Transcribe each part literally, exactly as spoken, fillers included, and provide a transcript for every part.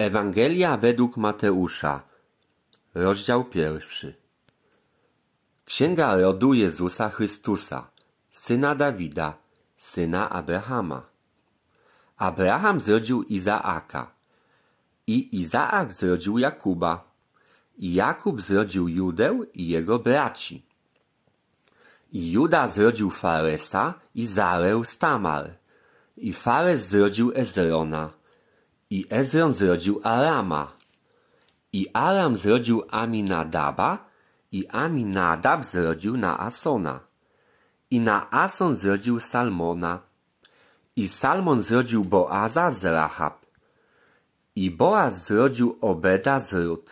Ewangelia według Mateusza, rozdział pierwszy. Księga rodu Jezusa Chrystusa, syna Dawida, syna Abrahama. Abraham zrodził Izaaka, i Izaak zrodził Jakuba, i Jakub zrodził Judę i jego braci. I Juda zrodził Faresa i Zarę z Tamar, i Fares zrodził Ezrona, i Ezron zrodził Arama, i Aram zrodził Aminadaba, i Aminadab zrodził Naasona, i Naason zrodził Salmona, i Salmon zrodził Boaza z Rahab, i Boaz zrodził Obeda z Rut,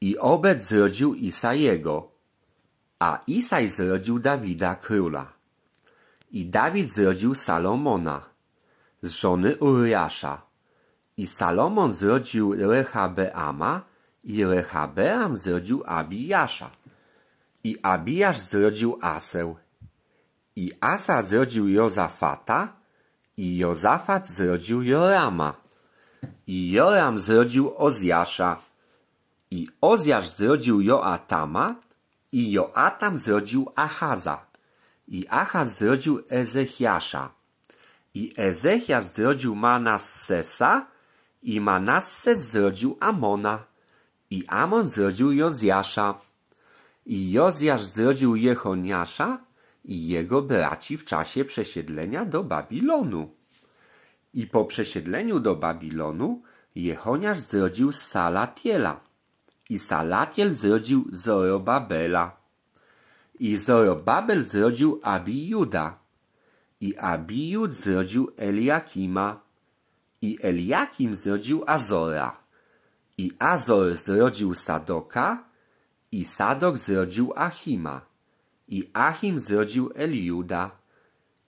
i Obed zrodził Isajego, a Isaj zrodził Dawida króla, i Dawid zrodził Salomona z żony Uriasza, i Salomon zrodził Rehabeama, i Rehabeam zrodził Abijasza, i Abijasz zrodził Asę, i Asa zrodził Jozafata, i Jozafat zrodził Jorama, i Joram zrodził Ozjasza, i Ozjasz zrodził Joatama, i Joatam zrodził Achaza, i Achaz zrodził Ezechiasza, i Ezechiasz zrodził Manassesa, i Manasses zrodził Amona, i Amon zrodził Jozjasza, i Jozjasz zrodził Jechoniasza i jego braci w czasie przesiedlenia do Babilonu. I po przesiedleniu do Babilonu Jechoniasz zrodził Salatiela, i Salatiel zrodził Zorobabela, i Zorobabel zrodził Abijuda, i Abijud zrodził Eliakima, i Eliakim zrodził Azora, i Azor zrodził Sadoka, i Sadok zrodził Achima, i Achim zrodził Eliuda,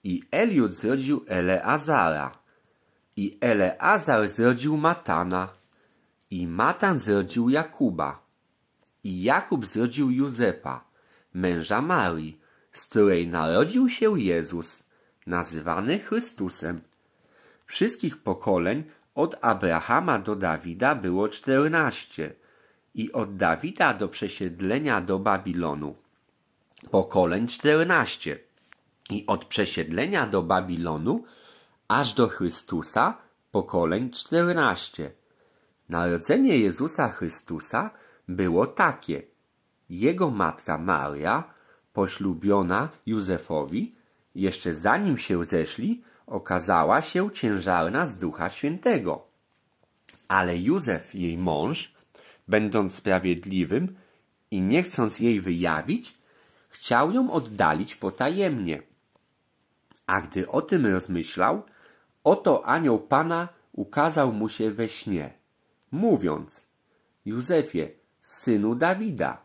i Eliud zrodził Eleazara, i Eleazar zrodził Matana, i Matan zrodził Jakuba, i Jakub zrodził Józefa, męża Marii, z której narodził się Jezus, nazywany Chrystusem. Wszystkich pokoleń od Abrahama do Dawida było czternaście, i od Dawida do przesiedlenia do Babilonu pokoleń czternaście, i od przesiedlenia do Babilonu aż do Chrystusa pokoleń czternaście. Narodzenie Jezusa Chrystusa było takie: jego matka Maria, poślubiona Józefowi, jeszcze zanim się zeszli, okazała się ciężarna z Ducha Świętego. Ale Józef, jej mąż, będąc sprawiedliwym i nie chcąc jej wyjawić, chciał ją oddalić potajemnie. A gdy o tym rozmyślał, oto anioł Pana ukazał mu się we śnie, mówiąc: Józefie, synu Dawida,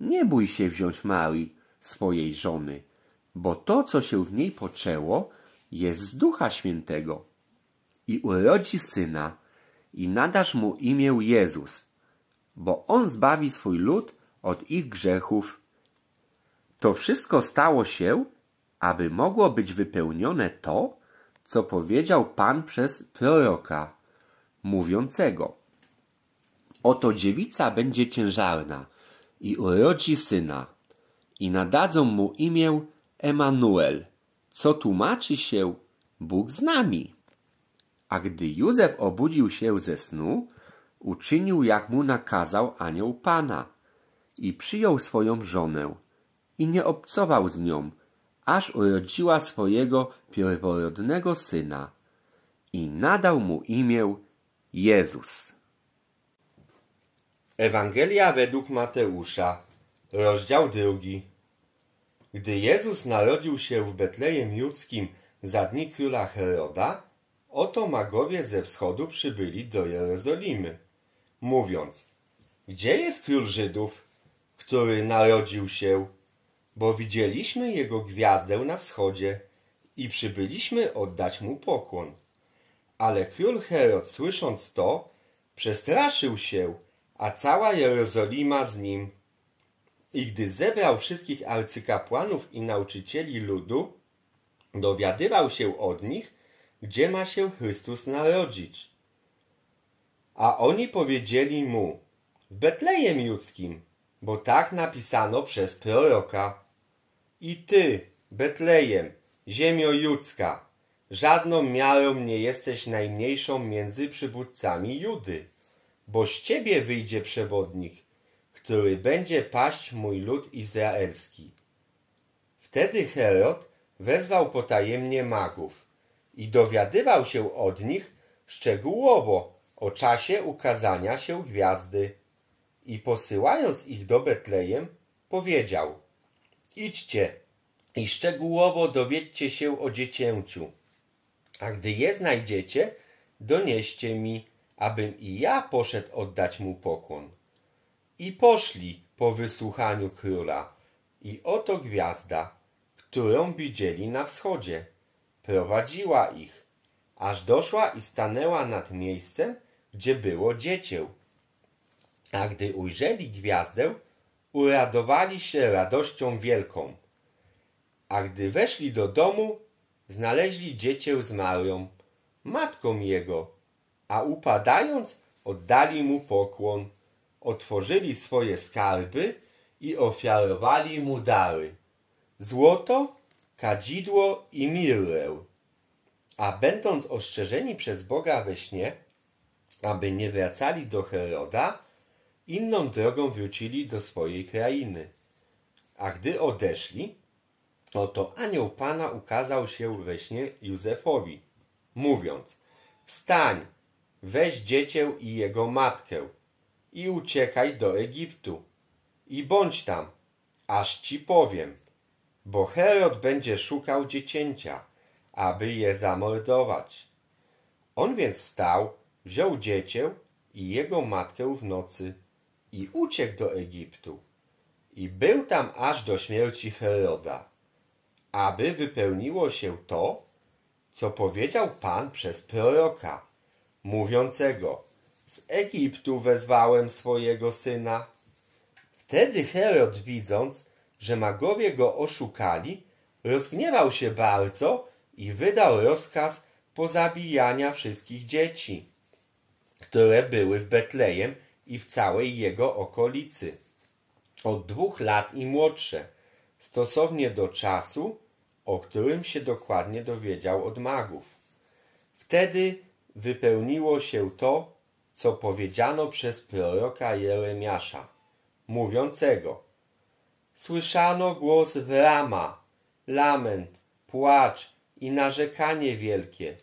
nie bój się wziąć Marii, swojej żony, bo to, co się w niej poczęło, jest z Ducha Świętego. I urodzi syna, i nadasz mu imię Jezus, bo on zbawi swój lud od ich grzechów. To wszystko stało się, aby mogło być wypełnione to, co powiedział Pan przez proroka, mówiącego: oto dziewica będzie ciężarna i urodzi syna, i nadadzą mu imię Emanuel, co tłumaczy się: Bóg z nami. A gdy Józef obudził się ze snu, uczynił, jak mu nakazał anioł Pana, i przyjął swoją żonę, i nie obcował z nią, aż urodziła swojego pierworodnego syna, i nadał mu imię Jezus. Ewangelia według Mateusza, rozdział drugi. Gdy Jezus narodził się w Betlejem Judzkim za dni króla Heroda, oto magowie ze wschodu przybyli do Jerozolimy, mówiąc: gdzie jest król Żydów, który narodził się? Bo widzieliśmy jego gwiazdę na wschodzie i przybyliśmy oddać mu pokłon. Ale król Herod, słysząc to, przestraszył się, a cała Jerozolima z nim. I gdy zebrał wszystkich arcykapłanów i nauczycieli ludu, dowiadywał się od nich, gdzie ma się Chrystus narodzić. A oni powiedzieli mu: w Betlejem Judzkim, bo tak napisano przez proroka. I ty, Betlejem, ziemio judzka, żadną miarą nie jesteś najmniejszą między przywódcami Judy, bo z ciebie wyjdzie przewodnik, który będzie paść mój lud izraelski. Wtedy Herod wezwał potajemnie magów i dowiadywał się od nich szczegółowo o czasie ukazania się gwiazdy. I posyłając ich do Betlejem, powiedział: idźcie i szczegółowo dowiedźcie się o dziecięciu, a gdy je znajdziecie, donieście mi, abym i ja poszedł oddać mu pokłon. I poszli po wysłuchaniu króla. I oto gwiazda, którą widzieli na wschodzie, prowadziła ich, aż doszła i stanęła nad miejscem, gdzie było dziecię. A gdy ujrzeli gwiazdę, uradowali się radością wielką. A gdy weszli do domu, znaleźli dziecię z Marią, matką jego, a upadając, oddali mu pokłon, otworzyli swoje skarby i ofiarowali mu dary: złoto, kadzidło i mirrę. A będąc ostrzeżeni przez Boga we śnie, aby nie wracali do Heroda, inną drogą wrócili do swojej krainy. A gdy odeszli, oto anioł Pana ukazał się we śnie Józefowi, mówiąc: wstań, weź dziecię i jego matkę i uciekaj do Egiptu i bądź tam, aż ci powiem, bo Herod będzie szukał dziecięcia, aby je zamordować. On więc wstał, wziął dziecię i jego matkę w nocy i uciekł do Egiptu i był tam aż do śmierci Heroda, aby wypełniło się to, co powiedział Pan przez proroka, mówiącego: z Egiptu wezwałem swojego syna. Wtedy Herod, widząc, że magowie go oszukali, rozgniewał się bardzo i wydał rozkaz pozabijania wszystkich dzieci, które były w Betlejem i w całej jego okolicy, od dwóch lat i młodsze, stosownie do czasu, o którym się dokładnie dowiedział od magów. Wtedy wypełniło się to, co powiedziano przez proroka Jeremiasza, mówiącego: słyszano głos Rama, lament, płacz i narzekanie wielkie.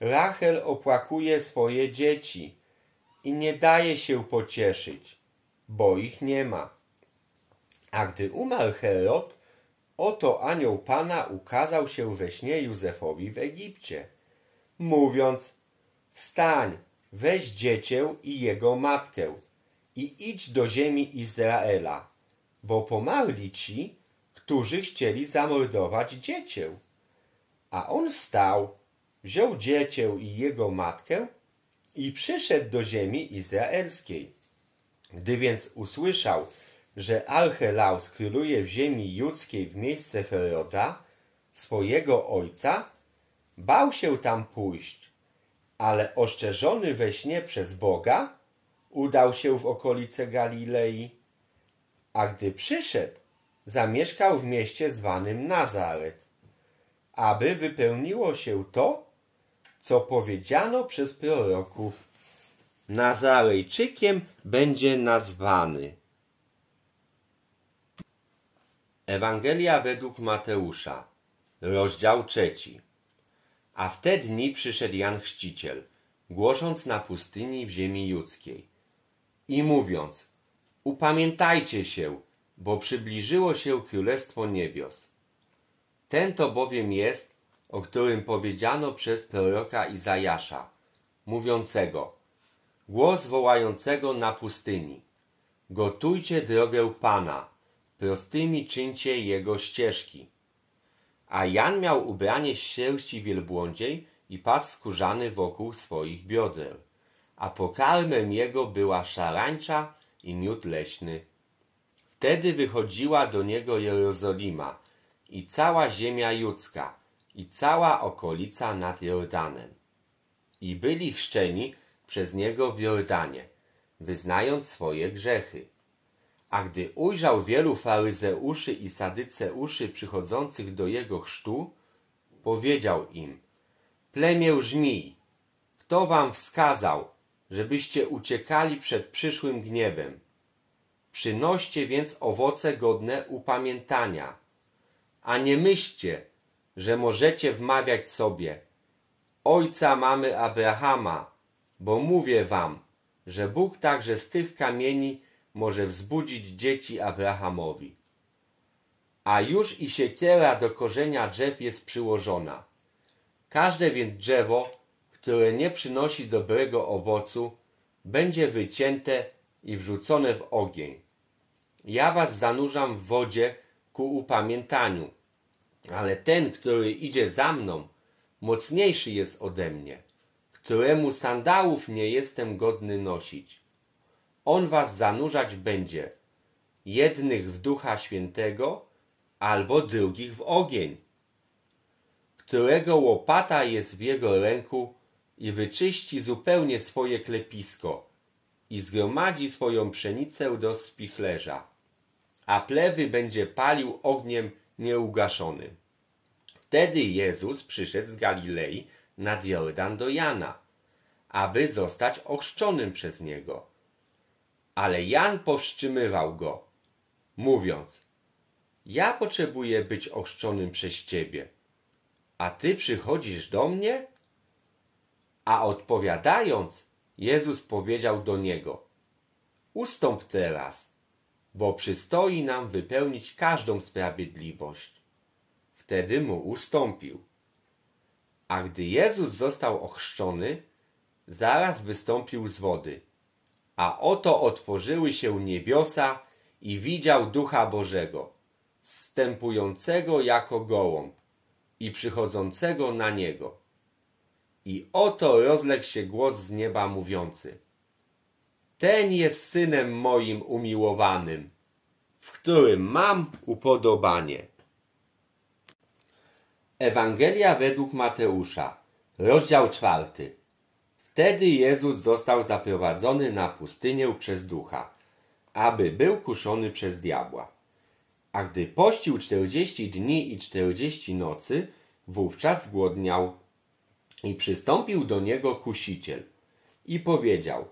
Rachel opłakuje swoje dzieci i nie daje się pocieszyć, bo ich nie ma. A gdy umarł Herod, oto anioł Pana ukazał się we śnie Józefowi w Egipcie, mówiąc: wstań, weź dziecię i jego matkę i idź do ziemi Izraela, bo pomarli ci, którzy chcieli zamordować dziecię. A on wstał, wziął dziecię i jego matkę i przyszedł do ziemi izraelskiej. Gdy więc usłyszał, że Archelaus króluje w ziemi judzkiej w miejsce Heroda, swojego ojca, bał się tam pójść, ale ostrzeżony we śnie przez Boga, udał się w okolice Galilei. A gdy przyszedł, zamieszkał w mieście zwanym Nazaret, aby wypełniło się to, co powiedziano przez proroków: Nazarejczykiem będzie nazwany. Ewangelia według Mateusza, rozdział trzeci. A w te dni przyszedł Jan Chrzciciel, głosząc na pustyni w ziemi judzkiej i mówiąc: upamiętajcie się, bo przybliżyło się Królestwo Niebios. Ten to bowiem jest, o którym powiedziano przez proroka Izajasza, mówiącego: głos wołającego na pustyni: gotujcie drogę Pana, prostymi czyńcie jego ścieżki. A Jan miał ubranie z sierści wielbłądziej i pas skórzany wokół swoich bioder, a pokarmem jego była szarańcza i miód leśny. Wtedy wychodziła do niego Jerozolima i cała ziemia judzka i cała okolica nad Jordanem. I byli chrzczeni przez niego w Jordanie, wyznając swoje grzechy. A gdy ujrzał wielu faryzeuszy i sadyceuszy przychodzących do jego chrztu, powiedział im: plemię żmij, kto wam wskazał, żebyście uciekali przed przyszłym gniewem? Przynoście więc owoce godne upamiętania, a nie myślcie, że możecie wmawiać sobie: ojca mamy Abrahama, bo mówię wam, że Bóg także z tych kamieni może wzbudzić dzieci Abrahamowi. A już i siekiera do korzenia drzew jest przyłożona. Każde więc drzewo, które nie przynosi dobrego owocu, będzie wycięte i wrzucone w ogień. Ja was zanurzam w wodzie ku upamiętaniu, ale ten, który idzie za mną, mocniejszy jest ode mnie, któremu sandałów nie jestem godny nosić. On was zanurzać będzie, jednych w Ducha Świętego, albo drugich w ogień, którego łopata jest w jego ręku i wyczyści zupełnie swoje klepisko i zgromadzi swoją pszenicę do spichlerza, a plewy będzie palił ogniem nieugaszonym. Wtedy Jezus przyszedł z Galilei nad Jordan do Jana, aby zostać ochrzczonym przez niego. Ale Jan powstrzymywał go, mówiąc: ja potrzebuję być ochrzczonym przez ciebie, a ty przychodzisz do mnie? A odpowiadając, Jezus powiedział do niego: ustąp teraz, bo przystoi nam wypełnić każdą sprawiedliwość. Wtedy mu ustąpił. A gdy Jezus został ochrzczony, zaraz wystąpił z wody. A oto otworzyły się niebiosa i widział Ducha Bożego, zstępującego jako gołąb i przychodzącego na niego. I oto rozległ się głos z nieba mówiący: ten jest Synem moim umiłowanym, w którym mam upodobanie. Ewangelia według Mateusza, rozdział czwarty. Wtedy Jezus został zaprowadzony na pustynię przez Ducha, aby był kuszony przez diabła. A gdy pościł czterdzieści dni i czterdzieści nocy, wówczas zgłodniał. I przystąpił do niego kusiciel i powiedział: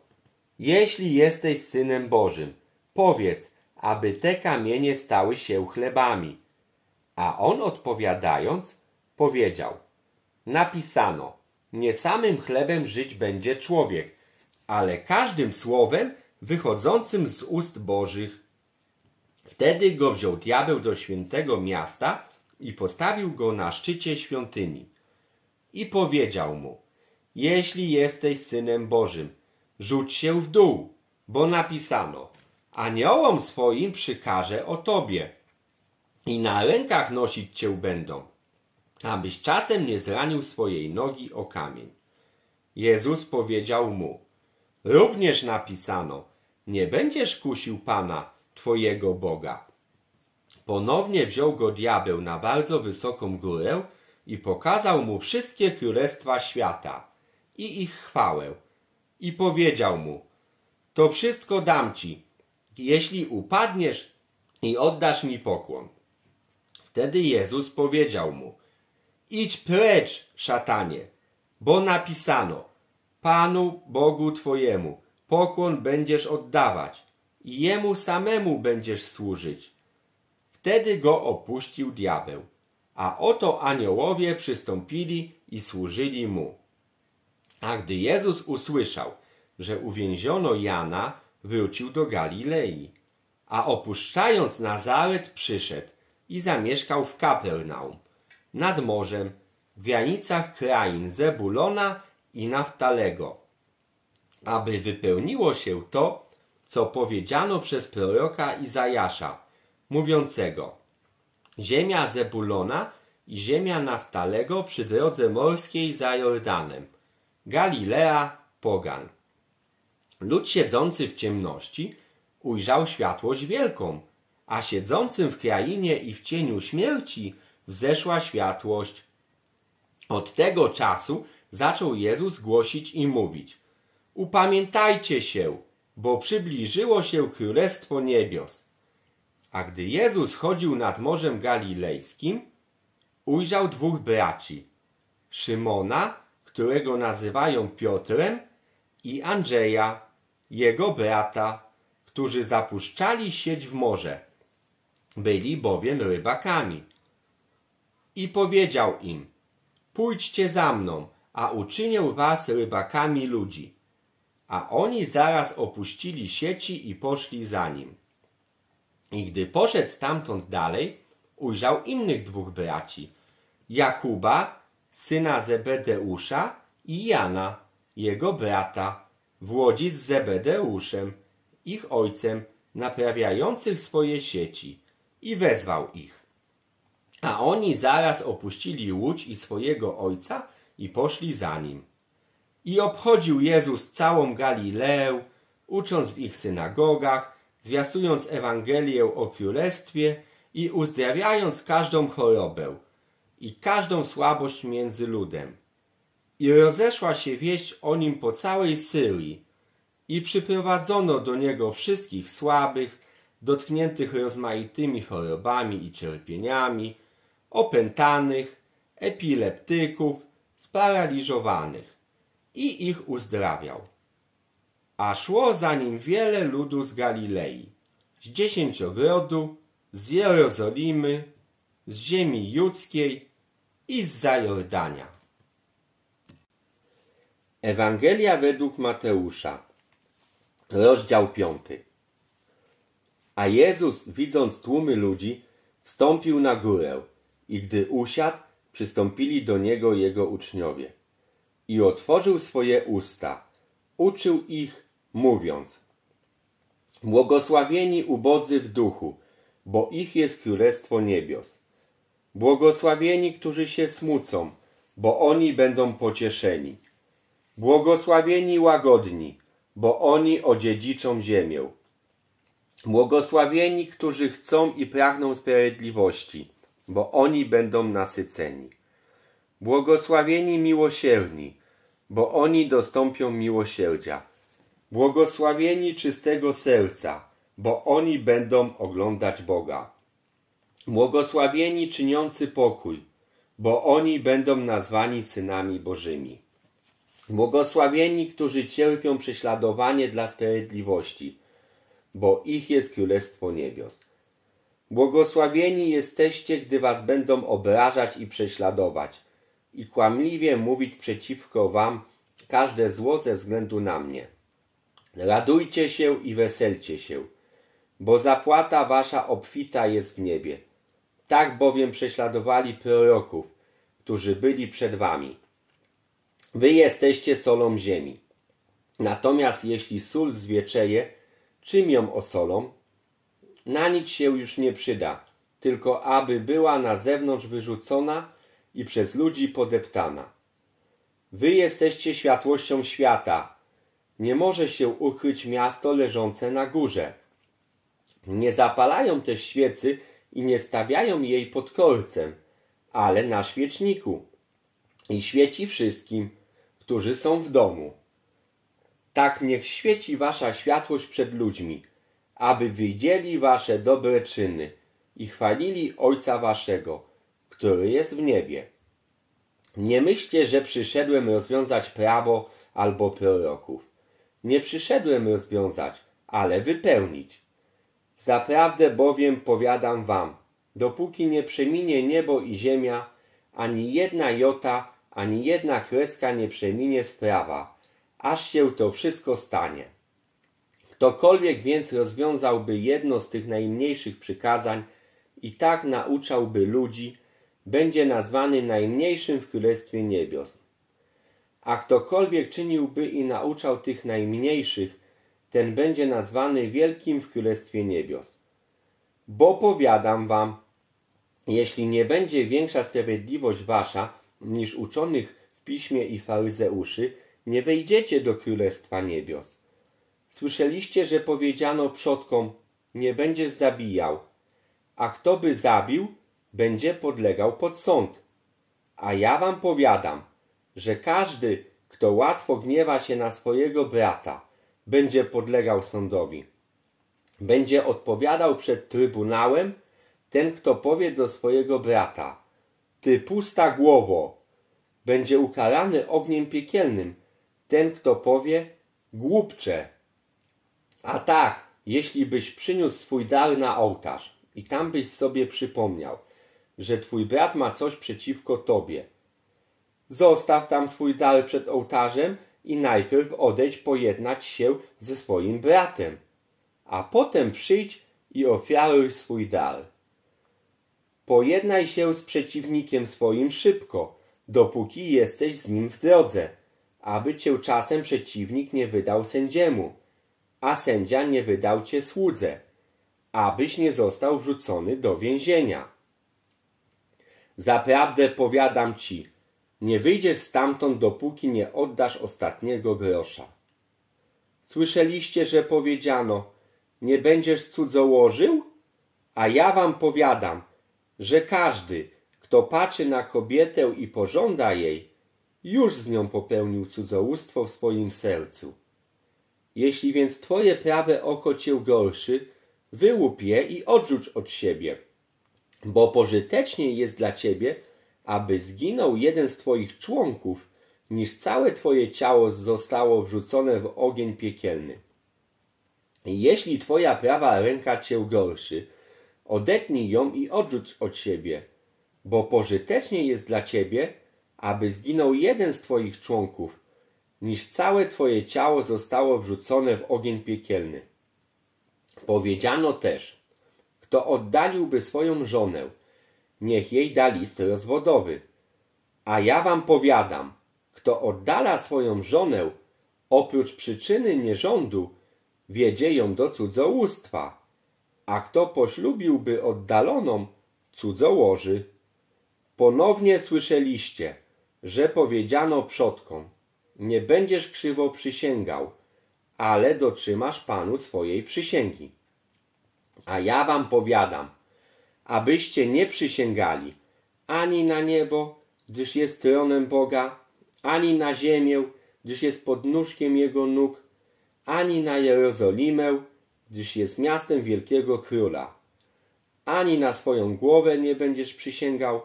jeśli jesteś Synem Bożym, powiedz, aby te kamienie stały się chlebami. A on odpowiadając, powiedział: napisano, nie samym chlebem żyć będzie człowiek, ale każdym słowem wychodzącym z ust Bożych. Wtedy go wziął diabeł do świętego miasta i postawił go na szczycie świątyni. I powiedział mu: jeśli jesteś Synem Bożym, rzuć się w dół, bo napisano: aniołom swoim przykaże o tobie i na rękach nosić cię będą, abyś czasem nie zranił swojej nogi o kamień. Jezus powiedział mu: również napisano: nie będziesz kusił Pana, twojego Boga. Ponownie wziął go diabeł na bardzo wysoką górę i pokazał mu wszystkie królestwa świata i ich chwałę. I powiedział mu: to wszystko dam ci, jeśli upadniesz i oddasz mi pokłon. Wtedy Jezus powiedział mu: idź precz, szatanie, bo napisano: Panu Bogu twojemu pokłon będziesz oddawać i jemu samemu będziesz służyć. Wtedy go opuścił diabeł. A oto aniołowie przystąpili i służyli mu. A gdy Jezus usłyszał, że uwięziono Jana, wrócił do Galilei, a opuszczając Nazaret przyszedł i zamieszkał w Kapernaum, nad morzem, w granicach krain Zebulona i Naftalego, aby wypełniło się to, co powiedziano przez proroka Izajasza, mówiącego: ziemia Zebulona i ziemia Naftalego przy drodze morskiej za Jordanem, Galilea pogan. Lud siedzący w ciemności ujrzał światłość wielką, a siedzącym w krainie i w cieniu śmierci wzeszła światłość. Od tego czasu zaczął Jezus głosić i mówić: upamiętajcie się, bo przybliżyło się Królestwo Niebios. A gdy Jezus chodził nad Morzem Galilejskim, ujrzał dwóch braci, Szymona, którego nazywają Piotrem, i Andrzeja, jego brata, którzy zapuszczali sieć w morze. Byli bowiem rybakami. I powiedział im: pójdźcie za mną, a uczynię was rybakami ludzi. A oni zaraz opuścili sieci i poszli za nim. I gdy poszedł stamtąd dalej, ujrzał innych dwóch braci, Jakuba, syna Zebedeusza, i Jana, jego brata, w łodzi z Zebedeuszem, ich ojcem, naprawiających swoje sieci, i wezwał ich. A oni zaraz opuścili łódź i swojego ojca i poszli za nim. I obchodził Jezus całą Galileę, ucząc w ich synagogach, zwiastując Ewangelię o Królestwie i uzdrawiając każdą chorobę i każdą słabość między ludem. I rozeszła się wieść o nim po całej Syrii, i przyprowadzono do niego wszystkich słabych, dotkniętych rozmaitymi chorobami i cierpieniami, opętanych, epileptyków, sparaliżowanych, i ich uzdrawiał. A szło za nim wiele ludu z Galilei, z Dziesięciogrodu, z Jerozolimy, z ziemi judzkiej i zza Jordania. Ewangelia według Mateusza, rozdział piąty. A Jezus, widząc tłumy ludzi, wstąpił na górę, i gdy usiadł, przystąpili do Niego Jego uczniowie. I otworzył swoje usta, uczył ich, mówiąc: błogosławieni ubodzy w duchu, bo ich jest Królestwo Niebios. Błogosławieni, którzy się smucą, bo oni będą pocieszeni. Błogosławieni łagodni, bo oni odziedziczą ziemię. Błogosławieni, którzy chcą i pragną sprawiedliwości, bo oni będą nasyceni. Błogosławieni miłosierni, bo oni dostąpią miłosierdzia. Błogosławieni czystego serca, bo oni będą oglądać Boga. Błogosławieni czyniący pokój, bo oni będą nazwani synami Bożymi. Błogosławieni, którzy cierpią prześladowanie dla sprawiedliwości, bo ich jest Królestwo Niebios. Błogosławieni jesteście, gdy was będą obrażać i prześladować, i kłamliwie mówić przeciwko wam każde zło ze względu na mnie. Radujcie się i weselcie się, bo zapłata wasza obfita jest w niebie. Tak bowiem prześladowali proroków, którzy byli przed wami. Wy jesteście solą ziemi. Natomiast jeśli sól zwieczeje, czym ją osolą? Na nic się już nie przyda, tylko aby była na zewnątrz wyrzucona i przez ludzi podeptana. Wy jesteście światłością świata. Nie może się ukryć miasto leżące na górze. Nie zapalają też świecy i nie stawiają jej pod korcem, ale na świeczniku, i świeci wszystkim, którzy są w domu. Tak niech świeci wasza światłość przed ludźmi, aby widzieli wasze dobre czyny i chwalili Ojca waszego, który jest w niebie. Nie myślcie, że przyszedłem rozwiązać prawo albo proroków. Nie przyszedłem rozwiązać, ale wypełnić. Zaprawdę bowiem powiadam wam, dopóki nie przeminie niebo i ziemia, ani jedna jota, ani jedna kreska nie przeminie z prawa, aż się to wszystko stanie. Ktokolwiek więc rozwiązałby jedno z tych najmniejszych przykazań i tak nauczałby ludzi, będzie nazwany najmniejszym w Królestwie Niebios. A ktokolwiek czyniłby i nauczał tych najmniejszych, ten będzie nazwany wielkim w Królestwie Niebios. Bo powiadam wam, jeśli nie będzie większa sprawiedliwość wasza niż uczonych w piśmie i faryzeuszy, nie wejdziecie do Królestwa Niebios. Słyszeliście, że powiedziano przodkom: nie będziesz zabijał, a kto by zabił, będzie podlegał pod sąd. A ja wam powiadam, że każdy, Kto łatwo gniewa się na swojego brata, będzie podlegał sądowi. Będzie odpowiadał przed trybunałem ten, kto powie do swojego brata: ty pusta głowo. Będzie ukarany ogniem piekielnym ten, kto powie: głupcze. A tak, jeśli byś przyniósł swój dar na ołtarz i tam byś sobie przypomniał, że twój brat ma coś przeciwko tobie, zostaw tam swój dar przed ołtarzem i najpierw odejdź pojednać się ze swoim bratem, a potem przyjdź i ofiaruj swój dar. Pojednaj się z przeciwnikiem swoim szybko, dopóki jesteś z nim w drodze, aby cię czasem przeciwnik nie wydał sędziemu, a sędzia nie wydał cię słudze, abyś nie został wrzucony do więzienia. Zaprawdę powiadam ci, nie wyjdziesz stamtąd, dopóki nie oddasz ostatniego grosza. Słyszeliście, że powiedziano: nie będziesz cudzołożył? A ja wam powiadam, że każdy, kto patrzy na kobietę i pożąda jej, już z nią popełnił cudzołóstwo w swoim sercu. Jeśli więc twoje prawe oko cię gorszy, wyłup je i odrzuć od siebie, bo pożytecznie jest dla ciebie, aby zginął jeden z twoich członków, niż całe twoje ciało zostało wrzucone w ogień piekielny. Jeśli twoja prawa ręka cię gorszy, odetnij ją i odrzuć od siebie, bo pożytecznie jest dla ciebie, aby zginął jeden z twoich członków, niż całe twoje ciało zostało wrzucone w ogień piekielny. Powiedziano też: kto oddaliłby swoją żonę, niech jej da list rozwodowy. A ja wam powiadam, kto oddala swoją żonę, oprócz przyczyny nierządu, wiedzie ją do cudzołóstwa, a kto poślubiłby oddaloną, cudzołoży. Ponownie słyszeliście, że powiedziano przodkom: nie będziesz krzywo przysięgał, ale dotrzymasz Panu swojej przysięgi. A ja wam powiadam, abyście nie przysięgali ani na niebo, gdyż jest tronem Boga, ani na ziemię, gdyż jest podnóżkiem Jego nóg, ani na Jerozolimę, gdyż jest miastem wielkiego króla. Ani na swoją głowę nie będziesz przysięgał,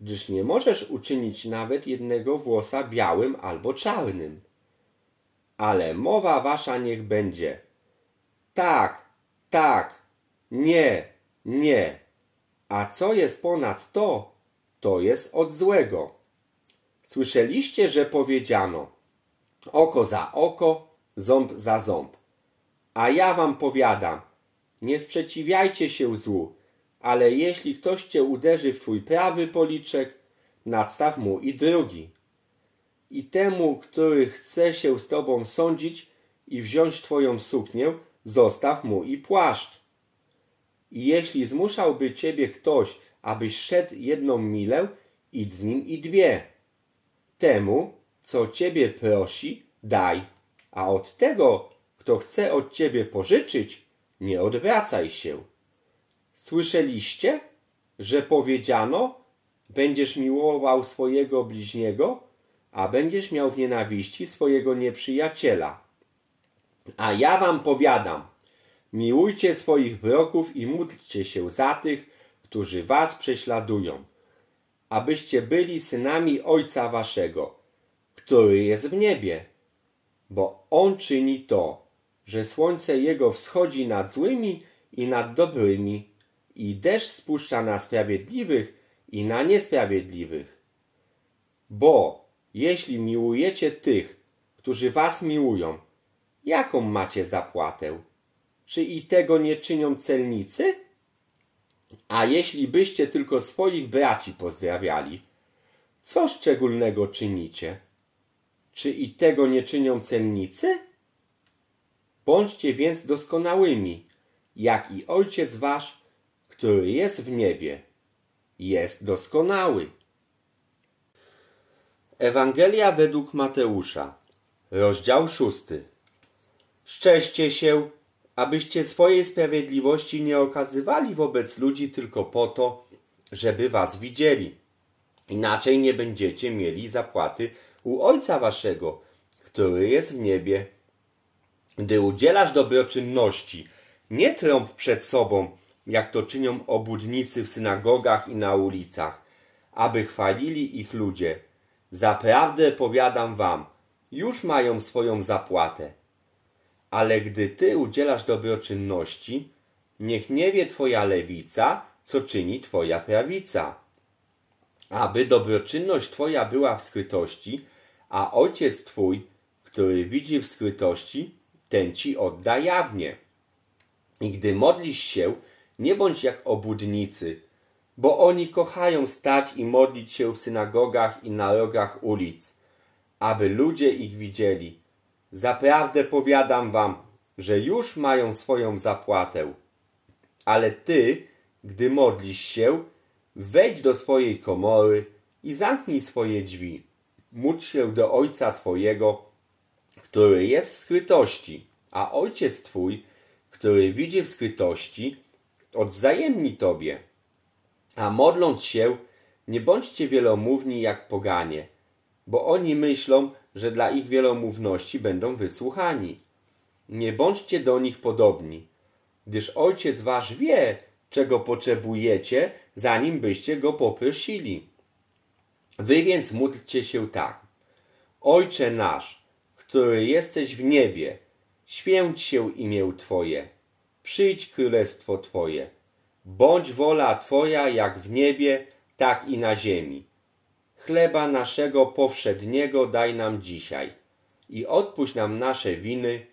gdyż nie możesz uczynić nawet jednego włosa białym albo czarnym. Ale mowa wasza niech będzie: tak, tak, nie, nie, a co jest ponad to, to jest od złego. Słyszeliście, że powiedziano: oko za oko, ząb za ząb. A ja wam powiadam, nie sprzeciwiajcie się złu, ale jeśli ktoś cię uderzy w twój prawy policzek, nadstaw mu i drugi. I temu, który chce się z tobą sądzić i wziąć twoją suknię, zostaw mu i płaszcz. I jeśli zmuszałby ciebie ktoś, abyś szedł jedną milę, idź z nim i dwie. Temu, co ciebie prosi, daj, a od tego, kto chce od ciebie pożyczyć, nie odwracaj się. Słyszeliście, że powiedziano: będziesz miłował swojego bliźniego, a będziesz miał w nienawiści swojego nieprzyjaciela. A ja wam powiadam, miłujcie swoich wrogów i módlcie się za tych, którzy was prześladują, abyście byli synami Ojca waszego, który jest w niebie, bo On czyni to, że słońce Jego wschodzi nad złymi i nad dobrymi, i deszcz spuszcza na sprawiedliwych i na niesprawiedliwych. Bo jeśli miłujecie tych, którzy was miłują, jaką macie zapłatę? Czy i tego nie czynią celnicy? A jeśli byście tylko swoich braci pozdrawiali, co szczególnego czynicie? Czy i tego nie czynią celnicy? Bądźcie więc doskonałymi, jak i Ojciec wasz, który jest w niebie, jest doskonały. Ewangelia według Mateusza, rozdział szósty. Szczęście się, abyście swojej sprawiedliwości nie okazywali wobec ludzi tylko po to, żeby was widzieli. Inaczej nie będziecie mieli zapłaty u Ojca waszego, który jest w niebie. Gdy udzielasz dobroczynności, nie trąb przed sobą, jak to czynią obłudnicy w synagogach i na ulicach, aby chwalili ich ludzie. Zaprawdę powiadam wam, już mają swoją zapłatę. Ale gdy ty udzielasz dobroczynności, niech nie wie twoja lewica, co czyni twoja prawica. Aby dobroczynność twoja była w skrytości, a ojciec twój, który widzi w skrytości, ten ci odda jawnie. I gdy modlisz się, nie bądź jak obłudnicy, bo oni kochają stać i modlić się w synagogach i na rogach ulic, aby ludzie ich widzieli. Zaprawdę powiadam wam, że już mają swoją zapłatę. Ale ty, gdy modlisz się, wejdź do swojej komory i zamknij swoje drzwi. Módl się do Ojca twojego, który jest w skrytości, a Ojciec twój, który widzi w skrytości, odwzajemni tobie. A modląc się, nie bądźcie wielomówni jak poganie, bo oni myślą, że dla ich wielomówności będą wysłuchani. Nie bądźcie do nich podobni, gdyż Ojciec wasz wie, czego potrzebujecie, zanim byście go poprosili. Wy więc módlcie się tak. Ojcze nasz, który jesteś w niebie, święć się imię Twoje, przyjdź królestwo Twoje, bądź wola Twoja jak w niebie, tak i na ziemi. Chleba naszego powszedniego daj nam dzisiaj i odpuść nam nasze winy,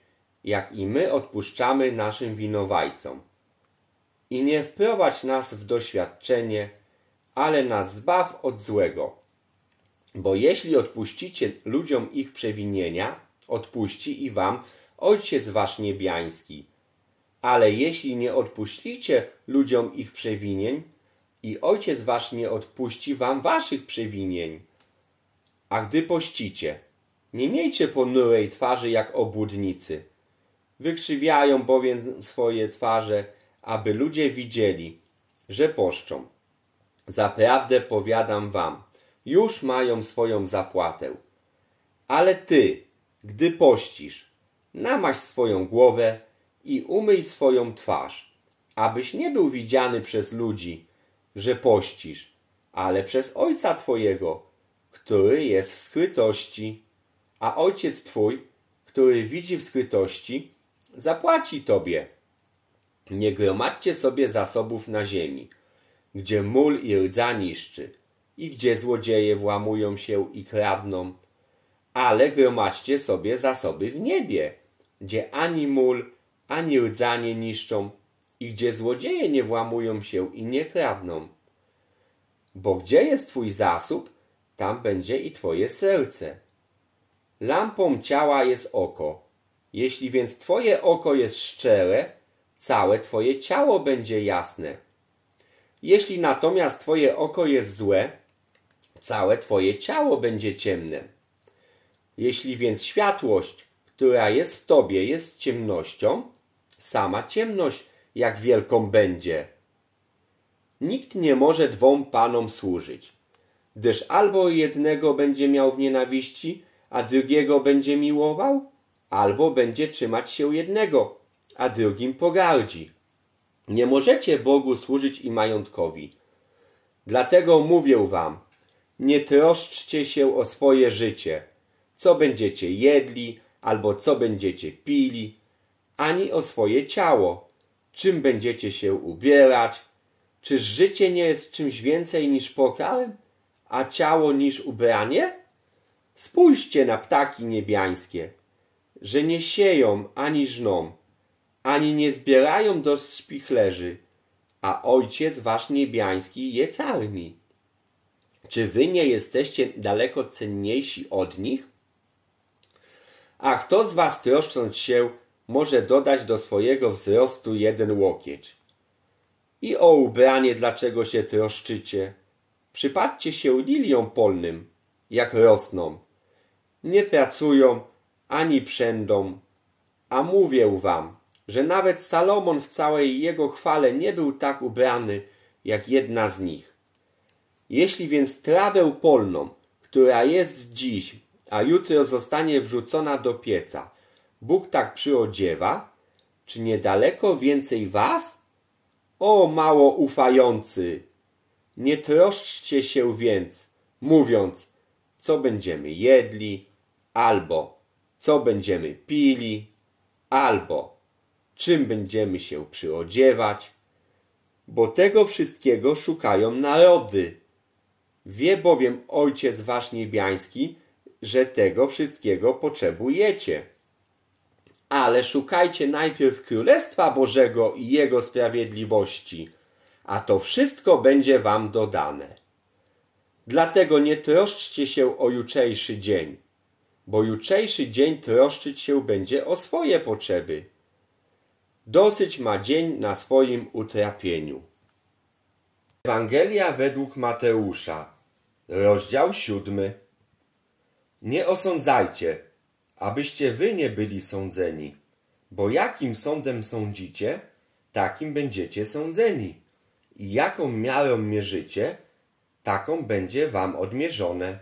jak i my odpuszczamy naszym winowajcom. I nie wprowadź nas w doświadczenie, ale nas zbaw od złego. Bo jeśli odpuścicie ludziom ich przewinienia, odpuści i wam Ojciec wasz niebiański. Ale jeśli nie odpuścicie ludziom ich przewinień, i Ojciec wasz nie odpuści wam waszych przewinień. A gdy pościcie, nie miejcie ponurej twarzy jak obłudnicy. Wykrzywiają bowiem swoje twarze, aby ludzie widzieli, że poszczą. Zaprawdę powiadam wam, już mają swoją zapłatę. Ale ty, gdy pościsz, namaź swoją głowę i umyj swoją twarz, abyś nie był widziany przez ludzi, że pościsz, ale przez Ojca twojego, który jest w skrytości, a Ojciec twój, który widzi w skrytości, zapłaci tobie. Nie gromadźcie sobie zasobów na ziemi, gdzie mól i rdza niszczy i gdzie złodzieje włamują się i kradną, ale gromadźcie sobie zasoby w niebie, gdzie ani mól, ani rdza nie niszczą i gdzie złodzieje nie włamują się i nie kradną. Bo gdzie jest twój zasób, tam będzie i twoje serce. Lampą ciała jest oko. Jeśli więc twoje oko jest szczere, całe twoje ciało będzie jasne. Jeśli natomiast twoje oko jest złe, całe twoje ciało będzie ciemne. Jeśli więc światłość, która jest w tobie, jest ciemnością, sama ciemność jak wielką będzie. Nikt nie może dwom panom służyć, gdyż albo jednego będzie miał w nienawiści, a drugiego będzie miłował, albo będzie trzymać się jednego, a drugim pogardzi. Nie możecie Bogu służyć i majątkowi. Dlatego mówię wam, nie troszczcie się o swoje życie, co będziecie jedli, albo co będziecie pili, ani o swoje ciało, czym będziecie się ubierać. Czyż życie nie jest czymś więcej niż pokarm, a ciało niż ubranie? Spójrzcie na ptaki niebiańskie, że nie sieją ani żną, ani nie zbierają do spichlerzy, a Ojciec wasz niebiański je karmi. Czy wy nie jesteście daleko cenniejsi od nich? A kto z was troszcząc się, może dodać do swojego wzrostu jeden łokieć? I o ubranie dlaczego się troszczycie? Przypatrzcie się liliom polnym, jak rosną. Nie pracują, ani przędą, a mówię wam, że nawet Salomon w całej jego chwale nie był tak ubrany, jak jedna z nich. Jeśli więc trawę polną, która jest dziś, a jutro zostanie wrzucona do pieca. Bóg tak przyodziewa? Czy niedaleko więcej was? O mało ufający! Nie troszczcie się więc, mówiąc, co będziemy jedli, albo co będziemy pili, albo czym będziemy się przyodziewać, bo tego wszystkiego szukają narody. Wie bowiem Ojciec wasz niebiański, że tego wszystkiego potrzebujecie. Ale szukajcie najpierw Królestwa Bożego i Jego sprawiedliwości, a to wszystko będzie wam dodane. Dlatego nie troszczcie się o jutrzejszy dzień, bo jutrzejszy dzień troszczyć się będzie o swoje potrzeby. Dosyć ma dzień na swoim utrapieniu. Ewangelia według Mateusza, rozdział siódmy. Nie osądzajcie, abyście wy nie byli sądzeni, bo jakim sądem sądzicie, takim będziecie sądzeni. I jaką miarą mierzycie, taką będzie wam odmierzone.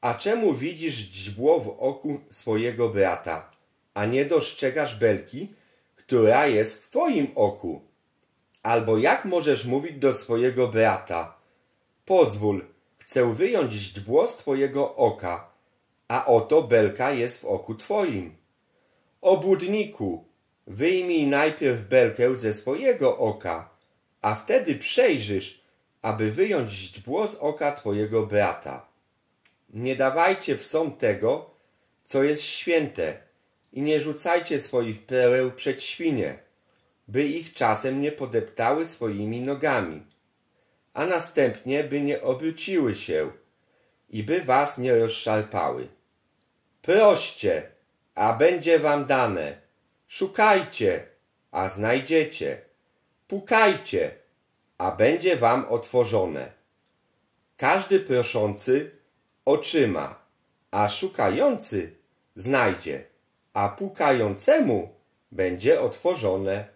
A czemu widzisz źdźbło w oku swojego brata, a nie dostrzegasz belki, która jest w twoim oku? Albo jak możesz mówić do swojego brata: pozwól, chcę wyjąć źdźbło z twojego oka, a oto belka jest w oku twoim. Obłudniku, wyjmij najpierw belkę ze swojego oka, a wtedy przejrzysz, aby wyjąć źdźbło z oka twojego brata. Nie dawajcie psom tego, co jest święte, i nie rzucajcie swoich pereł przed świnie, by ich czasem nie podeptały swoimi nogami, a następnie by nie obróciły się i by was nie rozszarpały. Proście, a będzie wam dane. Szukajcie, a znajdziecie. Pukajcie, a będzie wam otworzone. Każdy proszący otrzyma, a szukający znajdzie, a pukającemu będzie otworzone.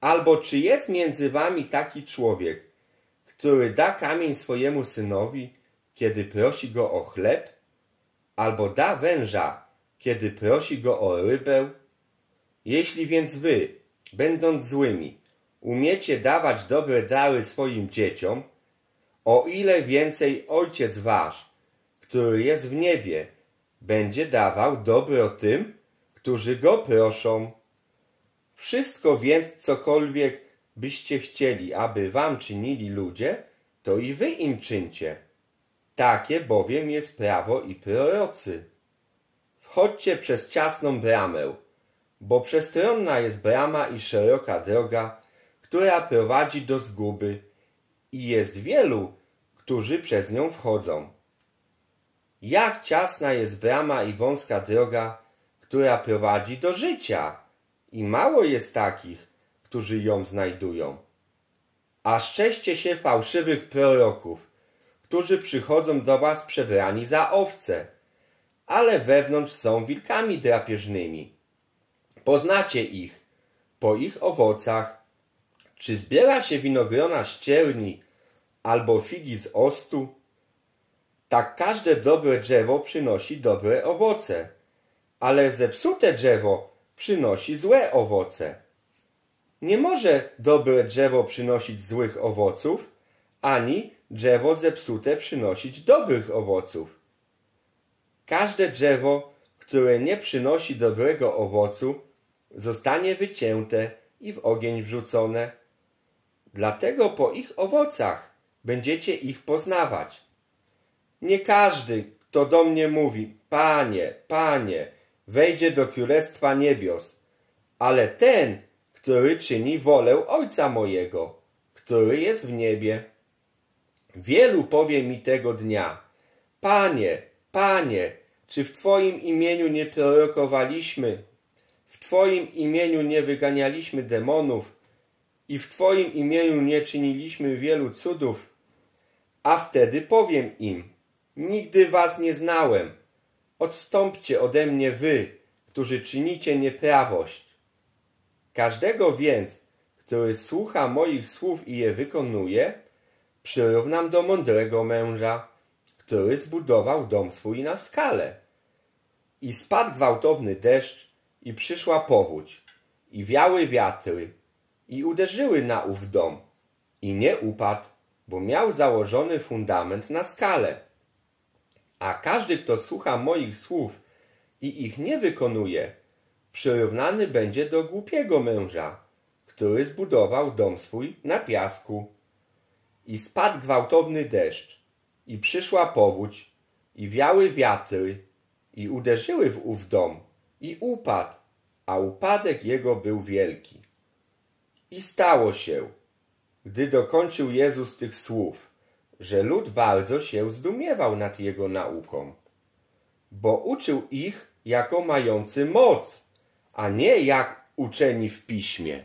Albo czy jest między wami taki człowiek, który da kamień swojemu synowi, kiedy prosi go o chleb? Albo da węża, kiedy prosi go o rybę? Jeśli więc wy, będąc złymi, umiecie dawać dobre dary swoim dzieciom, o ile więcej Ojciec wasz, który jest w niebie, będzie dawał dobro tym, którzy go proszą. Wszystko więc, cokolwiek byście chcieli, aby wam czynili ludzie, to i wy im czyńcie. Takie bowiem jest prawo i prorocy. Wchodźcie przez ciasną bramę, bo przestronna jest brama i szeroka droga, która prowadzi do zguby, i jest wielu, którzy przez nią wchodzą. Jak ciasna jest brama i wąska droga, która prowadzi do życia, i mało jest takich, którzy ją znajdują. A strzeżcie się fałszywych proroków, którzy przychodzą do was przebrani za owce, ale wewnątrz są wilkami drapieżnymi. Poznacie ich po ich owocach. Czy zbiera się winogrona z cierni, albo figi z ostu? Tak każde dobre drzewo przynosi dobre owoce, ale zepsute drzewo przynosi złe owoce. Nie może dobre drzewo przynosić złych owoców, ani drzewo zepsute przynosić dobrych owoców. Każde drzewo, które nie przynosi dobrego owocu, zostanie wycięte i w ogień wrzucone. Dlatego po ich owocach będziecie ich poznawać. Nie każdy, kto do mnie mówi: Panie, Panie, wejdzie do Królestwa Niebios, ale ten, który czyni wolę Ojca mojego, który jest w niebie. Wielu powie mi tego dnia: Panie, Panie, czy w Twoim imieniu nie prorokowaliśmy, w Twoim imieniu nie wyganialiśmy demonów i w Twoim imieniu nie czyniliśmy wielu cudów? A wtedy powiem im: nigdy was nie znałem. Odstąpcie ode mnie wy, którzy czynicie nieprawość. Każdego więc, który słucha moich słów i je wykonuje, przyrównam do mądrego męża, który zbudował dom swój na skale. I spadł gwałtowny deszcz, i przyszła powódź, i wiały wiatry, i uderzyły na ów dom, i nie upadł, bo miał założony fundament na skalę. A każdy, kto słucha moich słów i ich nie wykonuje, przyrównany będzie do głupiego męża, który zbudował dom swój na piasku. I spadł gwałtowny deszcz, i przyszła powódź, i wiały wiatry, i uderzyły w ów dom, i upadł, a upadek jego był wielki. I stało się, gdy dokończył Jezus tych słów, że lud bardzo się zdumiewał nad jego nauką, bo uczył ich jako mający moc, a nie jak uczeni w piśmie.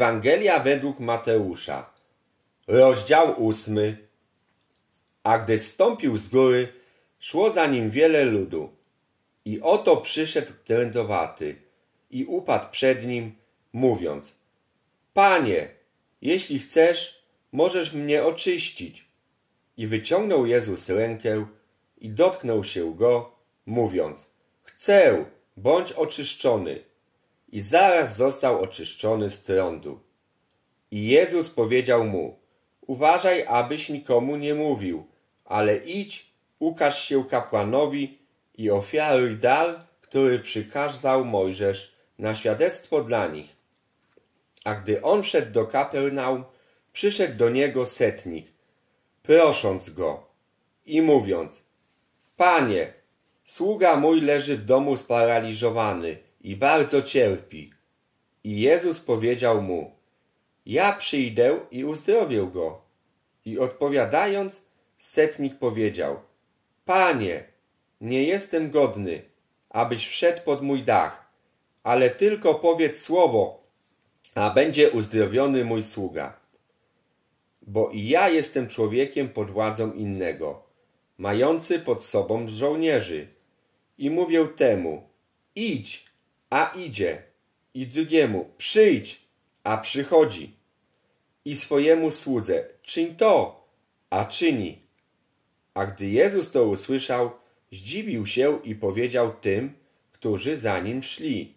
Ewangelia według Mateusza, rozdział ósmy. A gdy zstąpił z góry, szło za nim wiele ludu. I oto przyszedł trędowaty i upadł przed nim, mówiąc: Panie, jeśli chcesz, możesz mnie oczyścić. I wyciągnął Jezus rękę i dotknął się go, mówiąc: Chcę, bądź oczyszczony. I zaraz został oczyszczony z trądu. I Jezus powiedział mu: Uważaj, abyś nikomu nie mówił, ale idź, ukaż się kapłanowi i ofiaruj dar, który przykazał Mojżesz, na świadectwo dla nich. A gdy on wszedł do Kapernaum, przyszedł do niego setnik, prosząc go i mówiąc: Panie, sługa mój leży w domu sparaliżowany i bardzo cierpi. I Jezus powiedział mu: Ja przyjdę i uzdrowię go. I odpowiadając, setnik powiedział: Panie, nie jestem godny, abyś wszedł pod mój dach, ale tylko powiedz słowo, a będzie uzdrowiony mój sługa. Bo i ja jestem człowiekiem pod władzą innego, mający pod sobą żołnierzy. I mówię temu: idź, a idzie, i drugiemu: przyjdź, a przychodzi, i swojemu słudze: czyń to, a czyni. A gdy Jezus to usłyszał, zdziwił się i powiedział tym, którzy za nim szli: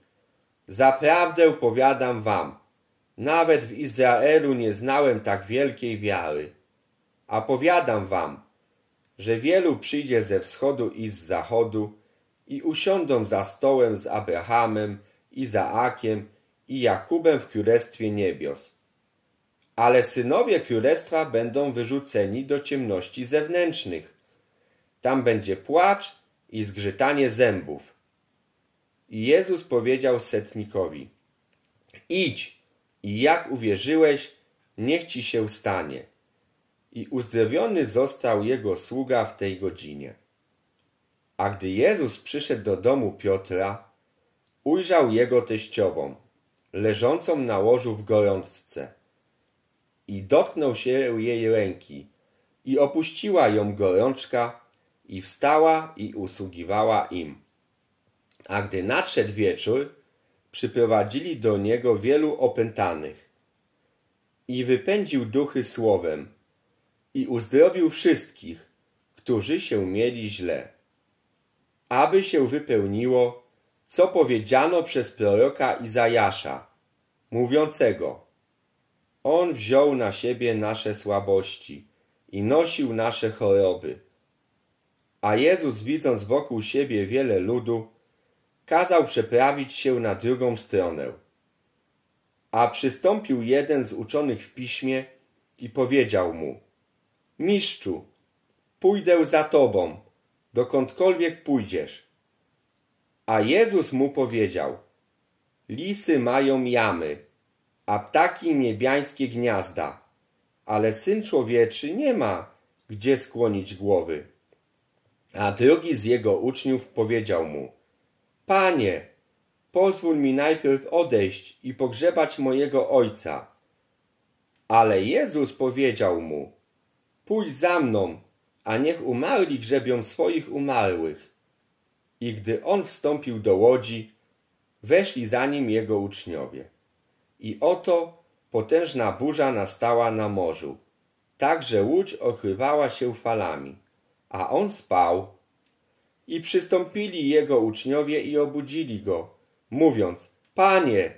Zaprawdę powiadam wam, nawet w Izraelu nie znałem tak wielkiej wiary. A powiadam wam, że wielu przyjdzie ze wschodu i z zachodu i usiądą za stołem z Abrahamem, Izaakiem i Jakubem w Królestwie Niebios. Ale synowie Królestwa będą wyrzuceni do ciemności zewnętrznych. Tam będzie płacz i zgrzytanie zębów. I Jezus powiedział setnikowi: Idź, i jak uwierzyłeś, niech ci się stanie. I uzdrowiony został jego sługa w tej godzinie. A gdy Jezus przyszedł do domu Piotra, ujrzał jego teściową, leżącą na łożu w gorączce. I dotknął się jej ręki, i opuściła ją gorączka, i wstała i usługiwała im. A gdy nadszedł wieczór, przyprowadzili do niego wielu opętanych. I wypędził duchy słowem, i uzdrowił wszystkich, którzy się mieli źle. Aby się wypełniło, co powiedziano przez proroka Izajasza, mówiącego: On wziął na siebie nasze słabości i nosił nasze choroby. A Jezus, widząc wokół siebie wiele ludu, kazał przeprawić się na drugą stronę. A przystąpił jeden z uczonych w piśmie i powiedział mu: Mistrzu, pójdę za tobą, dokądkolwiek pójdziesz. A Jezus mu powiedział: Lisy mają jamy, a ptaki niebiańskie gniazda, ale Syn Człowieczy nie ma gdzie skłonić głowy. A drugi z jego uczniów powiedział mu: Panie, pozwól mi najpierw odejść i pogrzebać mojego ojca. Ale Jezus powiedział mu: Pójdź za mną, a niech umarli grzebią swoich umarłych. I gdy on wstąpił do łodzi, weszli za nim jego uczniowie. I oto potężna burza nastała na morzu, tak że łódź okrywała się falami, a on spał. I przystąpili jego uczniowie i obudzili go, mówiąc: Panie,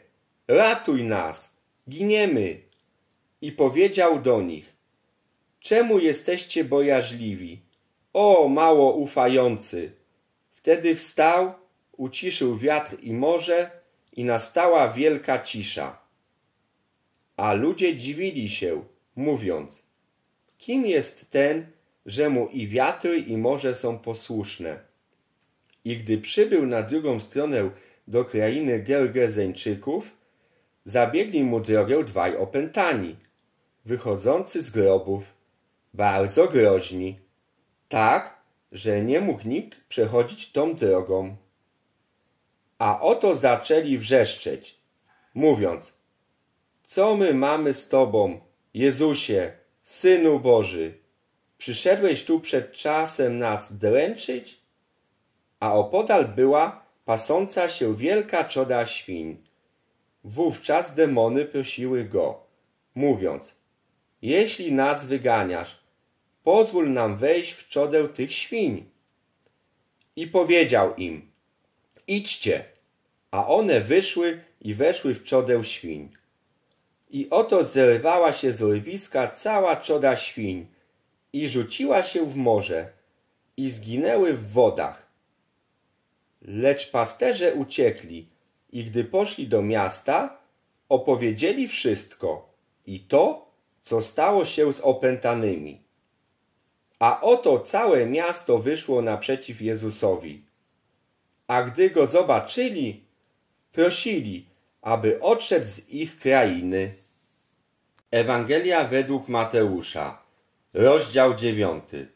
ratuj nas, giniemy. I powiedział do nich: Czemu jesteście bojaźliwi, o mało ufający? Wtedy wstał, uciszył wiatr i morze i nastała wielka cisza. A ludzie dziwili się, mówiąc: Kim jest ten, że mu i wiatry, i morze są posłuszne? I gdy przybył na drugą stronę do krainy Gergezeńczyków, zabiegli mu drogę dwaj opętani, wychodzący z grobów, bardzo groźni, tak, że nie mógł nikt przechodzić tą drogą. A oto zaczęli wrzeszczeć, mówiąc: Co my mamy z Tobą, Jezusie, Synu Boży? Przyszedłeś tu przed czasem nas dręczyć? A opodal była pasąca się wielka czoda świń. Wówczas demony prosiły go, mówiąc: Jeśli nas wyganiasz, pozwól nam wejść w czodę tych świń. I powiedział im: Idźcie. A one wyszły i weszły w czodę świń. I oto zerwała się z urwiska cała czoda świń i rzuciła się w morze, i zginęły w wodach. Lecz pasterze uciekli, i gdy poszli do miasta, opowiedzieli wszystko i to, co stało się z opętanymi. A oto całe miasto wyszło naprzeciw Jezusowi. A gdy go zobaczyli, prosili, aby odszedł z ich krainy. Ewangelia według Mateusza, rozdział dziewiąty.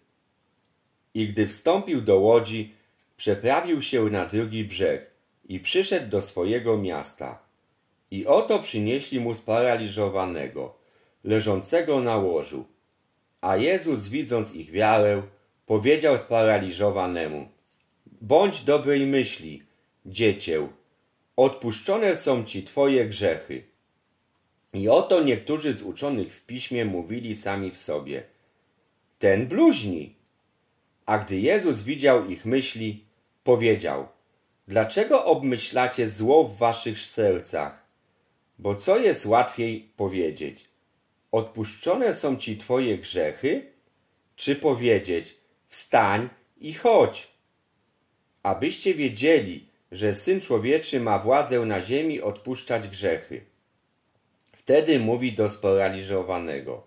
I gdy wstąpił do łodzi, przeprawił się na drugi brzeg i przyszedł do swojego miasta. I oto przynieśli mu sparaliżowanego, leżącego na łożu. A Jezus, widząc ich wiarę, powiedział sparaliżowanemu: Bądź dobrej myśli, dziecię, odpuszczone są ci twoje grzechy. I oto niektórzy z uczonych w piśmie mówili sami w sobie: Ten bluźni. A gdy Jezus widział ich myśli, powiedział: Dlaczego obmyślacie zło w waszych sercach? Bo co jest łatwiej powiedzieć: Odpuszczone są ci twoje grzechy? Czy powiedzieć: Wstań i chodź? Abyście wiedzieli, że Syn Człowieczy ma władzę na ziemi odpuszczać grzechy. Wtedy mówi do sparaliżowanego: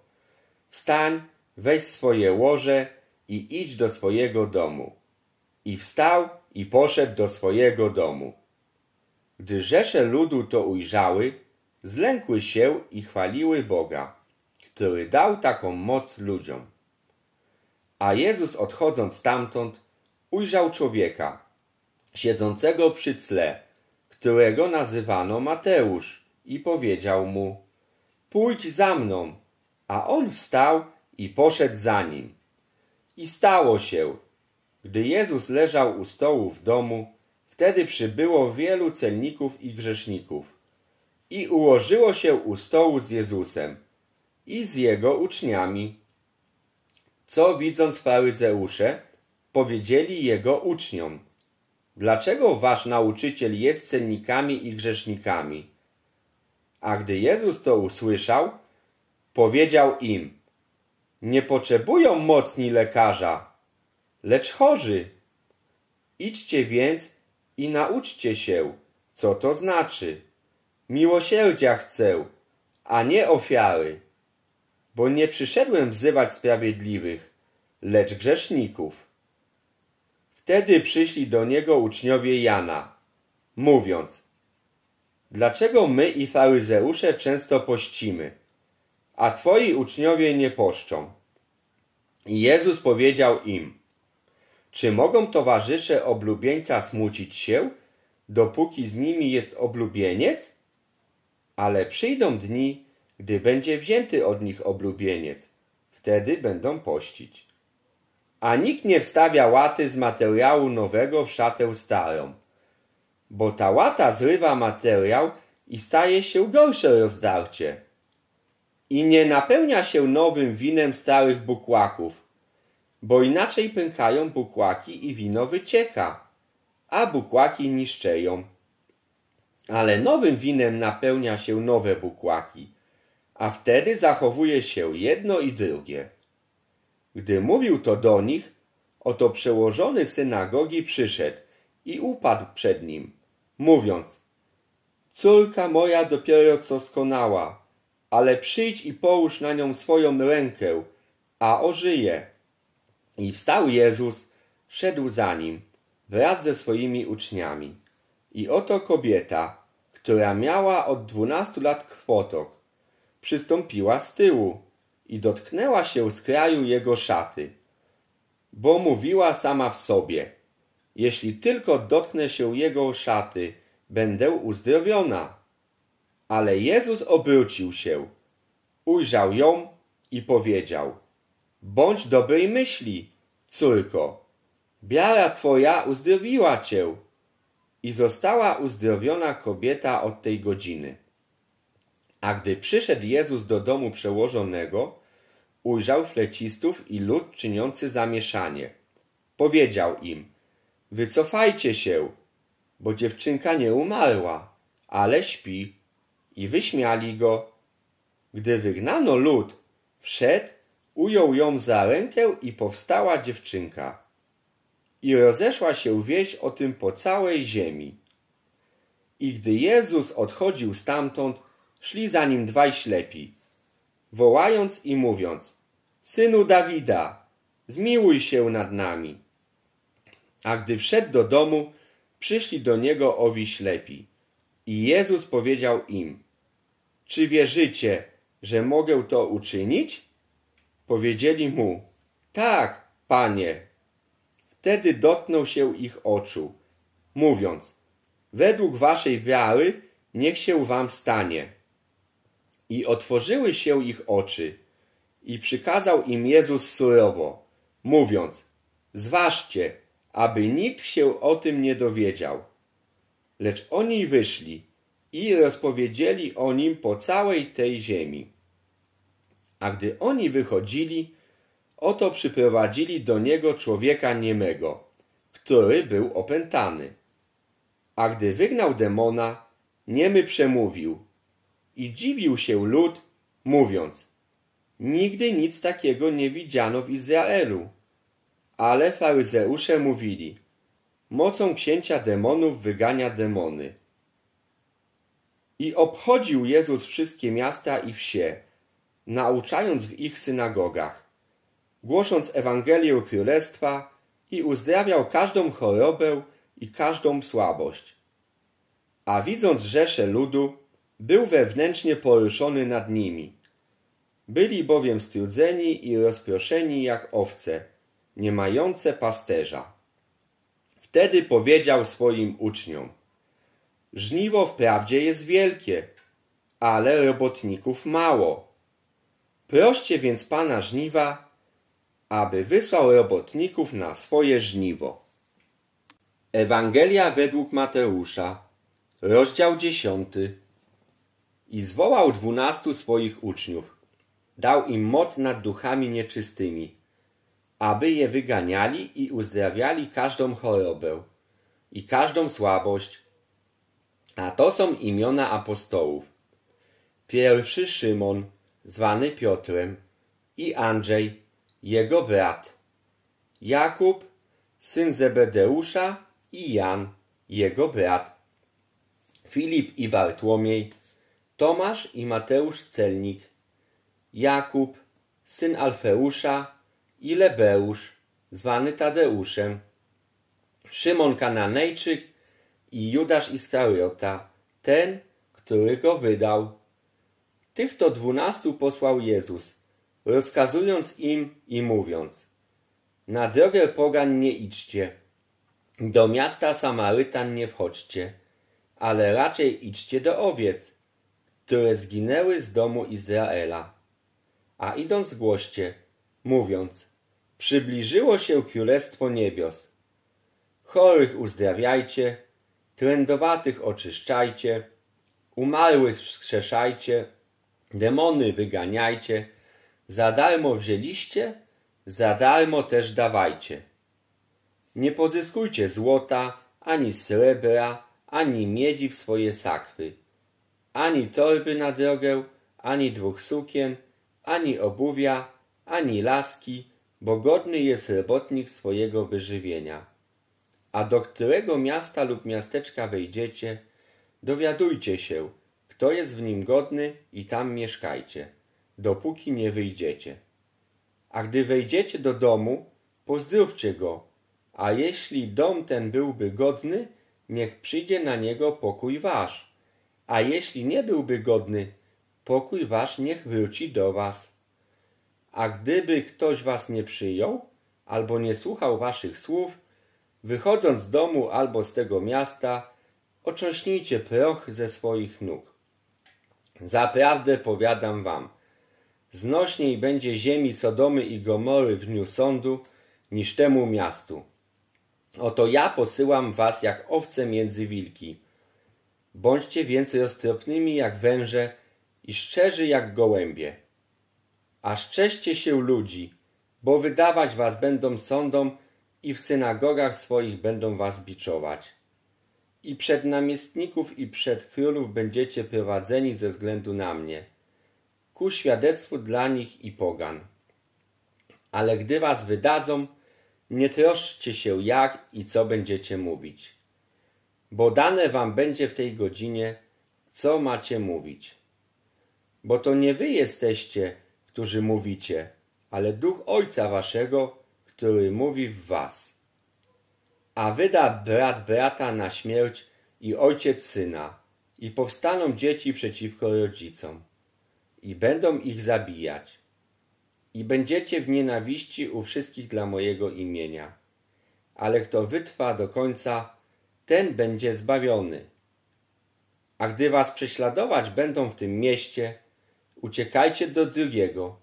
Wstań, weź swoje łoże i idź do swojego domu. I wstał i poszedł do swojego domu. Gdy rzesze ludu to ujrzały, zlękły się i chwaliły Boga, który dał taką moc ludziom. A Jezus, odchodząc stamtąd, ujrzał człowieka siedzącego przy cle, którego nazywano Mateusz, i powiedział mu: Pójdź za mną. A on wstał i poszedł za nim. I stało się, gdy Jezus leżał u stołu w domu, wtedy przybyło wielu celników i grzeszników i ułożyło się u stołu z Jezusem i z jego uczniami. Co widząc faryzeusze, powiedzieli jego uczniom: Dlaczego wasz nauczyciel jest celnikami i grzesznikami? A gdy Jezus to usłyszał, powiedział im: Nie potrzebują mocni lekarza, lecz chorzy. Idźcie więc i nauczcie się, co to znaczy: Miłosierdzia chcę, a nie ofiary. Bo nie przyszedłem wzywać sprawiedliwych, lecz grzeszników. Wtedy przyszli do niego uczniowie Jana, mówiąc: Dlaczego my i faryzeusze często pościmy, a twoi uczniowie nie poszczą? I Jezus powiedział im: Czy mogą towarzysze oblubieńca smucić się, dopóki z nimi jest oblubieniec? Ale przyjdą dni, gdy będzie wzięty od nich oblubieniec, wtedy będą pościć. A nikt nie wstawia łaty z materiału nowego w szatę starą, bo ta łata zrywa materiał i staje się gorsze rozdarcie. I nie napełnia się nowym winem starych bukłaków, bo inaczej pękają bukłaki i wino wycieka, a bukłaki niszczeją. Ale nowym winem napełnia się nowe bukłaki, a wtedy zachowuje się jedno i drugie. Gdy mówił to do nich, oto przełożony synagogi przyszedł i upadł przed nim, mówiąc: córka moja dopiero co skonała, ale przyjdź i połóż na nią swoją rękę, a ożyje. I wstał Jezus, szedł za nim, wraz ze swoimi uczniami. I oto kobieta, która miała od dwunastu lat krwotok, przystąpiła z tyłu i dotknęła się z kraju jego szaty, bo mówiła sama w sobie: jeśli tylko dotknę się jego szaty, będę uzdrowiona. Ale Jezus obrócił się, ujrzał ją i powiedział: bądź dobrej myśli, córko, wiara twoja uzdrowiła cię. I została uzdrowiona kobieta od tej godziny. A gdy przyszedł Jezus do domu przełożonego, ujrzał flecistów i lud czyniący zamieszanie. Powiedział im: wycofajcie się, bo dziewczynka nie umarła, ale śpi. I wyśmiali go. Gdy wygnano lud, wszedł, ujął ją za rękę i powstała dziewczynka. I rozeszła się wieść o tym po całej ziemi. I gdy Jezus odchodził stamtąd, szli za nim dwaj ślepi, wołając i mówiąc: Synu Dawida, zmiłuj się nad nami. A gdy wszedł do domu, przyszli do niego owi ślepi. I Jezus powiedział im: czy wierzycie, że mogę to uczynić? Powiedzieli mu: tak, Panie. Wtedy dotknął się ich oczu, mówiąc: według waszej wiary niech się wam stanie. I otworzyły się ich oczy. I przykazał im Jezus surowo, mówiąc: zważcie, aby nikt się o tym nie dowiedział. Lecz oni wyszli i rozpowiedzieli o nim po całej tej ziemi. A gdy oni wychodzili, oto przyprowadzili do niego człowieka niemego, który był opętany. A gdy wygnał demona, niemy przemówił. I dziwił się lud, mówiąc: nigdy nic takiego nie widziano w Izraelu. Ale faryzeusze mówili: mocą księcia demonów wygania demony. I obchodził Jezus wszystkie miasta i wsie, nauczając w ich synagogach, głosząc Ewangelię Królestwa, i uzdrawiał każdą chorobę i każdą słabość. A widząc rzeszę ludu, był wewnętrznie poruszony nad nimi. Byli bowiem strudzeni i rozproszeni jak owce, nie mające pasterza. Wtedy powiedział swoim uczniom: żniwo wprawdzie jest wielkie, ale robotników mało. Proście więc Pana żniwa, aby wysłał robotników na swoje żniwo. Ewangelia według Mateusza, rozdział dziesiąty. I zwołał dwunastu swoich uczniów. Dał im moc nad duchami nieczystymi, aby je wyganiali i uzdrawiali każdą chorobę i każdą słabość. A to są imiona apostołów: pierwszy Szymon, zwany Piotrem, i Andrzej, jego brat, Jakub, syn Zebedeusza, i Jan, jego brat, Filip i Bartłomiej, Tomasz i Mateusz celnik, Jakub, syn Alfeusza, i Lebeusz, zwany Tadeuszem, Szymon Kananejczyk i Judasz Iskariota, ten, który go wydał. Tych to dwunastu posłał Jezus, rozkazując im i mówiąc: na drogę pogan nie idźcie, do miasta Samarytan nie wchodźcie, ale raczej idźcie do owiec, które zginęły z domu Izraela. A idąc głoście, mówiąc: przybliżyło się Królestwo Niebios. Chorych uzdrawiajcie, trędowatych oczyszczajcie, umarłych wskrzeszajcie, demony wyganiajcie. Za darmo wzięliście, za darmo też dawajcie. Nie pozyskujcie złota, ani srebra, ani miedzi w swoje sakwy, ani torby na drogę, ani dwóch sukien, ani obuwia, ani laski, bo godny jest robotnik swojego wyżywienia. A do którego miasta lub miasteczka wejdziecie, dowiadujcie się, kto jest w nim godny i tam mieszkajcie, dopóki nie wyjdziecie. A gdy wejdziecie do domu, pozdrówcie go, a jeśli dom ten byłby godny, niech przyjdzie na niego pokój wasz, a jeśli nie byłby godny, pokój wasz niech wróci do was. A gdyby ktoś was nie przyjął, albo nie słuchał waszych słów, wychodząc z domu albo z tego miasta, otrząśnijcie proch ze swoich nóg. Zaprawdę powiadam wam, znośniej będzie ziemi Sodomy i Gomory w dniu sądu, niż temu miastu. Oto ja posyłam was jak owce między wilki. Bądźcie więc roztropnymi jak węże i szczerzy jak gołębie. A strzeżcie się ludzi, bo wydawać was będą sądom i w synagogach swoich będą was biczować. I przed namiestników i przed królów będziecie prowadzeni ze względu na mnie, ku świadectwu dla nich i pogan. Ale gdy was wydadzą, nie troszczcie się jak i co będziecie mówić, bo dane wam będzie w tej godzinie, co macie mówić. Bo to nie wy jesteście, którzy mówicie, ale Duch Ojca waszego, który mówi w was. A wyda brat brata na śmierć i ojciec syna, i powstaną dzieci przeciwko rodzicom, i będą ich zabijać. I będziecie w nienawiści u wszystkich dla mojego imienia. Ale kto wytrwa do końca, ten będzie zbawiony. A gdy was prześladować będą w tym mieście, uciekajcie do drugiego,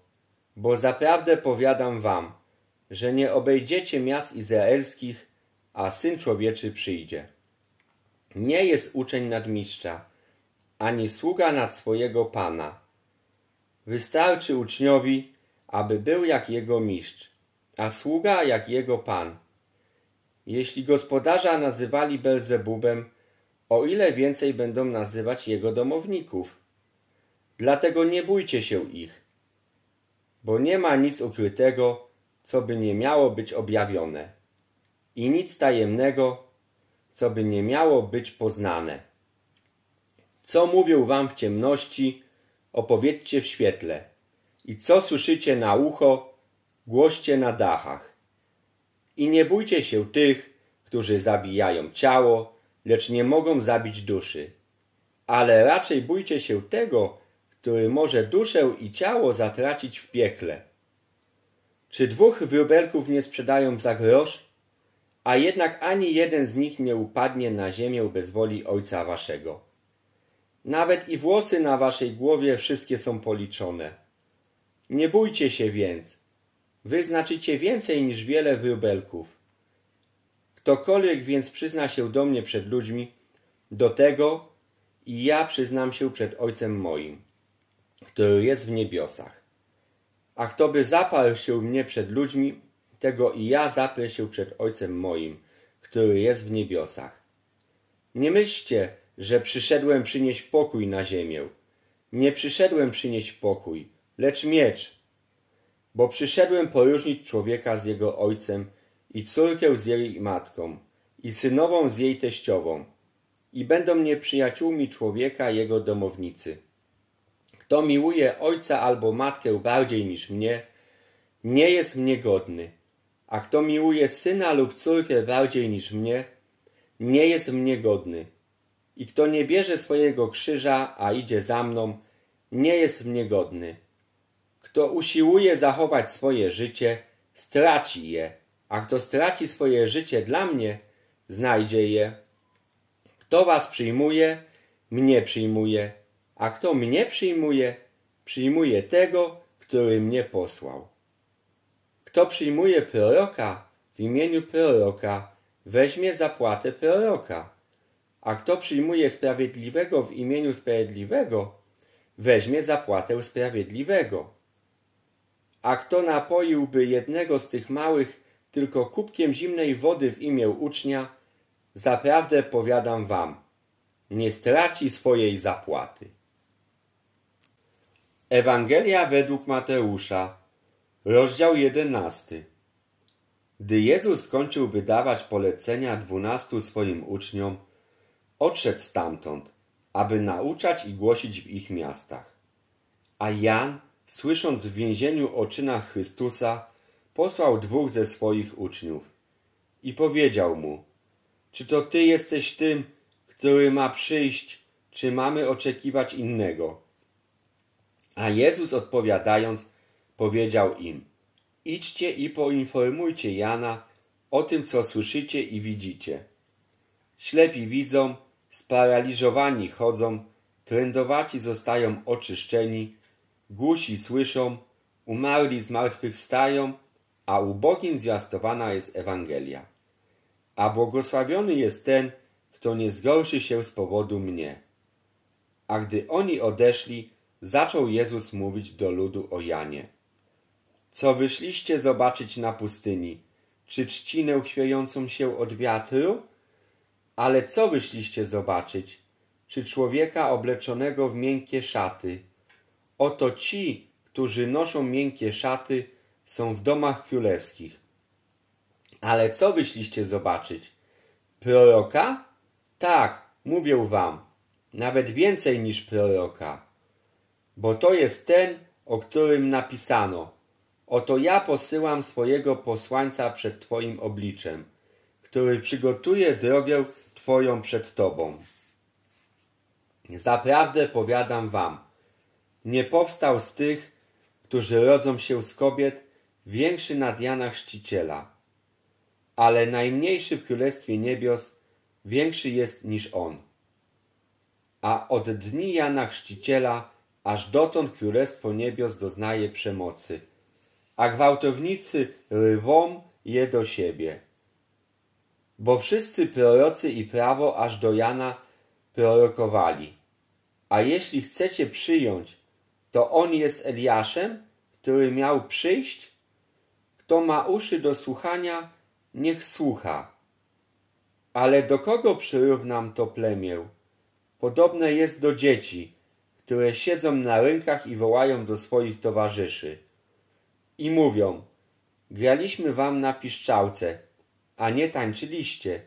bo zaprawdę powiadam wam, że nie obejdziecie miast izraelskich, a Syn Człowieczy przyjdzie. Nie jest uczeń nadmistrza, ani sługa nad swojego Pana. Wystarczy uczniowi, aby był jak jego mistrz, a sługa jak jego pan. Jeśli gospodarza nazywali Belzebubem, o ile więcej będą nazywać jego domowników. Dlatego nie bójcie się ich, bo nie ma nic ukrytego, co by nie miało być objawione, i nic tajemnego, co by nie miało być poznane. Co mówią wam w ciemności, opowiedzcie w świetle. I co słyszycie na ucho, głoście na dachach. I nie bójcie się tych, którzy zabijają ciało, lecz nie mogą zabić duszy. Ale raczej bójcie się tego, który może duszę i ciało zatracić w piekle. Czy dwóch wróbelków nie sprzedają za grosz? A jednak ani jeden z nich nie upadnie na ziemię bez woli Ojca waszego. Nawet i włosy na waszej głowie wszystkie są policzone. Nie bójcie się więc, wy znaczycie więcej niż wiele wróbelków. Ktokolwiek więc przyzna się do mnie przed ludźmi, do tego i ja przyznam się przed Ojcem moim, który jest w niebiosach. A kto by zaparł się mnie przed ludźmi, tego i ja zaprę się przed Ojcem moim, który jest w niebiosach. Nie myślcie, że przyszedłem przynieść pokój na ziemię. Nie przyszedłem przynieść pokój, lecz miecz, bo przyszedłem poróżnić człowieka z jego ojcem i córkę z jej matką i synową z jej teściową i będą nieprzyjaciółmi człowieka jego domownicy. Kto miłuje ojca albo matkę bardziej niż mnie, nie jest mnie godny, a kto miłuje syna lub córkę bardziej niż mnie, nie jest mnie godny. I kto nie bierze swojego krzyża, a idzie za mną, nie jest mnie godny. Kto usiłuje zachować swoje życie, straci je, a kto straci swoje życie dla mnie, znajdzie je. Kto was przyjmuje, mnie przyjmuje, a kto mnie przyjmuje, przyjmuje tego, który mnie posłał. Kto przyjmuje proroka, w imieniu proroka, weźmie zapłatę proroka, a kto przyjmuje sprawiedliwego w imieniu sprawiedliwego, weźmie zapłatę sprawiedliwego. A kto napoiłby jednego z tych małych tylko kubkiem zimnej wody w imię ucznia, zaprawdę powiadam wam, nie straci swojej zapłaty. Ewangelia według Mateusza, rozdział jedenasty. Gdy Jezus skończył wydawać polecenia dwunastu swoim uczniom, odszedł stamtąd, aby nauczać i głosić w ich miastach. A Jan, słysząc w więzieniu o czynach Chrystusa, posłał dwóch ze swoich uczniów i powiedział mu: czy to ty jesteś tym, który ma przyjść, czy mamy oczekiwać innego? A Jezus odpowiadając, powiedział im: idźcie i poinformujcie Jana o tym, co słyszycie i widzicie. Ślepi widzą, sparaliżowani chodzą, trędowaci zostają oczyszczeni, głusi słyszą, umarli zmartwychwstają, a ubogim zwiastowana jest Ewangelia. A błogosławiony jest ten, kto nie zgorszy się z powodu mnie. A gdy oni odeszli, zaczął Jezus mówić do ludu o Janie: co wyszliście zobaczyć na pustyni? Czy trzcinę chwiejącą się od wiatru? Ale co wyszliście zobaczyć? Czy człowieka obleczonego w miękkie szaty? Oto ci, którzy noszą miękkie szaty, są w domach królewskich. Ale co wyszliście zobaczyć? Proroka? Tak, mówię wam, nawet więcej niż proroka. Bo to jest ten, o którym napisano: oto ja posyłam swojego posłańca przed twoim obliczem, który przygotuje drogę twoją przed tobą. Zaprawdę powiadam wam, nie powstał z tych, którzy rodzą się z kobiet, większy nad Jana Chrzciciela, ale najmniejszy w Królestwie Niebios większy jest niż on. A od dni Jana Chrzciciela aż dotąd Królestwo Niebios doznaje przemocy, a gwałtownicy rwą je do siebie. Bo wszyscy prorocy i prawo aż do Jana prorokowali. A jeśli chcecie przyjąć, to on jest Eliaszem, który miał przyjść? Kto ma uszy do słuchania, niech słucha. Ale do kogo przyrównam to plemię? Podobne jest do dzieci, które siedzą na rynkach i wołają do swoich towarzyszy. I mówią: graliśmy wam na piszczałce, a nie tańczyliście.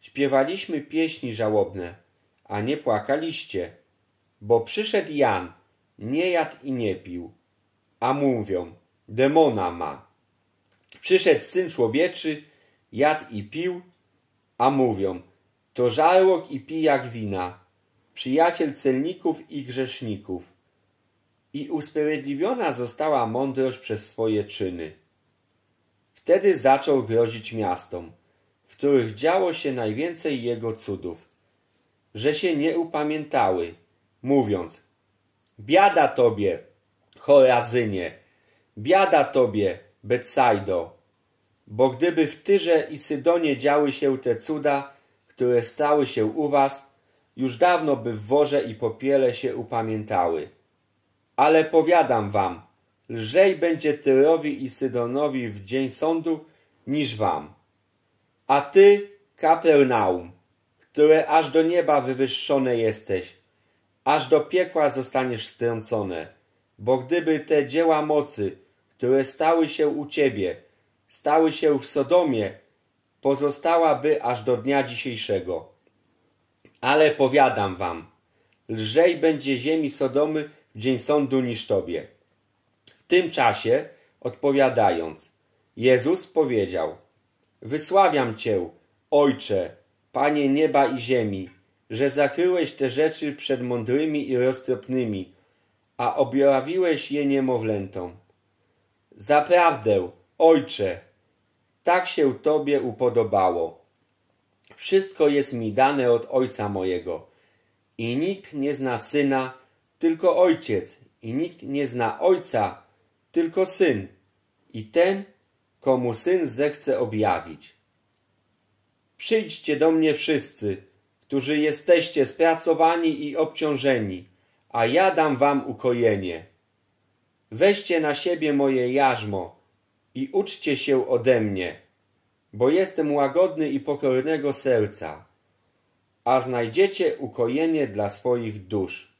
Śpiewaliśmy pieśni żałobne, a nie płakaliście. Bo przyszedł Jan, nie jadł i nie pił. A mówią: demona ma. Przyszedł Syn Człowieczy, jadł i pił. A mówią: to żarłok i pijak wina, przyjaciel celników i grzeszników. I usprawiedliwiona została mądrość przez swoje czyny. Wtedy zaczął grozić miastom, w których działo się najwięcej jego cudów, że się nie upamiętały, mówiąc: biada tobie, Chorazynie, biada tobie, Betsajdo. Bo gdyby w Tyrze i Sydonie działy się te cuda, które stały się u was, już dawno by w worze i popiele się upamiętały. Ale powiadam wam, lżej będzie Tyrowi i Sydonowi w dzień sądu niż wam. A ty, Kapernaum, które aż do nieba wywyższone jesteś, aż do piekła zostaniesz strącone. Bo gdyby te dzieła mocy, które stały się u ciebie, stały się w Sodomie, pozostałaby aż do dnia dzisiejszego. Ale powiadam wam, lżej będzie ziemi Sodomy w dzień sądu niż tobie. W tym czasie, odpowiadając, Jezus powiedział: wysławiam cię, Ojcze, Panie nieba i ziemi, że zakryłeś te rzeczy przed mądrymi i roztropnymi, a objawiłeś je niemowlętom. Zaprawdę, Ojcze, tak się tobie upodobało. Wszystko jest mi dane od Ojca mojego. I nikt nie zna Syna, tylko Ojciec. I nikt nie zna Ojca, tylko Syn. I ten, komu Syn zechce objawić. Przyjdźcie do mnie wszyscy, którzy jesteście spracowani i obciążeni, a ja dam wam ukojenie. Weźcie na siebie moje jarzmo i uczcie się ode mnie, bo jestem łagodny i pokornego serca, a znajdziecie ukojenie dla swoich dusz.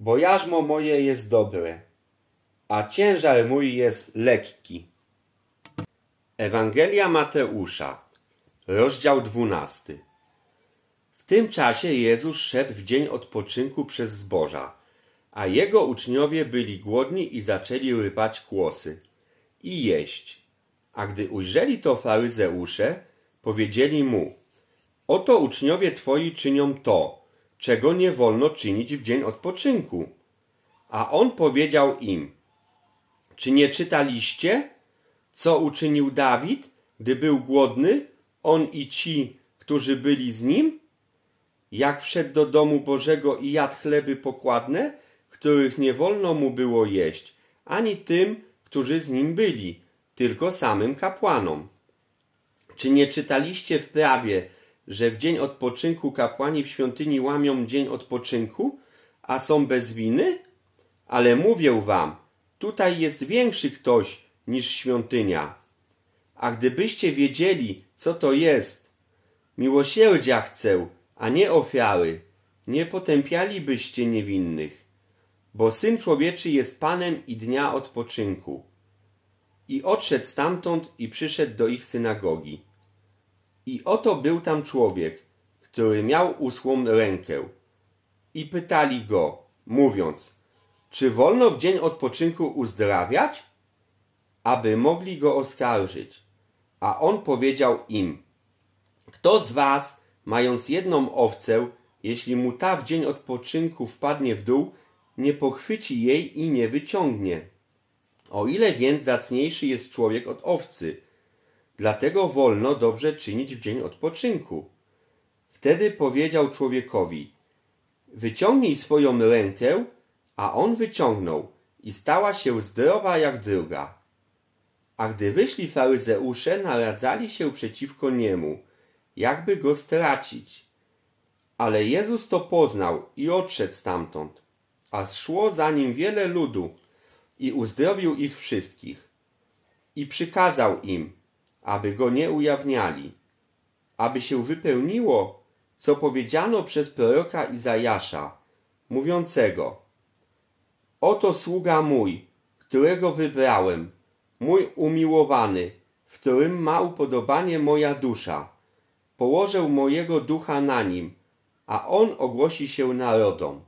Bo jarzmo moje jest dobre, a ciężar mój jest lekki. Ewangelia Mateusza, rozdział dwunasty. W tym czasie Jezus szedł w dzień odpoczynku przez zboża, a jego uczniowie byli głodni i zaczęli rypać kłosy i jeść. A gdy ujrzeli to faryzeusze, powiedzieli mu: oto uczniowie twoi czynią to, czego nie wolno czynić w dzień odpoczynku. A on powiedział im: czy nie czytaliście, co uczynił Dawid, gdy był głodny, on i ci, którzy byli z nim? Jak wszedł do domu Bożego i jadł chleby pokładne, których nie wolno mu było jeść, ani tym, którzy z nim byli, tylko samym kapłanom. Czy nie czytaliście w prawie, że w dzień odpoczynku kapłani w świątyni łamią dzień odpoczynku, a są bez winy? Ale mówię wam, tutaj jest większy ktoś niż świątynia. A gdybyście wiedzieli, co to jest, miłosierdzia chcę, a nie ofiary, nie potępialibyście niewinnych, bo Syn Człowieczy jest Panem i dnia odpoczynku. I odszedł stamtąd i przyszedł do ich synagogi. I oto był tam człowiek, który miał uschłą rękę. I pytali go, mówiąc: czy wolno w dzień odpoczynku uzdrawiać? Aby mogli go oskarżyć. A on powiedział im: kto z was, mając jedną owcę, jeśli mu ta w dzień odpoczynku wpadnie w dół, nie pochwyci jej i nie wyciągnie? O ile więc zacniejszy jest człowiek od owcy. Dlatego wolno dobrze czynić w dzień odpoczynku. Wtedy powiedział człowiekowi: wyciągnij swoją rękę, a on wyciągnął i stała się zdrowa jak druga. A gdy wyszli faryzeusze, naradzali się przeciwko niemu, jakby go stracić. Ale Jezus to poznał i odszedł stamtąd, a szło za nim wiele ludu i uzdrowił ich wszystkich. I przykazał im, aby go nie ujawniali, aby się wypełniło, co powiedziano przez proroka Izajasza, mówiącego: oto sługa mój, którego wybrałem, mój umiłowany, w którym ma upodobanie moja dusza. Położę mojego ducha na nim, a on ogłosi się narodom.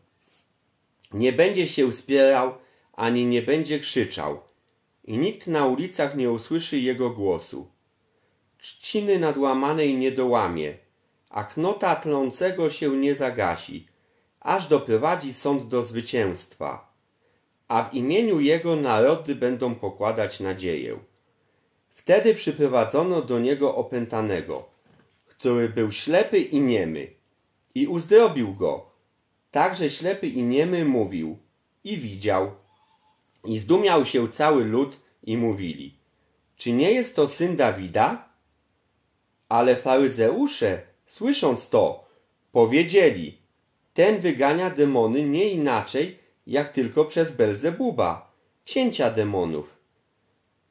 Nie będzie się spierał, ani nie będzie krzyczał, i nikt na ulicach nie usłyszy jego głosu. Trzciny nadłamanej nie dołamie, a knota tlącego się nie zagasi, aż doprowadzi sąd do zwycięstwa. A w imieniu Jego narody będą pokładać nadzieję. Wtedy przyprowadzono do Niego opętanego, który był ślepy i niemy, i uzdrowił go. Także ślepy i niemy mówił i widział. I zdumiał się cały lud i mówili: czy nie jest to syn Dawida? Ale faryzeusze, słysząc to, powiedzieli: ten wygania demony nie inaczej, jak tylko przez Belzebuba, księcia demonów.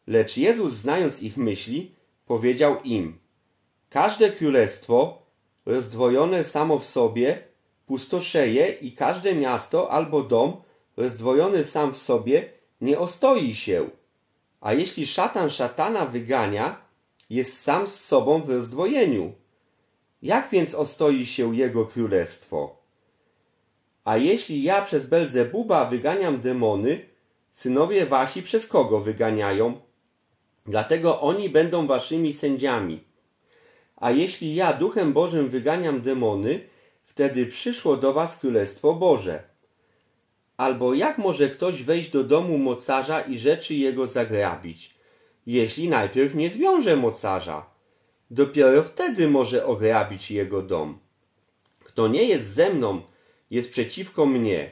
Lecz Jezus, znając ich myśli, powiedział im: każde królestwo rozdwojone samo w sobie pustoszeje i każde miasto albo dom rozdwojony sam w sobie nie ostoi się. A jeśli szatan szatana wygania, jest sam z sobą w rozdwojeniu. Jak więc ostoi się jego królestwo? A jeśli ja przez Belzebuba wyganiam demony, synowie wasi przez kogo wyganiają? Dlatego oni będą waszymi sędziami. A jeśli ja Duchem Bożym wyganiam demony, wtedy przyszło do was Królestwo Boże. Albo jak może ktoś wejść do domu mocarza i rzeczy jego zagrabić, jeśli najpierw nie zwiąże mocarza? Dopiero wtedy może ograbić jego dom. Kto nie jest ze mną, jest przeciwko mnie,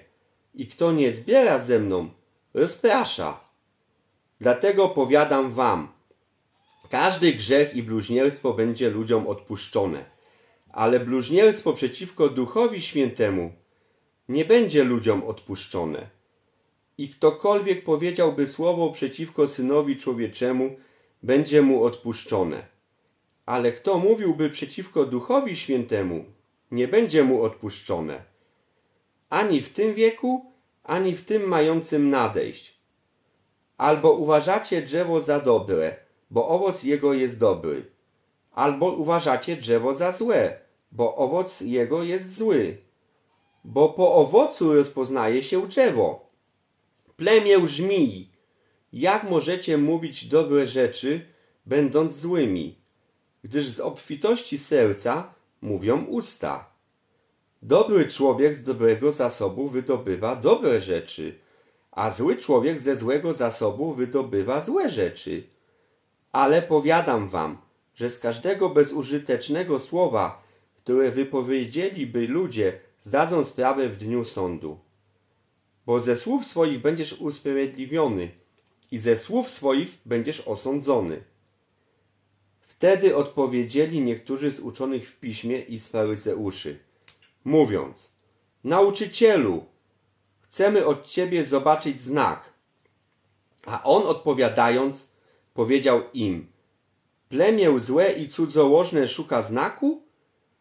i kto nie zbiera ze mną, rozprasza. Dlatego powiadam wam, każdy grzech i bluźnierstwo będzie ludziom odpuszczone, ale bluźnierstwo przeciwko Duchowi Świętemu nie będzie ludziom odpuszczone. i ktokolwiek powiedziałby słowo przeciwko Synowi Człowieczemu, będzie mu odpuszczone. Ale kto mówiłby przeciwko Duchowi Świętemu, nie będzie mu odpuszczone. Ani w tym wieku, ani w tym mającym nadejść. Albo uważacie drzewo za dobre, bo owoc jego jest dobry. Albo uważacie drzewo za złe, bo owoc jego jest zły. Bo po owocu rozpoznaje się drzewo. Plemię żmii, jak możecie mówić dobre rzeczy, będąc złymi? Gdyż z obfitości serca mówią usta. Dobry człowiek z dobrego zasobu wydobywa dobre rzeczy, a zły człowiek ze złego zasobu wydobywa złe rzeczy. Ale powiadam wam, że z każdego bezużytecznego słowa, które wypowiedzieliby ludzie, zdadzą sprawę w dniu sądu. Bo ze słów swoich będziesz usprawiedliwiony i ze słów swoich będziesz osądzony. Wtedy odpowiedzieli niektórzy z uczonych w piśmie i z faryzeuszy, mówiąc: Nauczycielu, chcemy od Ciebie zobaczyć znak. A on odpowiadając, powiedział im: Plemię złe i cudzołożne szuka znaku,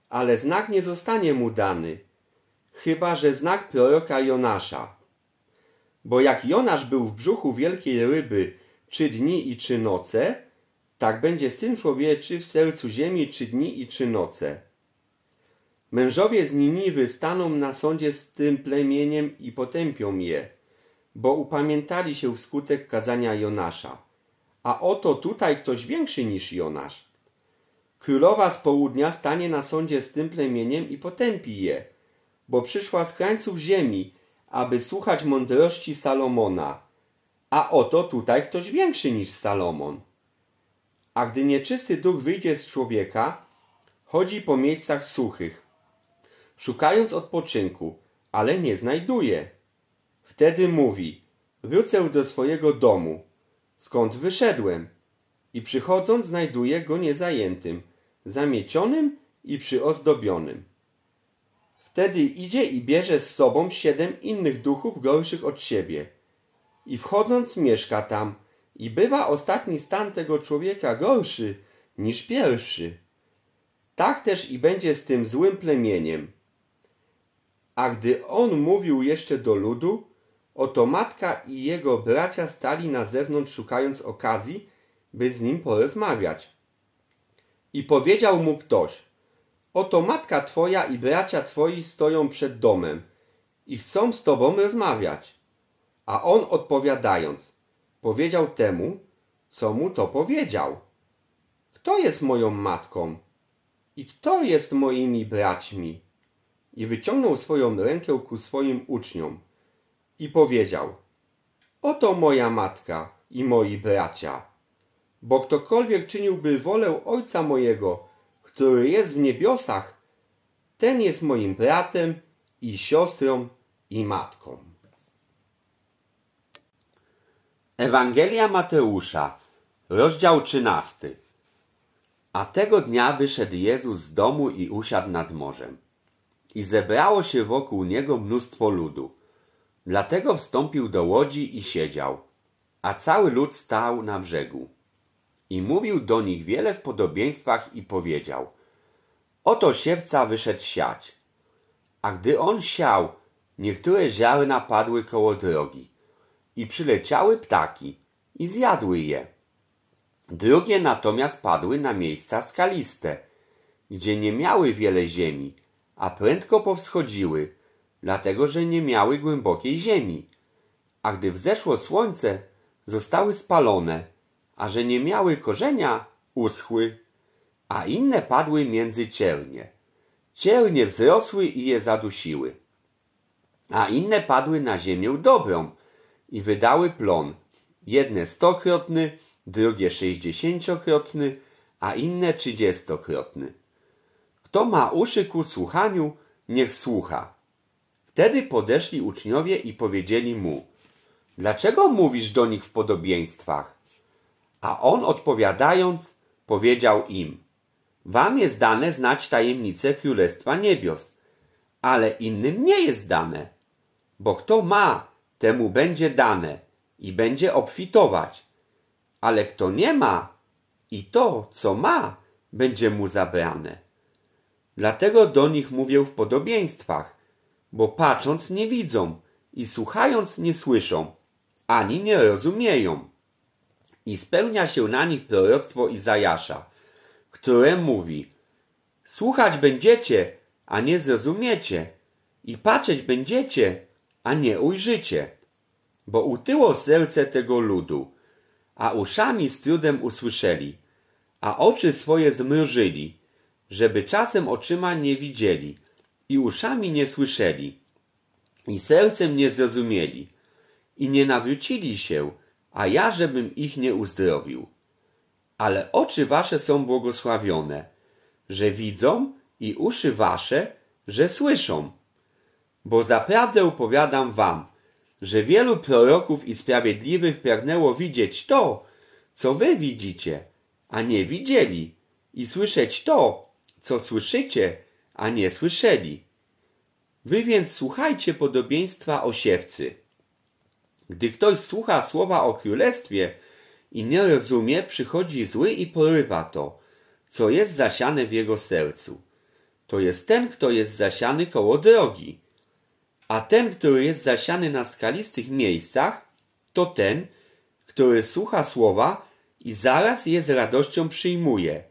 ale znak nie zostanie mu dany, chyba że znak proroka Jonasza. Bo jak Jonasz był w brzuchu wielkiej ryby trzy dni i trzy noce, tak będzie Syn Człowieczy w sercu ziemi trzy dni i trzy noce. Mężowie z Niniwy staną na sądzie z tym plemieniem i potępią je, bo upamiętali się wskutek kazania Jonasza. A oto tutaj ktoś większy niż Jonasz. Królowa z południa stanie na sądzie z tym plemieniem i potępi je, bo przyszła z krańców ziemi, aby słuchać mądrości Salomona. A oto tutaj ktoś większy niż Salomon. A gdy nieczysty duch wyjdzie z człowieka, chodzi po miejscach suchych, szukając odpoczynku, ale nie znajduje. Wtedy mówi: wrócę do swojego domu, skąd wyszedłem. I przychodząc znajduje go niezajętym, zamiecionym i przyozdobionym. Wtedy idzie i bierze z sobą siedem innych duchów gorszych od siebie. I wchodząc mieszka tam, i bywa ostatni stan tego człowieka gorszy niż pierwszy. Tak też i będzie z tym złym plemieniem. A gdy on mówił jeszcze do ludu, oto matka i jego bracia stali na zewnątrz, szukając okazji, by z nim porozmawiać. I powiedział mu ktoś: oto matka twoja i bracia twoi stoją przed domem i chcą z tobą rozmawiać. A on odpowiadając, powiedział temu, co mu to powiedział: kto jest moją matką i kto jest moimi braćmi? I wyciągnął swoją rękę ku swoim uczniom i powiedział: oto moja matka i moi bracia, bo ktokolwiek czyniłby wolę Ojca mojego, który jest w niebiosach, ten jest moim bratem i siostrą i matką. Ewangelia Mateusza, rozdział trzynasty. A tego dnia wyszedł Jezus z domu i usiadł nad morzem. I zebrało się wokół Niego mnóstwo ludu. Dlatego wstąpił do łodzi i siedział, a cały lud stał na brzegu. I mówił do nich wiele w podobieństwach i powiedział: oto siewca wyszedł siać. A gdy on siał, niektóre ziarna padły koło drogi i przyleciały ptaki i zjadły je. Drugie natomiast padły na miejsca skaliste, gdzie nie miały wiele ziemi, a prędko powschodziły, dlatego że nie miały głębokiej ziemi. A gdy wzeszło słońce, zostały spalone, a że nie miały korzenia, uschły. A inne padły między ciernie. Ciernie wzrosły i je zadusiły. A inne padły na ziemię dobrą i wydały plon, jedne stokrotny, drugie sześćdziesięciokrotny, a inne trzydziestokrotny. Kto ma uszy ku słuchaniu, niech słucha. Wtedy podeszli uczniowie i powiedzieli mu: dlaczego mówisz do nich w podobieństwach? A on odpowiadając, powiedział im: wam jest dane znać tajemnicę Królestwa Niebios, ale innym nie jest dane. Bo kto ma, temu będzie dane i będzie obfitować. Ale kto nie ma, i to, co ma, będzie mu zabrane. Dlatego do nich mówię w podobieństwach, bo patrząc nie widzą i słuchając nie słyszą, ani nie rozumieją. I spełnia się na nich proroctwo Izajasza, które mówi: słuchać będziecie, a nie zrozumiecie, i patrzeć będziecie, a nie ujrzycie, bo utyło serce tego ludu, a uszami z trudem usłyszeli, a oczy swoje zmrużyli, żeby czasem oczyma nie widzieli i uszami nie słyszeli i sercem nie zrozumieli i nie nawrócili się, a ja żebym ich nie uzdrowił. Ale oczy wasze są błogosławione, że widzą, i uszy wasze, że słyszą. Bo zaprawdę powiadam wam, że wielu proroków i sprawiedliwych pragnęło widzieć to, co wy widzicie, a nie widzieli, i słyszeć to, co słyszycie, a nie słyszeli. Wy więc słuchajcie podobieństwa o siewcy. Gdy ktoś słucha słowa o królestwie i nie rozumie, przychodzi zły i porywa to, co jest zasiane w jego sercu. To jest ten, kto jest zasiany koło drogi. A ten, który jest zasiany na skalistych miejscach, to ten, który słucha słowa i zaraz je z radością przyjmuje,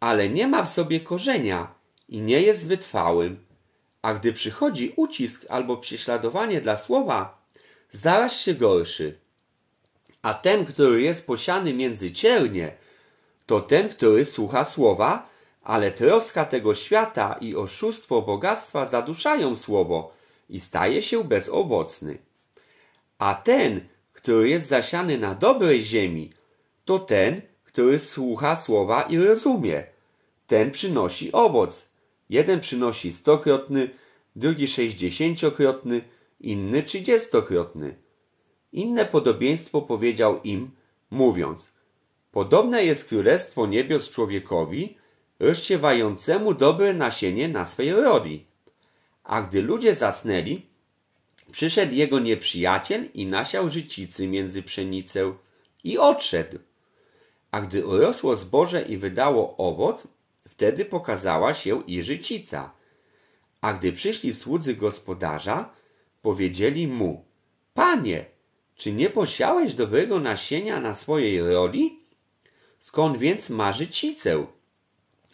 ale nie ma w sobie korzenia i nie jest wytrwałym. A gdy przychodzi ucisk albo prześladowanie dla słowa, zaraz się gorszy. A ten, który jest posiany między ciernie, to ten, który słucha słowa, ale troska tego świata i oszustwo bogactwa zaduszają słowo i staje się bezowocny. A ten, który jest zasiany na dobrej ziemi, to ten, który słucha słowa i rozumie. Ten przynosi owoc. Jeden przynosi stokrotny, drugi sześćdziesięciokrotny, inny trzydziestokrotny. Inne podobieństwo powiedział im, mówiąc: podobne jest królestwo niebios człowiekowi, rozsiewającemu dobre nasienie na swej roli. A gdy ludzie zasnęli, przyszedł jego nieprzyjaciel i nasiał życicy między pszenicę i odszedł. A gdy urosło zboże i wydało owoc, wtedy pokazała się i życica. A gdy przyszli słudzy gospodarza, powiedzieli mu: Panie, czy nie posiałeś dobrego nasienia na swojej roli? Skąd więc ma życicę?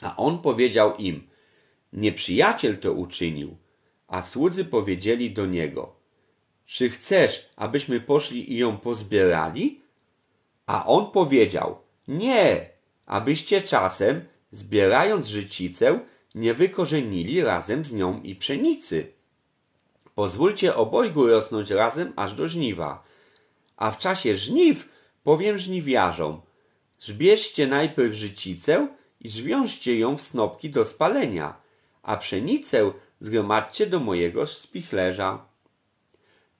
A on powiedział im: nieprzyjaciel to uczynił. A słudzy powiedzieli do niego: czy chcesz, abyśmy poszli i ją pozbierali? A on powiedział: nie, abyście czasem, zbierając życicę, nie wykorzenili razem z nią i pszenicy. Pozwólcie obojgu rosnąć razem aż do żniwa. A w czasie żniw powiem żniwiarzom: żbierzcie najpierw życicę i zwiążcie ją w snopki do spalenia, a pszenicę zgromadźcie do mojego spichlerza.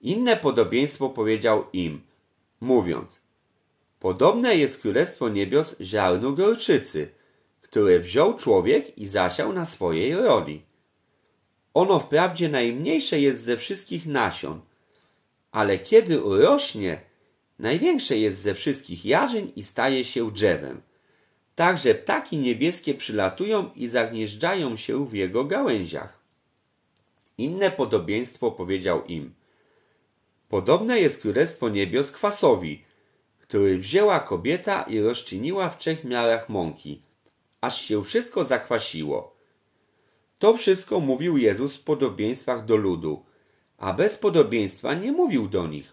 Inne podobieństwo powiedział im, mówiąc: podobne jest królestwo niebios ziarnu gorczycy, które wziął człowiek i zasiał na swojej roli. Ono wprawdzie najmniejsze jest ze wszystkich nasion, ale kiedy urośnie, największe jest ze wszystkich jarzyn i staje się drzewem. Także ptaki niebieskie przylatują i zagnieżdżają się w jego gałęziach. Inne podobieństwo powiedział im: podobne jest królestwo niebios kwasowi, który wzięła kobieta i rozczyniła w trzech miarach mąki, aż się wszystko zakwasiło. To wszystko mówił Jezus w podobieństwach do ludu, a bez podobieństwa nie mówił do nich,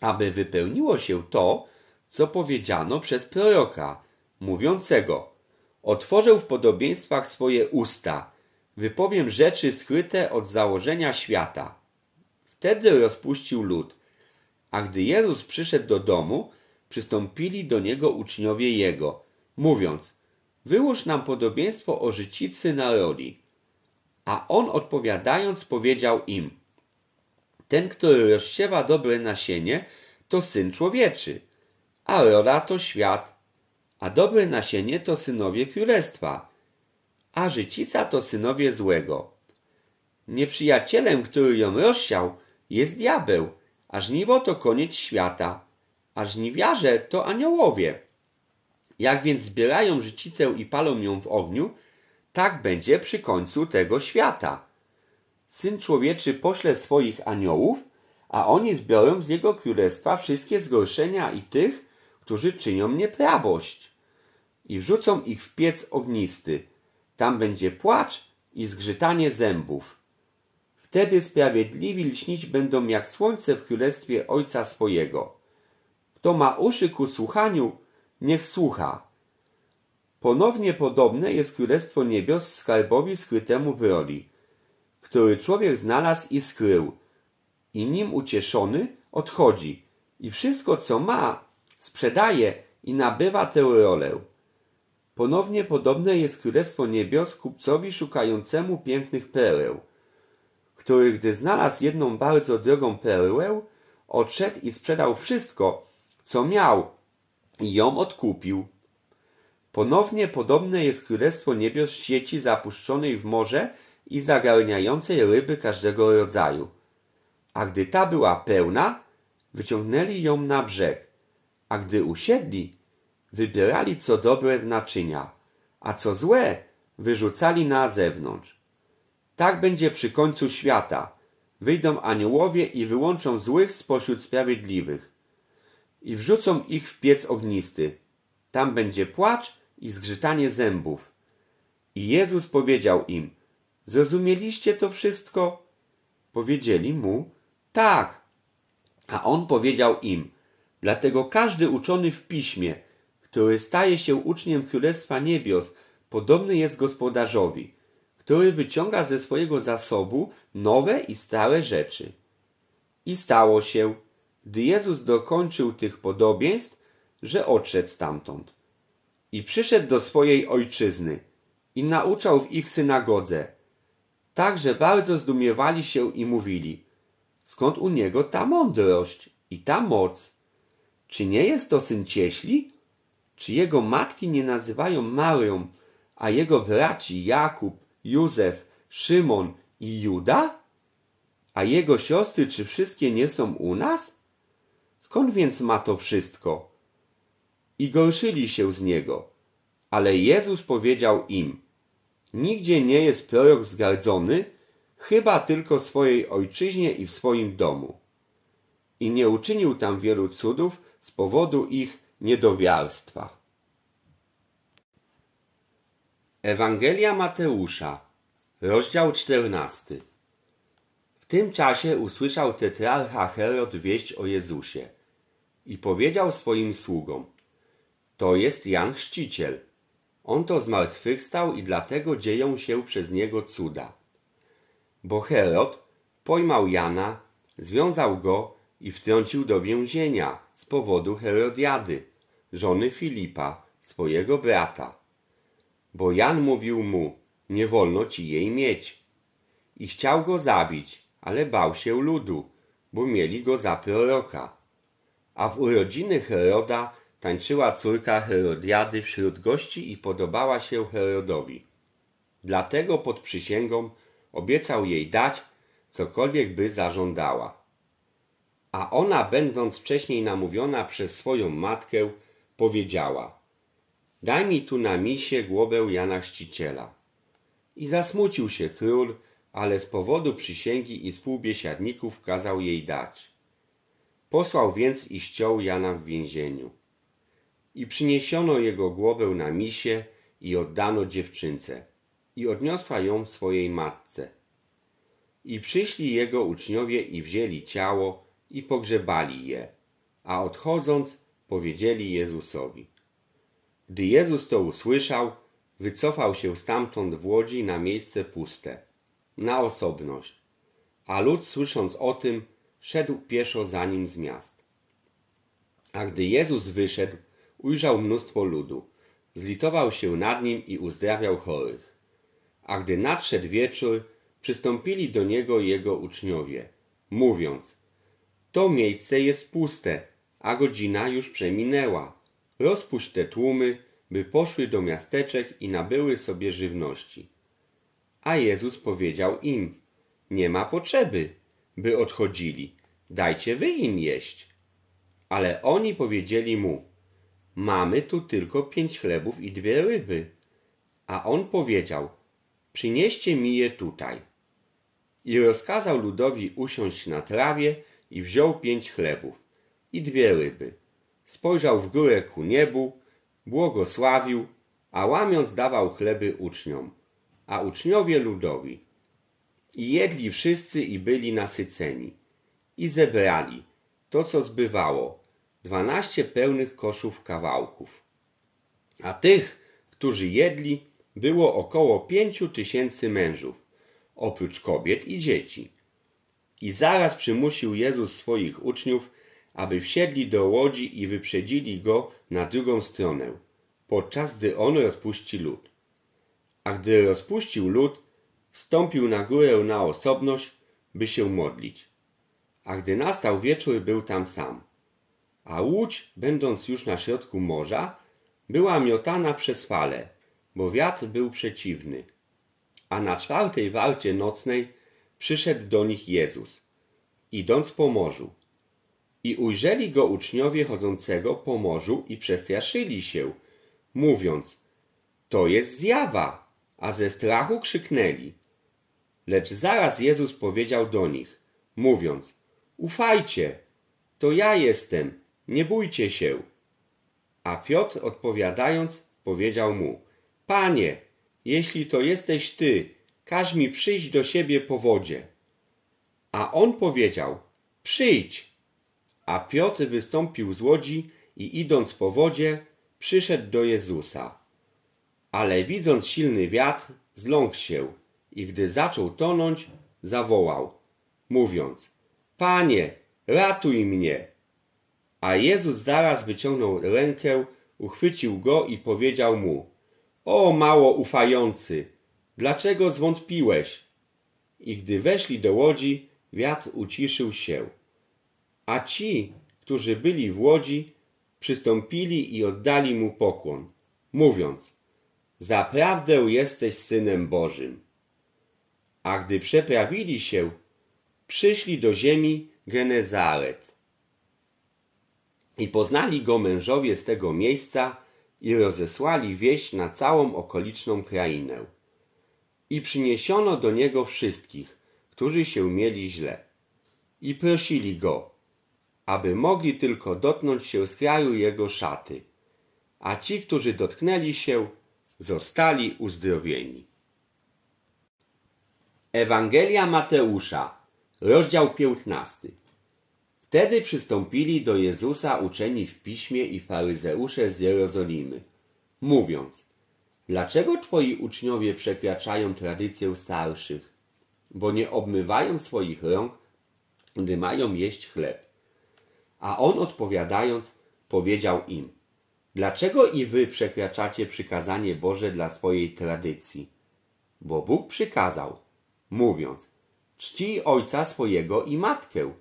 aby wypełniło się to, co powiedziano przez proroka, mówiącego: otworzył w podobieństwach swoje usta, wypowiem rzeczy skryte od założenia świata. Wtedy rozpuścił lud, a gdy Jezus przyszedł do domu, przystąpili do niego uczniowie jego, mówiąc: wyłóż nam podobieństwo o życicy na roli. A on odpowiadając powiedział im: ten, który rozsiewa dobre nasienie, to Syn Człowieczy, a rola to świat, a dobre nasienie to synowie królestwa, a życica to synowie złego. Nieprzyjacielem, który ją rozsiał, jest diabeł, a żniwo to koniec świata, a żniwiarze to aniołowie. Jak więc zbierają życicę i palą ją w ogniu, tak będzie przy końcu tego świata. Syn Człowieczy pośle swoich aniołów, a oni zbiorą z Jego Królestwa wszystkie zgorszenia i tych, którzy czynią nieprawość. I wrzucą ich w piec ognisty. Tam będzie płacz i zgrzytanie zębów. Wtedy sprawiedliwi lśnić będą jak słońce w Królestwie Ojca swojego. Kto ma uszy ku słuchaniu, niech słucha. Ponownie podobne jest Królestwo Niebios skarbowi skrytemu w roli, który człowiek znalazł i skrył, i nim ucieszony odchodzi i wszystko, co ma, sprzedaje i nabywa tę rolę. Ponownie podobne jest Królestwo Niebios kupcowi szukającemu pięknych pereł, który, gdy znalazł jedną bardzo drogą perełę, odszedł i sprzedał wszystko, co miał, i ją odkupił. Ponownie podobne jest Królestwo Niebios sieci zapuszczonej w morze i zagarniającej ryby każdego rodzaju. A gdy ta była pełna, wyciągnęli ją na brzeg, a gdy usiedli, wybierali co dobre w naczynia, a co złe wyrzucali na zewnątrz. Tak będzie przy końcu świata. Wyjdą aniołowie i wyłączą złych spośród sprawiedliwych i wrzucą ich w piec ognisty. Tam będzie płacz i zgrzytanie zębów. I Jezus powiedział im: zrozumieliście to wszystko? Powiedzieli mu: tak. A on powiedział im: dlatego każdy uczony w piśmie, który staje się uczniem Królestwa Niebios, podobny jest gospodarzowi, który wyciąga ze swojego zasobu nowe i stare rzeczy. I stało się, gdy Jezus dokończył tych podobieństw, że odszedł stamtąd. I przyszedł do swojej ojczyzny i nauczał w ich synagodze. Także bardzo zdumiewali się i mówili: skąd u niego ta mądrość i ta moc? Czy nie jest to syn cieśli? Czy jego matki nie nazywają Marią, a jego braci Jakub, Józef, Szymon i Juda? A jego siostry czy wszystkie nie są u nas? Skąd więc ma to wszystko? I gorszyli się z niego. Ale Jezus powiedział im: nigdzie nie jest prorok wzgardzony, chyba tylko w swojej ojczyźnie i w swoim domu. I nie uczynił tam wielu cudów z powodu ich niedowiarstwa. Ewangelia Mateusza, rozdział czternasty. W tym czasie usłyszał tetrarcha Herod wieść o Jezusie i powiedział swoim sługom: to jest Jan Chrzciciel. On to zmartwychwstał i dlatego dzieją się przez niego cuda. Bo Herod pojmał Jana, związał go i wtrącił do więzienia z powodu Herodiady, żony Filipa, swojego brata. Bo Jan mówił mu: nie wolno ci jej mieć. I chciał go zabić, ale bał się ludu, bo mieli go za proroka. A w urodziny Heroda tańczyła córka Herodiady wśród gości i podobała się Herodowi. Dlatego pod przysięgą obiecał jej dać, cokolwiek by zażądała. A ona, będąc wcześniej namówiona przez swoją matkę, powiedziała: daj mi tu na misie głowę Jana Chrzciciela. I zasmucił się król, ale z powodu przysięgi i współbiesiadników kazał jej dać. Posłał więc i ściął Jana w więzieniu. I przyniesiono jego głowę na misie i oddano dziewczynce. I odniosła ją swojej matce. I przyszli jego uczniowie i wzięli ciało i pogrzebali je, a odchodząc powiedzieli Jezusowi. Gdy Jezus to usłyszał, wycofał się stamtąd w łodzi na miejsce puste, na osobność, a lud, słysząc o tym, szedł pieszo za nim z miast. A gdy Jezus wyszedł, ujrzał mnóstwo ludu, zlitował się nad nim i uzdrawiał chorych. A gdy nadszedł wieczór, przystąpili do niego jego uczniowie, mówiąc: to miejsce jest puste, a godzina już przeminęła. Rozpuść te tłumy, by poszły do miasteczek i nabyły sobie żywności. A Jezus powiedział im: nie ma potrzeby, by odchodzili, dajcie wy im jeść. Ale oni powiedzieli mu, mamy tu tylko pięć chlebów i dwie ryby. A on powiedział, przynieście mi je tutaj. I rozkazał ludowi usiąść na trawie i wziął pięć chlebów i dwie ryby. Spojrzał w górę ku niebu, błogosławił, a łamiąc dawał chleby uczniom, a uczniowie ludowi. I jedli wszyscy i byli nasyceni. I zebrali to, co zbywało, dwanaście pełnych koszów kawałków. A tych, którzy jedli, było około pięciu tysięcy mężów, oprócz kobiet i dzieci. I zaraz przymusił Jezus swoich uczniów, aby wsiedli do łodzi i wyprzedzili go na drugą stronę, podczas gdy on rozpuści lud. A gdy rozpuścił lud, wstąpił na górę na osobność, by się modlić. A gdy nastał wieczór, był tam sam. A łódź, będąc już na środku morza, była miotana przez fale, bo wiatr był przeciwny. A na czwartej warcie nocnej przyszedł do nich Jezus, idąc po morzu. I ujrzeli go uczniowie chodzącego po morzu i przestraszyli się, mówiąc, to jest zjawa, a ze strachu krzyknęli. Lecz zaraz Jezus powiedział do nich, mówiąc, ufajcie, to ja jestem, nie bójcie się. A Piotr odpowiadając, powiedział mu, Panie, jeśli to jesteś Ty, każ mi przyjść do siebie po wodzie. A on powiedział, przyjdź. A Piotr wystąpił z łodzi i idąc po wodzie, przyszedł do Jezusa. Ale widząc silny wiatr, zląkł się i gdy zaczął tonąć, zawołał, mówiąc, Panie, ratuj mnie. A Jezus zaraz wyciągnął rękę, uchwycił go i powiedział mu, o mało ufający, dlaczego zwątpiłeś? I gdy weszli do łodzi, wiatr uciszył się. A ci, którzy byli w łodzi, przystąpili i oddali mu pokłon, mówiąc, zaprawdę jesteś Synem Bożym. A gdy przeprawili się, przyszli do ziemi Genezaret. I poznali go mężowie z tego miejsca i rozesłali wieść na całą okoliczną krainę. I przyniesiono do niego wszystkich, którzy się mieli źle. I prosili go, aby mogli tylko dotknąć się z kraju jego szaty. A ci, którzy dotknęli się, zostali uzdrowieni. Ewangelia Mateusza, rozdział piętnasty. Wtedy przystąpili do Jezusa uczeni w piśmie i faryzeusze z Jerozolimy, mówiąc, dlaczego twoi uczniowie przekraczają tradycję starszych, bo nie obmywają swoich rąk, gdy mają jeść chleb? A on odpowiadając, powiedział im, dlaczego i wy przekraczacie przykazanie Boże dla swojej tradycji? Bo Bóg przykazał, mówiąc, czcij ojca swojego i matkę,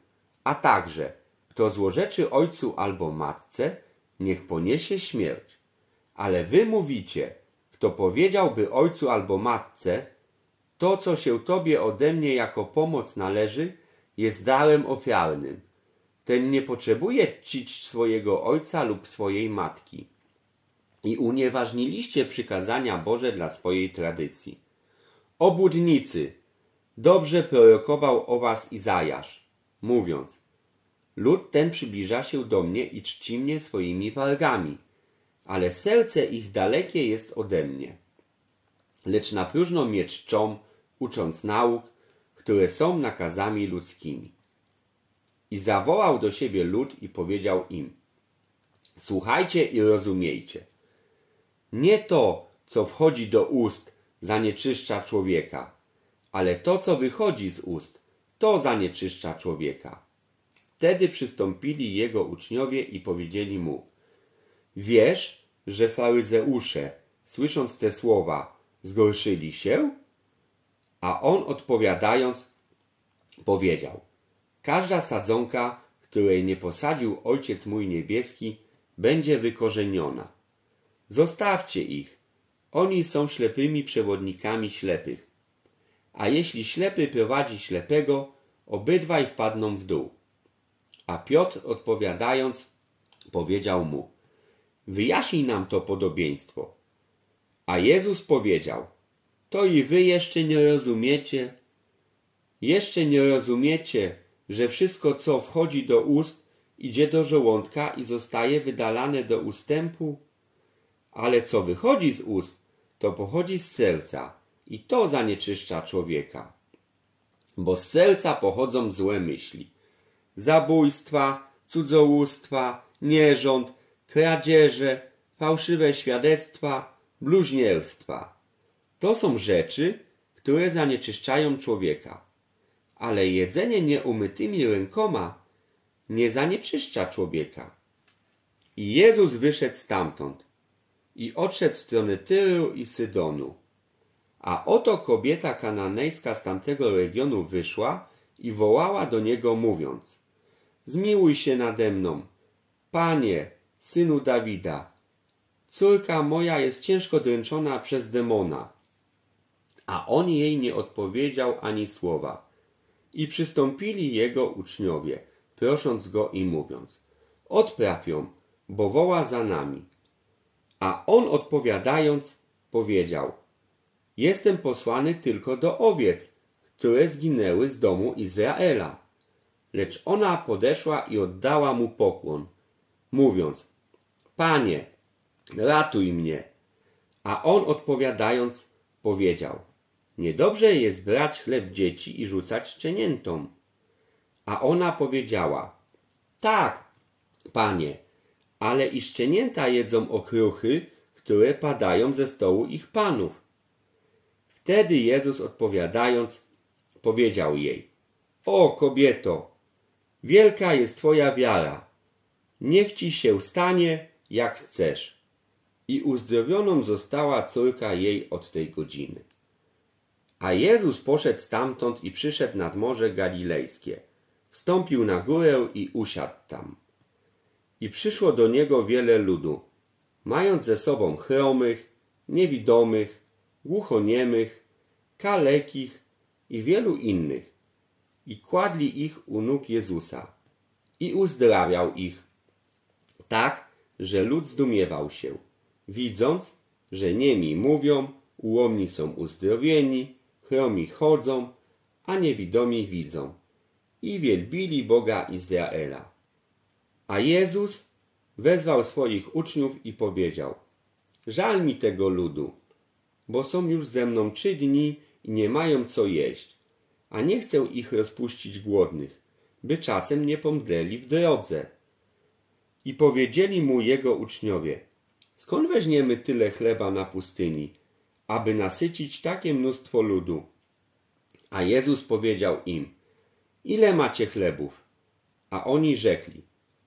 a także, kto złorzeczy ojcu albo matce, niech poniesie śmierć. Ale wy mówicie, kto powiedziałby ojcu albo matce, to co się tobie ode mnie jako pomoc należy, jest darem ofiarnym. Ten nie potrzebuje czcić swojego ojca lub swojej matki. I unieważniliście przykazania Boże dla swojej tradycji. Obłudnicy! Dobrze prorokował o was Izajasz, mówiąc, lud ten przybliża się do mnie i czci mnie swoimi wargami, ale serce ich dalekie jest ode mnie. Lecz na próżno mnie czczą, ucząc nauk, które są nakazami ludzkimi. I zawołał do siebie lud i powiedział im, słuchajcie i rozumiejcie. Nie to, co wchodzi do ust, zanieczyszcza człowieka, ale to, co wychodzi z ust, to zanieczyszcza człowieka. Wtedy przystąpili jego uczniowie i powiedzieli mu, wiesz, że faryzeusze, słysząc te słowa, zgorszyli się? A on odpowiadając, powiedział, każda sadzonka, której nie posadził Ojciec mój niebieski, będzie wykorzeniona. Zostawcie ich, oni są ślepymi przewodnikami ślepych. A jeśli ślepy prowadzi ślepego, obydwaj wpadną w dół. A Piotr odpowiadając, powiedział mu: wyjaśnij nam to podobieństwo. A Jezus powiedział: to i wy jeszcze nie rozumiecie? Jeszcze nie rozumiecie, że wszystko, co wchodzi do ust, idzie do żołądka i zostaje wydalane do ustępu? Ale co wychodzi z ust, to pochodzi z serca i to zanieczyszcza człowieka. Bo z serca pochodzą złe myśli, zabójstwa, cudzołóstwa, nierząd, kradzieże, fałszywe świadectwa, bluźnierstwa. To są rzeczy, które zanieczyszczają człowieka. Ale jedzenie nieumytymi rękoma nie zanieczyszcza człowieka. I Jezus wyszedł stamtąd i odszedł w stronę Tyru i Sydonu. A oto kobieta kananejska z tamtego regionu wyszła i wołała do niego, mówiąc: zmiłuj się nade mną, Panie, Synu Dawida. Córka moja jest ciężko dręczona przez demona. A on jej nie odpowiedział ani słowa. I przystąpili jego uczniowie, prosząc go i mówiąc: odpraw ją, bo woła za nami. A on odpowiadając, powiedział: jestem posłany tylko do owiec, które zginęły z domu Izraela. Lecz ona podeszła i oddała mu pokłon, mówiąc: Panie, ratuj mnie. A on odpowiadając, powiedział: niedobrze jest brać chleb dzieci i rzucać szczeniętom. A ona powiedziała: tak, Panie, ale i szczenięta jedzą okruchy, które padają ze stołu ich panów. Wtedy Jezus odpowiadając, powiedział jej: o kobieto, wielka jest twoja wiara. Niech ci się stanie, jak chcesz. I uzdrowioną została córka jej od tej godziny. A Jezus poszedł stamtąd i przyszedł nad Morze Galilejskie. Wstąpił na górę i usiadł tam. I przyszło do niego wiele ludu, mając ze sobą chromych, niewidomych, głuchoniemych, kalekich i wielu innych. I kładli ich u nóg Jezusa. I uzdrawiał ich, tak, że lud zdumiewał się, widząc, że niemi mówią, ułomni są uzdrowieni, chromi chodzą, a niewidomi widzą. I wielbili Boga Izraela. A Jezus wezwał swoich uczniów i powiedział: żal mi tego ludu, bo są już ze mną trzy dni i nie mają co jeść, a nie chcę ich rozpuścić głodnych, by czasem nie pomdleli w drodze. I powiedzieli mu jego uczniowie: skąd weźmiemy tyle chleba na pustyni, aby nasycić takie mnóstwo ludu? A Jezus powiedział im: ile macie chlebów? A oni rzekli: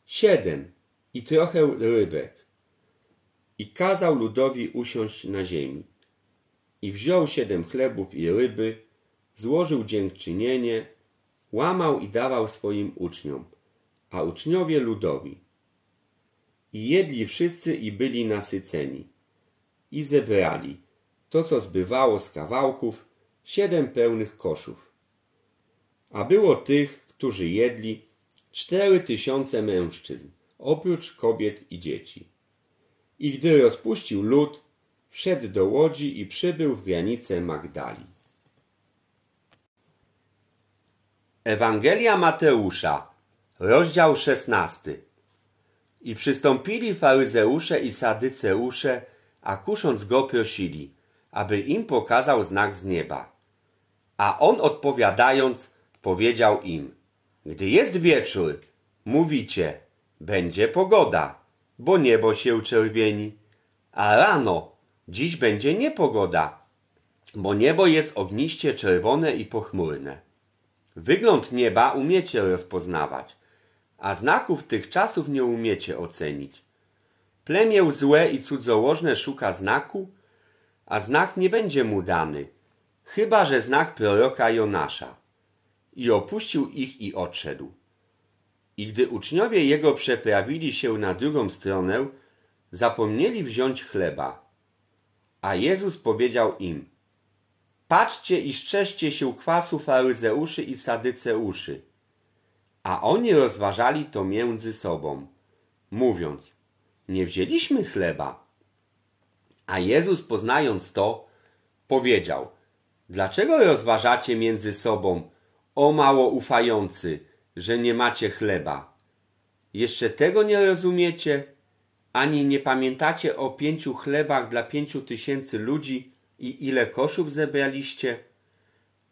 siedem i trochę rybek. I kazał ludowi usiąść na ziemi. I wziął siedem chlebów i ryby, złożył dziękczynienie, łamał i dawał swoim uczniom, a uczniowie ludowi. I jedli wszyscy i byli nasyceni. I zebrali to, co zbywało z kawałków, siedem pełnych koszów. A było tych, którzy jedli, cztery tysiące mężczyzn, oprócz kobiet i dzieci. I gdy rozpuścił lud, wszedł do łodzi i przybył w granicę Magdali. Ewangelia Mateusza, rozdział szesnasty. I przystąpili faryzeusze i sadyceusze, a kusząc go prosili, aby im pokazał znak z nieba. A on odpowiadając, powiedział im: gdy jest wieczór, mówicie: będzie pogoda, bo niebo się czerwieni. A rano: dziś będzie niepogoda, bo niebo jest ogniście czerwone i pochmurne. Wygląd nieba umiecie rozpoznawać, a znaków tych czasów nie umiecie ocenić. Plemię złe i cudzołożne szuka znaku, a znak nie będzie mu dany, chyba że znak proroka Jonasza. I opuścił ich i odszedł. I gdy uczniowie jego przeprawili się na drugą stronę, zapomnieli wziąć chleba. A Jezus powiedział im: patrzcie i strzeżcie się kwasu faryzeuszy i sadyceuszy. A oni rozważali to między sobą, mówiąc: nie wzięliśmy chleba. A Jezus, poznając to, powiedział: dlaczego rozważacie między sobą, o mało ufający, że nie macie chleba? Jeszcze tego nie rozumiecie? Ani nie pamiętacie o pięciu chlebach dla pięciu tysięcy ludzi i ile koszów zebraliście?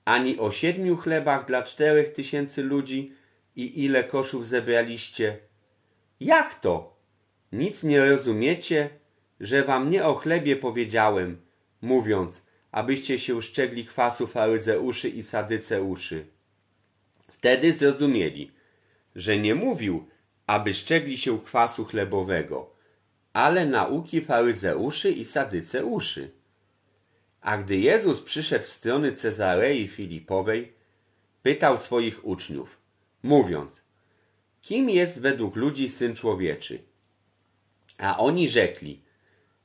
Ani o siedmiu chlebach dla czterech tysięcy ludzi i ile koszów zebraliście? Jak to? Nic nie rozumiecie, że wam nie o chlebie powiedziałem, mówiąc, abyście się szczegli kwasu faryzeuszy i sadyceuszy. Wtedy zrozumieli, że nie mówił, aby szczegli się kwasu chlebowego, ale nauki faryzeuszy i sadyceuszy. A gdy Jezus przyszedł w strony Cezarei Filipowej, pytał swoich uczniów, mówiąc: kim jest według ludzi Syn Człowieczy? A oni rzekli: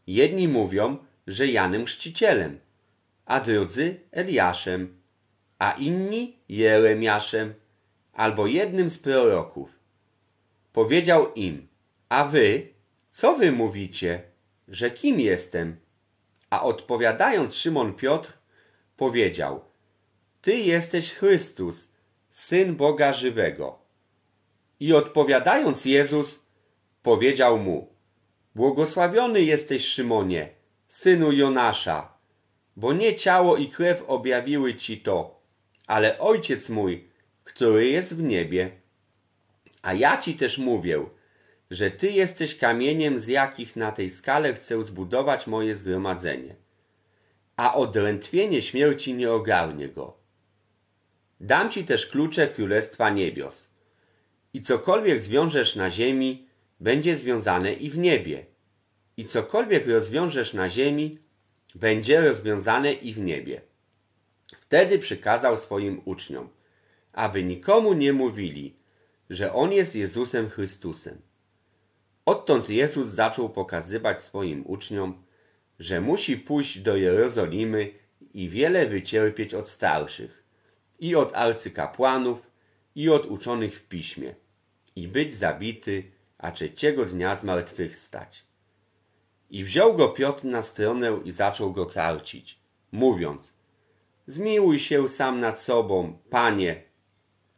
jedni mówią, że Janem Chrzcicielem, a drudzy Eliaszem, a inni Jeremiaszem, albo jednym z proroków. Powiedział im: a wy, co wy mówicie, że kim jestem? A odpowiadając, Szymon Piotr powiedział: ty jesteś Chrystus, Syn Boga żywego. I odpowiadając, Jezus powiedział mu: błogosławiony jesteś, Szymonie, synu Jonasza, bo nie ciało i krew objawiły ci to, ale Ojciec mój, który jest w niebie. A ja ci też mówię, że ty jesteś kamieniem, z jakich na tej skale chcę zbudować moje zgromadzenie, a odrętwienie śmierci nie ogarnie go. Dam ci też klucze Królestwa Niebios i cokolwiek zwiążesz na ziemi, będzie związane i w niebie, i cokolwiek rozwiążesz na ziemi, będzie rozwiązane i w niebie. Wtedy przykazał swoim uczniom, aby nikomu nie mówili, że On jest Jezusem Chrystusem. Odtąd Jezus zaczął pokazywać swoim uczniom, że musi pójść do Jerozolimy i wiele wycierpieć od starszych, i od arcykapłanów, i od uczonych w piśmie, i być zabity, a trzeciego dnia zmartwychwstać. I wziął go Piotr na stronę i zaczął go karcić, mówiąc: zmiłuj się sam nad sobą, Panie,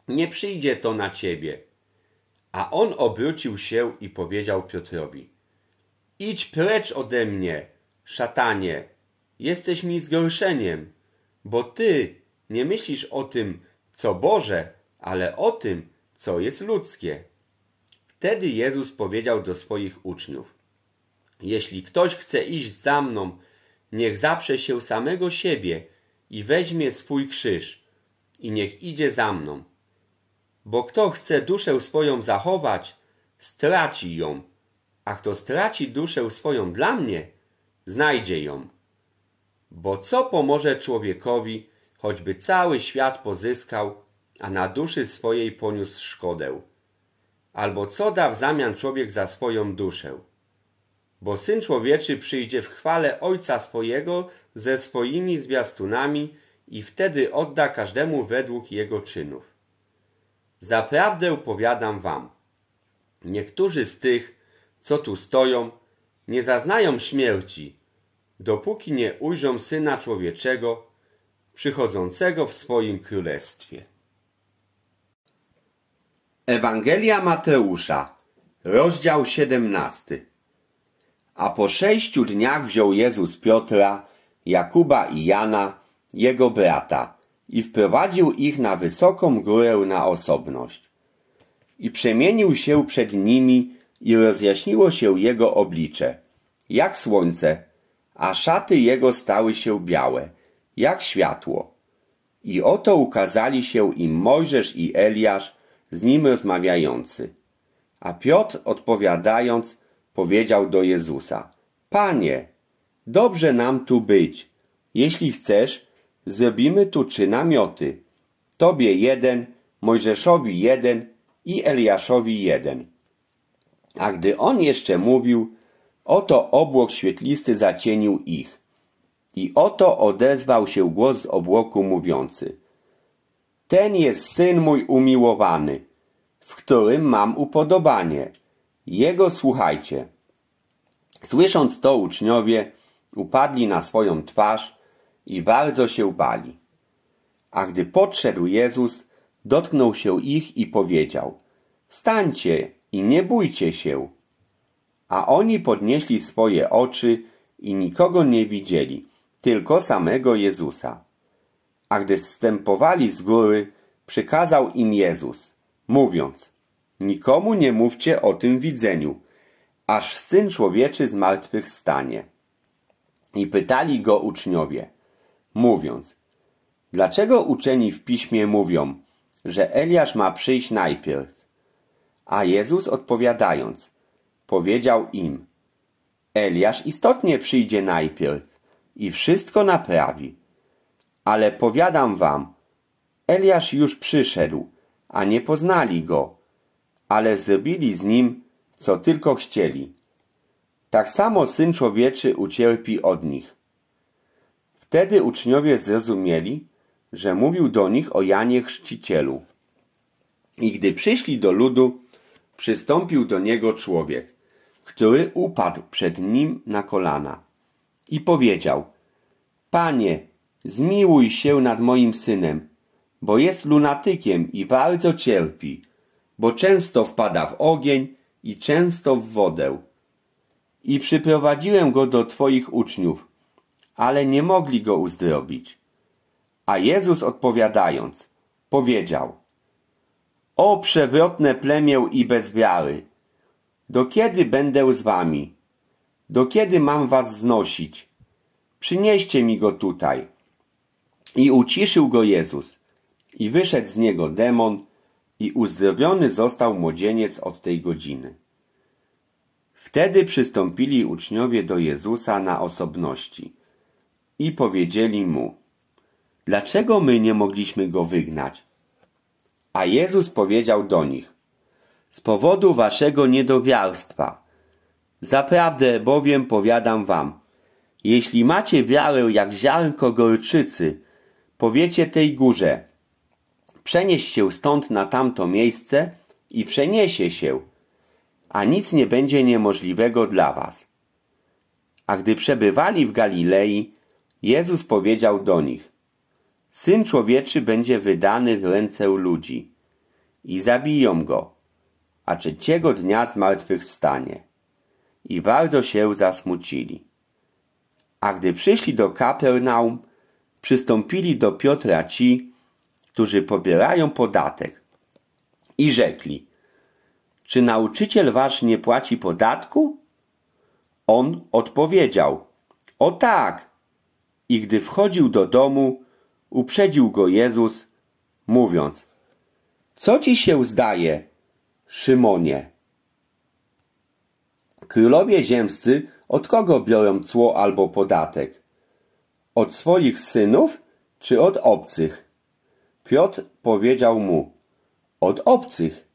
nie przyjdzie to na ciebie. A on obrócił się i powiedział Piotrowi: idź precz ode mnie, szatanie, jesteś mi zgorszeniem, bo ty nie myślisz o tym, co Boże, ale o tym, co jest ludzkie. Wtedy Jezus powiedział do swoich uczniów: jeśli ktoś chce iść za mną, niech zaprze się samego siebie i weźmie swój krzyż i niech idzie za mną. Bo kto chce duszę swoją zachować, straci ją, a kto straci duszę swoją dla mnie, znajdzie ją. Bo co pomoże człowiekowi, choćby cały świat pozyskał, a na duszy swojej poniósł szkodę? Albo co da w zamian człowiek za swoją duszę? Bo Syn Człowieczy przyjdzie w chwale Ojca swojego ze swoimi zwiastunami i wtedy odda każdemu według jego czynów. Zaprawdę powiadam wam, niektórzy z tych, co tu stoją, nie zaznają śmierci, dopóki nie ujrzą Syna Człowieczego, przychodzącego w swoim Królestwie. Ewangelia Mateusza, rozdział siedemnasty. A po sześciu dniach wziął Jezus Piotra, Jakuba i Jana, jego brata, i wprowadził ich na wysoką górę na osobność. I przemienił się przed nimi i rozjaśniło się jego oblicze, jak słońce, a szaty jego stały się białe, jak światło. I oto ukazali się im Mojżesz i Eliasz, z nim rozmawiający. A Piotr, odpowiadając, powiedział do Jezusa: Panie, dobrze nam tu być. Jeśli chcesz, zrobimy tu trzy namioty. Tobie jeden, Mojżeszowi jeden i Eliaszowi jeden. A gdy on jeszcze mówił, oto obłok świetlisty zacienił ich. I oto odezwał się głos z obłoku mówiący: ten jest Syn mój umiłowany, w w którym mam upodobanie. Jego słuchajcie. Słysząc to, uczniowie upadli na swoją twarz i bardzo się bali. A gdy podszedł Jezus, dotknął się ich i powiedział: stańcie i nie bójcie się. A oni podnieśli swoje oczy i nikogo nie widzieli, tylko samego Jezusa. A gdy zstępowali z góry, przykazał im Jezus, mówiąc: nikomu nie mówcie o tym widzeniu, aż Syn Człowieczy zmartwychwstanie. I pytali go uczniowie, mówiąc: dlaczego uczeni w piśmie mówią, że Eliasz ma przyjść najpierw? A Jezus odpowiadając, powiedział im: Eliasz istotnie przyjdzie najpierw i wszystko naprawi. Ale powiadam wam, Eliasz już przyszedł, a nie poznali go, ale zrobili z nim, co tylko chcieli. Tak samo Syn Człowieczy ucierpi od nich. Wtedy uczniowie zrozumieli, że mówił do nich o Janie Chrzcicielu. I gdy przyszli do ludu, przystąpił do niego człowiek, który upadł przed nim na kolana i powiedział: Panie, zmiłuj się nad moim synem, bo jest lunatykiem i bardzo cierpi, bo często wpada w ogień i często w wodę. I przyprowadziłem go do Twoich uczniów, ale nie mogli go uzdrowić. A Jezus odpowiadając, powiedział: o przewrotne plemię i bez wiary! Do kiedy będę z wami? Do kiedy mam was znosić? Przynieście mi go tutaj. I uciszył go Jezus. I wyszedł z niego demon, i uzdrowiony został młodzieniec od tej godziny. Wtedy przystąpili uczniowie do Jezusa na osobności i powiedzieli mu: dlaczego my nie mogliśmy go wygnać? A Jezus powiedział do nich: z powodu waszego niedowiarstwa. Zaprawdę bowiem powiadam wam, jeśli macie wiarę jak ziarnko gorczycy, powiecie tej górze: przenieś się stąd na tamto miejsce i przeniesie się, a nic nie będzie niemożliwego dla was. A gdy przebywali w Galilei, Jezus powiedział do nich: Syn Człowieczy będzie wydany w ręce ludzi i zabiją go, a trzeciego dnia zmartwychwstanie. I bardzo się zasmucili. A gdy przyszli do Kapernaum, przystąpili do Piotra ci, którzy pobierają podatek, i rzekli: czy nauczyciel wasz nie płaci podatku? On odpowiedział: o tak. I gdy wchodził do domu, uprzedził go Jezus, mówiąc: co ci się zdaje, Szymonie? Królowie ziemscy od kogo biorą cło albo podatek? Od swoich synów czy od obcych? Piotr powiedział mu: od obcych.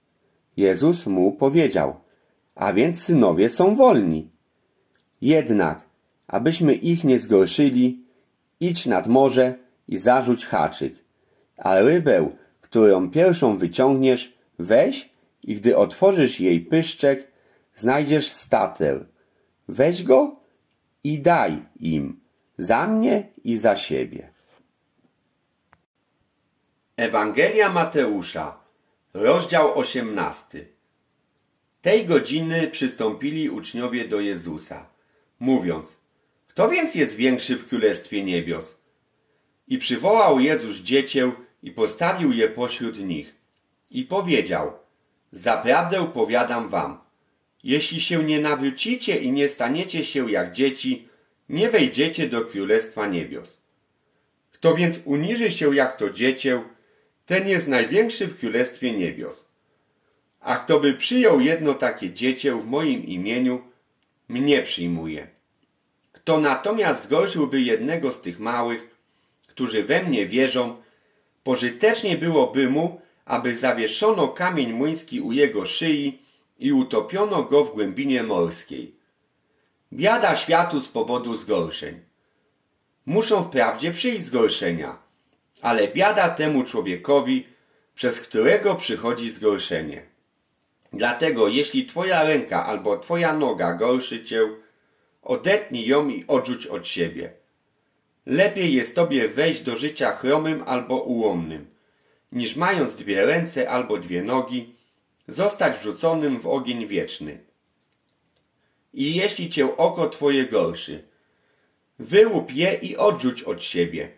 Jezus mu powiedział: a więc synowie są wolni. Jednak, abyśmy ich nie zgorszyli, idź nad morze i zarzuć haczyk, a rybę, którą pierwszą wyciągniesz, weź i gdy otworzysz jej pyszczek, znajdziesz stater. Weź go i daj im, za mnie i za siebie. Ewangelia Mateusza, rozdział osiemnasty. Tej godziny przystąpili uczniowie do Jezusa, mówiąc: kto więc jest większy w Królestwie Niebios? I przywołał Jezus dziecię i postawił je pośród nich. I powiedział: zaprawdę powiadam wam, jeśli się nie nawrócicie i nie staniecie się jak dzieci, nie wejdziecie do Królestwa Niebios. Kto więc uniży się jak to dziecię, ten jest największy w Królestwie Niebios. A kto by przyjął jedno takie dziecię w moim imieniu, mnie przyjmuje. Kto natomiast zgorszyłby jednego z tych małych, którzy we mnie wierzą, pożytecznie byłoby mu, aby zawieszono kamień młyński u jego szyi i utopiono go w głębinie morskiej. Biada światu z powodu zgorszeń. Muszą wprawdzie przyjść zgorszenia, ale biada temu człowiekowi, przez którego przychodzi zgorszenie. Dlatego jeśli twoja ręka albo twoja noga gorszy cię, odetnij ją i odrzuć od siebie. Lepiej jest tobie wejść do życia chromym albo ułomnym, niż mając dwie ręce albo dwie nogi, zostać wrzuconym w ogień wieczny. I jeśli cię oko twoje gorszy, wyłup je i odrzuć od siebie.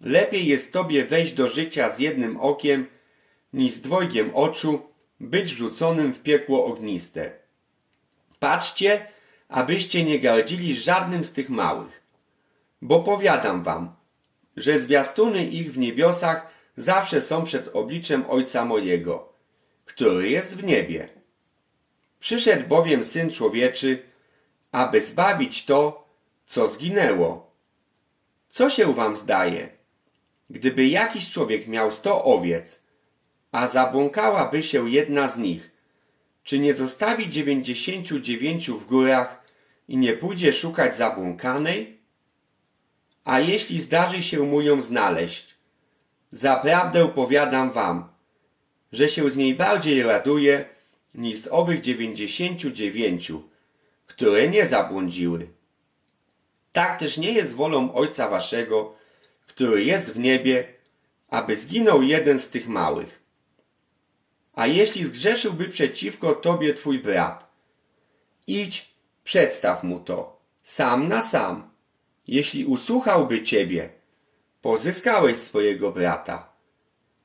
Lepiej jest tobie wejść do życia z jednym okiem, niż z dwojgiem oczu, być wrzuconym w piekło ogniste. Patrzcie, abyście nie gardzili żadnym z tych małych, bo powiadam wam, że zwiastuny ich w niebiosach zawsze są przed obliczem Ojca mojego, który jest w niebie. Przyszedł bowiem Syn Człowieczy, aby zbawić to, co zginęło. Co się wam zdaje? Gdyby jakiś człowiek miał sto owiec, a zabłąkałaby się jedna z nich, czy nie zostawi dziewięćdziesięciu dziewięciu w górach i nie pójdzie szukać zabłąkanej? A jeśli zdarzy się mu ją znaleźć, zaprawdę powiadam wam, że się z niej bardziej raduje, niż z owych dziewięćdziesięciu dziewięciu, które nie zabłądziły. Tak też nie jest wolą Ojca waszego, który jest w niebie, aby zginął jeden z tych małych. A jeśli zgrzeszyłby przeciwko tobie twój brat, idź, przedstaw mu to, sam na sam. Jeśli usłuchałby ciebie, pozyskałeś swojego brata.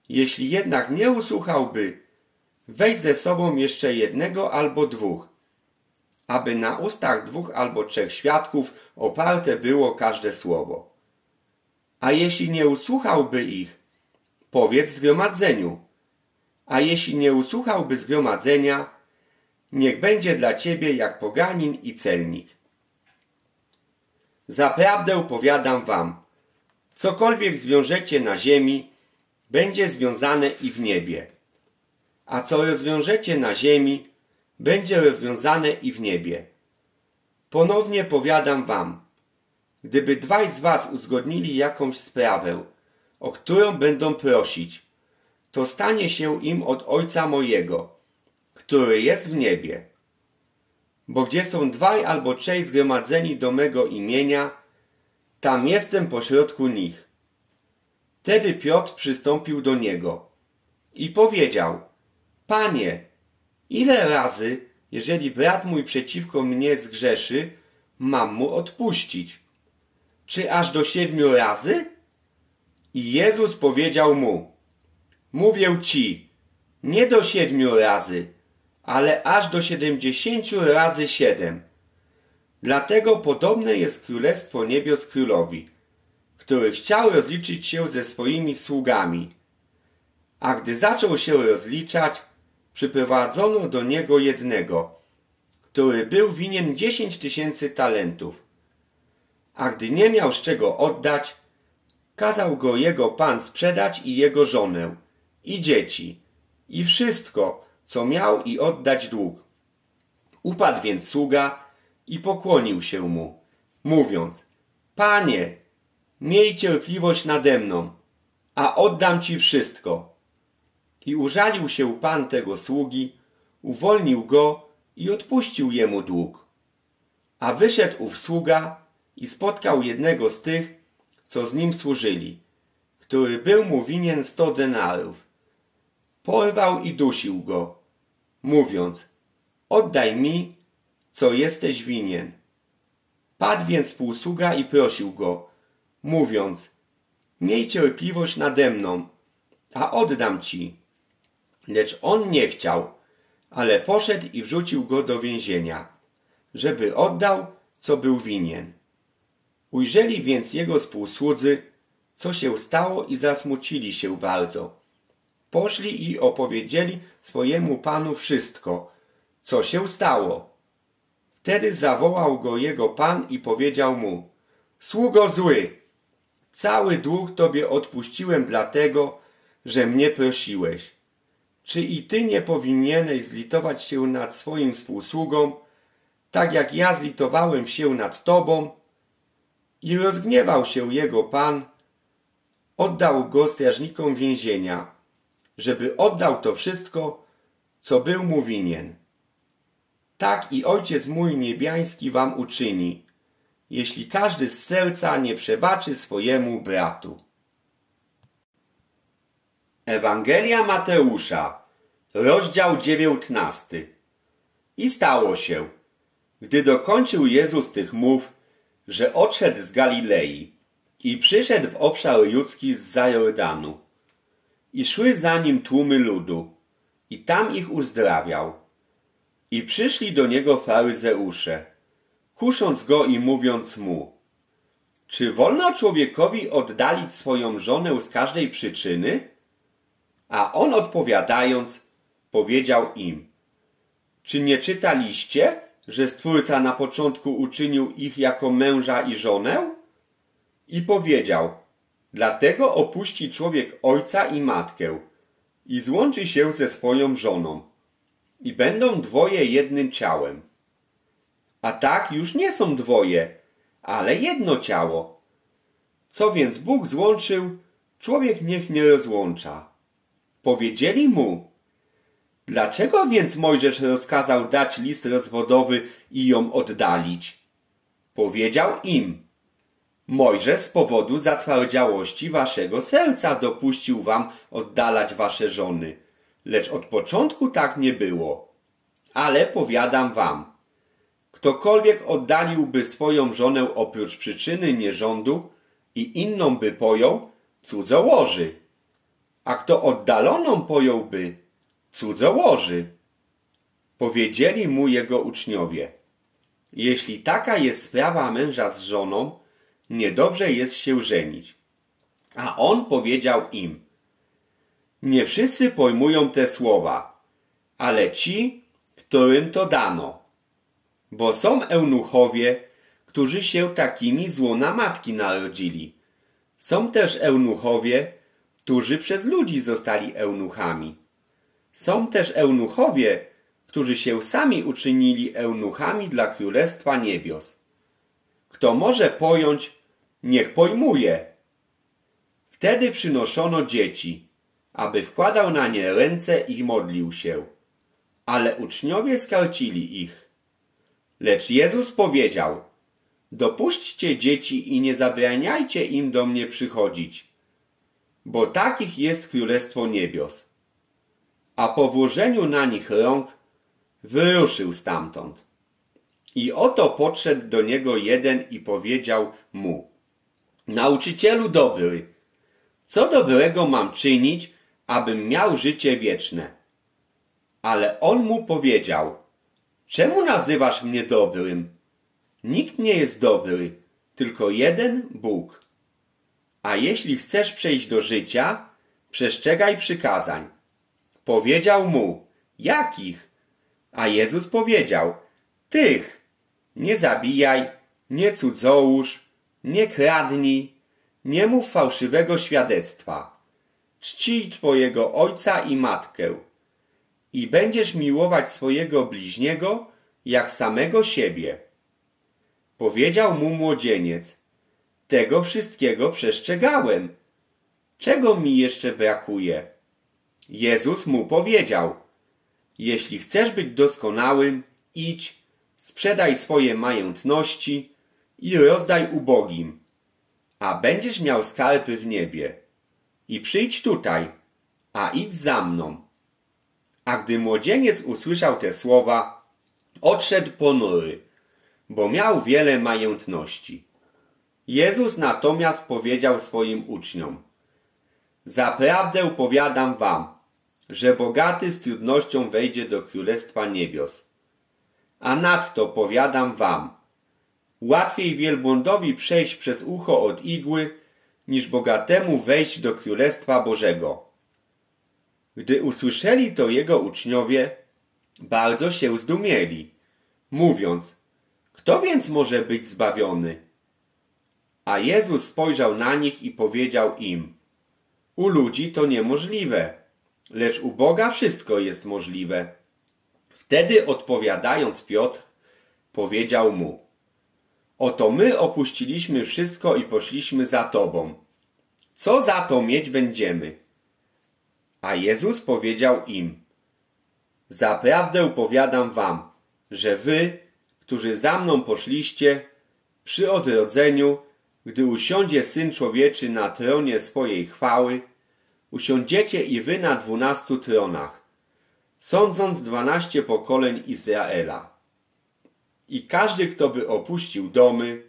Jeśli jednak nie usłuchałby, weź ze sobą jeszcze jednego albo dwóch, aby na ustach dwóch albo trzech świadków oparte było każde słowo. A jeśli nie usłuchałby ich, powiedz zgromadzeniu. A jeśli nie usłuchałby zgromadzenia, niech będzie dla ciebie jak poganin i celnik. Zaprawdę powiadam wam, cokolwiek zwiążecie na ziemi, będzie związane i w niebie. A co rozwiążecie na ziemi, będzie rozwiązane i w niebie. Ponownie powiadam wam, gdyby dwaj z was uzgodnili jakąś sprawę, o którą będą prosić, to stanie się im od Ojca mojego, który jest w niebie. Bo gdzie są dwaj albo trzej zgromadzeni do mego imienia, tam jestem pośrodku nich. Wtedy Piotr przystąpił do niego i powiedział: Panie, ile razy, jeżeli brat mój przeciwko mnie zgrzeszy, mam mu odpuścić? Czy aż do siedmiu razy? I Jezus powiedział mu: Mówię ci, nie do siedmiu razy, ale aż do siedemdziesięciu razy siedem. Dlatego podobne jest Królestwo Niebios królowi, który chciał rozliczyć się ze swoimi sługami. A gdy zaczął się rozliczać, przyprowadzono do niego jednego, który był winien dziesięć tysięcy talentów. A gdy nie miał z czego oddać, kazał go jego pan sprzedać i jego żonę, i dzieci, i wszystko, co miał, i oddać dług. Upadł więc sługa i pokłonił się mu, mówiąc: Panie, miej cierpliwość nade mną, a oddam ci wszystko. I użalił się pan tego sługi, uwolnił go i odpuścił jemu dług. A wyszedł ów sługa i spotkał jednego z tych, co z nim służyli, który był mu winien sto denarów. Porwał i dusił go, mówiąc: Oddaj mi, co jesteś winien. Padł więc współsługa i prosił go, mówiąc: Miej cierpliwość nade mną, a oddam ci. Lecz on nie chciał, ale poszedł i wrzucił go do więzienia, żeby oddał, co był winien. Ujrzeli więc jego współsłudzy, co się stało, i zasmucili się bardzo. Poszli i opowiedzieli swojemu panu wszystko, co się stało. Wtedy zawołał go jego pan i powiedział mu: Sługo zły, cały dług tobie odpuściłem dlatego, że mnie prosiłeś. Czy i ty nie powinieneś zlitować się nad swoim współsługą, tak jak ja zlitowałem się nad tobą? I rozgniewał się jego pan, oddał go strażnikom więzienia, żeby oddał to wszystko, co był mu winien. Tak i Ojciec mój niebiański wam uczyni, jeśli każdy z serca nie przebaczy swojemu bratu. Ewangelia Mateusza, rozdział dziewiętnasty. I stało się, gdy dokończył Jezus tych mów, że odszedł z Galilei i przyszedł w obszar judzki zza Jordanu. I szły za nim tłumy ludu, i tam ich uzdrawiał. I przyszli do niego faryzeusze, kusząc go i mówiąc mu: czy wolno człowiekowi oddalić swoją żonę z każdej przyczyny? A on odpowiadając, powiedział im: czy nie czytaliście, że Stwórca na początku uczynił ich jako męża i żonę? I powiedział: dlatego opuści człowiek ojca i matkę i złączy się ze swoją żoną, i będą dwoje jednym ciałem. A tak już nie są dwoje, ale jedno ciało. Co więc Bóg złączył, człowiek niech nie rozłącza. Powiedzieli mu: dlaczego więc Mojżesz rozkazał dać list rozwodowy i ją oddalić? Powiedział im: Mojżesz z powodu zatwardziałości waszego serca dopuścił wam oddalać wasze żony, lecz od początku tak nie było. Ale powiadam wam, ktokolwiek oddaliłby swoją żonę oprócz przyczyny nierządu i inną by pojął, cudzołoży. A kto oddaloną pojąłby, cudzołoży. Powiedzieli mu jego uczniowie: jeśli taka jest sprawa męża z żoną, niedobrze jest się żenić. A on powiedział im: nie wszyscy pojmują te słowa, ale ci, którym to dano. Bo są eunuchowie, którzy się takimi z łona matki narodzili. Są też eunuchowie, którzy przez ludzi zostali eunuchami. Są też eunuchowie, którzy się sami uczynili eunuchami dla Królestwa Niebios. Kto może pojąć, niech pojmuje. Wtedy przynoszono dzieci, aby wkładał na nie ręce i modlił się. Ale uczniowie skarcili ich. Lecz Jezus powiedział: dopuśćcie dzieci i nie zabraniajcie im do mnie przychodzić, bo takich jest Królestwo Niebios. A po włożeniu na nich rąk wyruszył stamtąd. I oto podszedł do niego jeden i powiedział mu: nauczycielu dobry, co dobrego mam czynić, abym miał życie wieczne? Ale on mu powiedział: czemu nazywasz mnie dobrym? Nikt nie jest dobry, tylko jeden Bóg. A jeśli chcesz przejść do życia, przestrzegaj przykazań. Powiedział mu: jakich? A Jezus powiedział: tych. Nie zabijaj, nie cudzołóż, nie kradnij, nie mów fałszywego świadectwa. Czcij twojego ojca i matkę. I będziesz miłować swojego bliźniego jak samego siebie. Powiedział mu młodzieniec: tego wszystkiego przestrzegałem. Czego mi jeszcze brakuje? Jezus mu powiedział: jeśli chcesz być doskonałym, idź, sprzedaj swoje majątności i rozdaj ubogim, a będziesz miał skarby w niebie. I przyjdź tutaj, a idź za mną. A gdy młodzieniec usłyszał te słowa, odszedł ponury, bo miał wiele majątności. Jezus natomiast powiedział swoim uczniom: zaprawdę powiadam wam, że bogaty z trudnością wejdzie do Królestwa Niebios. A nadto powiadam wam, łatwiej wielbłądowi przejść przez ucho od igły, niż bogatemu wejść do Królestwa Bożego. Gdy usłyszeli to jego uczniowie, bardzo się zdumieli, mówiąc: kto więc może być zbawiony? A Jezus spojrzał na nich i powiedział im: u ludzi to niemożliwe, lecz u Boga wszystko jest możliwe. Wtedy odpowiadając Piotr, powiedział mu: oto my opuściliśmy wszystko i poszliśmy za Tobą. Co za to mieć będziemy? A Jezus powiedział im: Zaprawdę powiadam wam, że wy, którzy za mną poszliście, przy odrodzeniu, gdy usiądzie Syn Człowieczy na tronie swojej chwały, usiądziecie i wy na dwunastu tronach, sądząc dwanaście pokoleń Izraela. I każdy, kto by opuścił domy,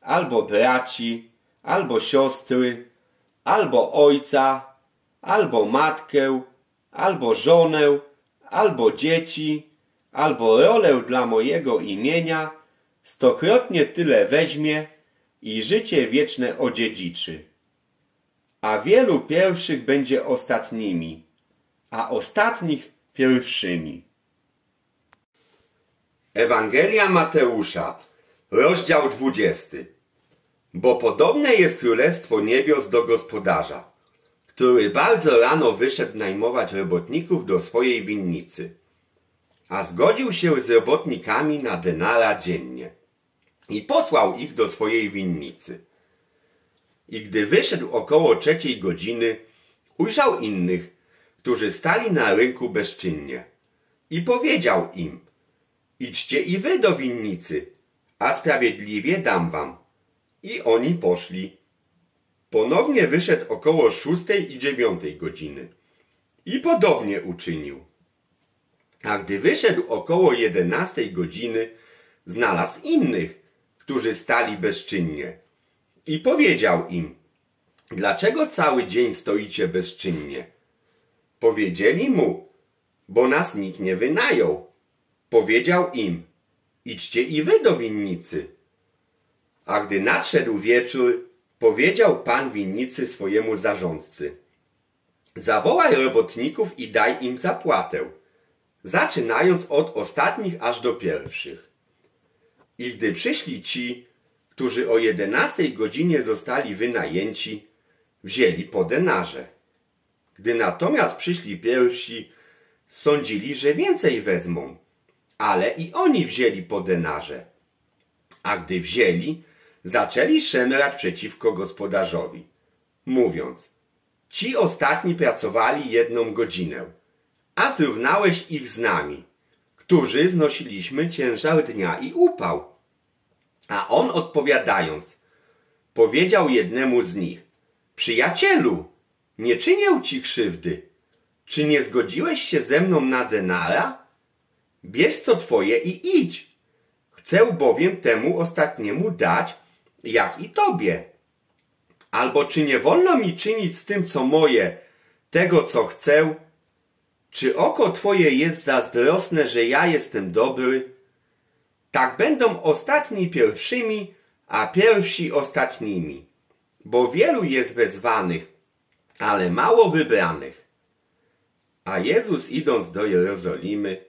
albo braci, albo siostry, albo ojca, albo matkę, albo żonę, albo dzieci, albo rolę dla mojego imienia, stokrotnie tyle weźmie i życie wieczne odziedziczy. A wielu pierwszych będzie ostatnimi, a ostatnich pierwszymi. Ewangelia Mateusza, rozdział dwudziesty. Bo podobne jest Królestwo Niebios do gospodarza, który bardzo rano wyszedł najmować robotników do swojej winnicy, a zgodził się z robotnikami na denara dziennie i posłał ich do swojej winnicy. I gdy wyszedł około trzeciej godziny, ujrzał innych, którzy stali na rynku bezczynnie, i powiedział im: idźcie i wy do winnicy, a sprawiedliwie dam wam. I oni poszli. Ponownie wyszedł około szóstej i dziewiątej godziny i podobnie uczynił. A gdy wyszedł około jedenastej godziny, znalazł innych, którzy stali bezczynnie, i powiedział im: dlaczego cały dzień stoicie bezczynnie? Powiedzieli mu: bo nas nikt nie wynajął. Powiedział im: idźcie i wy do winnicy. A gdy nadszedł wieczór, powiedział pan winnicy swojemu zarządcy: zawołaj robotników i daj im zapłatę, zaczynając od ostatnich aż do pierwszych. I gdy przyszli ci, którzy o jedenastej godzinie zostali wynajęci, wzięli po denarze. Gdy natomiast przyszli pierwsi, sądzili, że więcej wezmą, ale i oni wzięli po denarze. A gdy wzięli, zaczęli szemrać przeciwko gospodarzowi, mówiąc: ci ostatni pracowali jedną godzinę, a zrównałeś ich z nami, którzy znosiliśmy ciężar dnia i upał. A on odpowiadając, powiedział jednemu z nich: przyjacielu, nie czynię ci krzywdy. Czy nie zgodziłeś się ze mną na denara? Bierz co twoje i idź. Chcę bowiem temu ostatniemu dać, jak i tobie. Albo czy nie wolno mi czynić z tym, co moje, tego, co chcę? Czy oko twoje jest zazdrosne, że ja jestem dobry? Tak będą ostatni pierwszymi, a pierwsi ostatnimi. Bo wielu jest wezwanych, ale mało wybranych. A Jezus, idąc do Jerozolimy,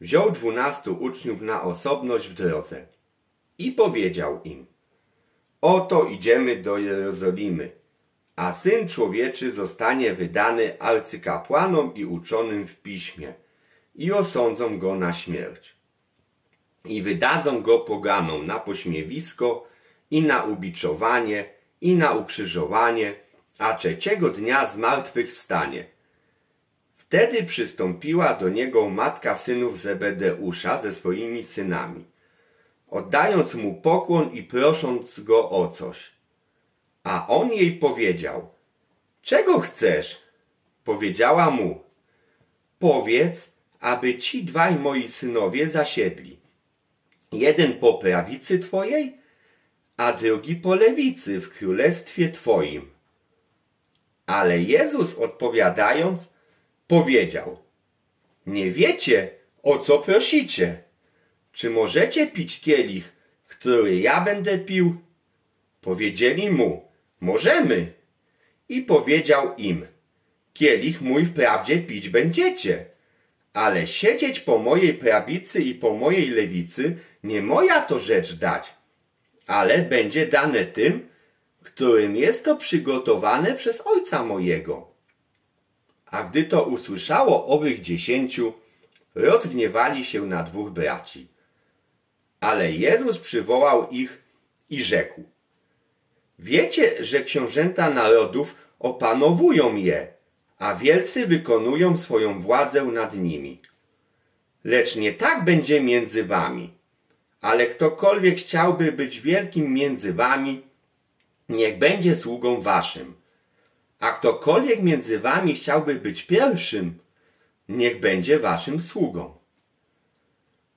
wziął dwunastu uczniów na osobność w drodze i powiedział im: oto idziemy do Jerozolimy, a Syn Człowieczy zostanie wydany arcykapłanom i uczonym w piśmie i osądzą go na śmierć. I wydadzą go poganom na pośmiewisko i na ubiczowanie i na ukrzyżowanie, a trzeciego dnia zmartwychwstanie. Wtedy przystąpiła do niego matka synów Zebedeusza ze swoimi synami, oddając mu pokłon i prosząc go o coś. A on jej powiedział: czego chcesz? Powiedziała mu: powiedz, aby ci dwaj moi synowie zasiedli, jeden po prawicy twojej, a drugi po lewicy w królestwie twoim. Ale Jezus odpowiadając, powiedział: nie wiecie, o co prosicie. Czy możecie pić kielich, który ja będę pił? Powiedzieli mu: możemy. I powiedział im: kielich mój wprawdzie pić będziecie, ale siedzieć po mojej prawicy i po mojej lewicy nie moja to rzecz dać, ale będzie dane tym, którym jest to przygotowane przez Ojca mojego. A gdy to usłyszało owych dziesięciu, rozgniewali się na dwóch braci. Ale Jezus przywołał ich i rzekł: wiecie, że książęta narodów opanowują je, a wielcy wykonują swoją władzę nad nimi. lecz nie tak będzie między wami. Ale ktokolwiek chciałby być wielkim między wami, niech będzie sługą waszym. A ktokolwiek między wami chciałby być pierwszym, niech będzie waszym sługą.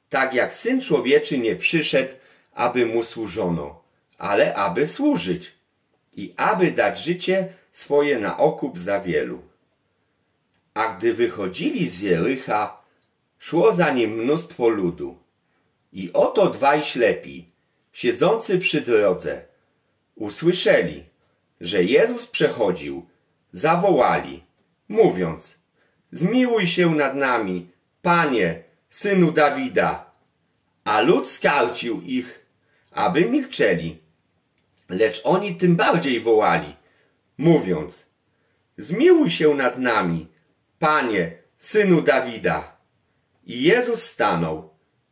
Tak jak Syn Człowieczy nie przyszedł, aby mu służono, ale aby służyć i aby dać życie swoje na okup za wielu. A gdy wychodzili z Jericha, szło za nim mnóstwo ludu. I oto dwaj ślepi, siedzący przy drodze, usłyszeli, że Jezus przechodził, zawołali, mówiąc: zmiłuj się nad nami, Panie, Synu Dawida. A lud skarcił ich, aby milczeli, lecz oni tym bardziej wołali, mówiąc: zmiłuj się nad nami, Panie, Synu Dawida. I Jezus stanął,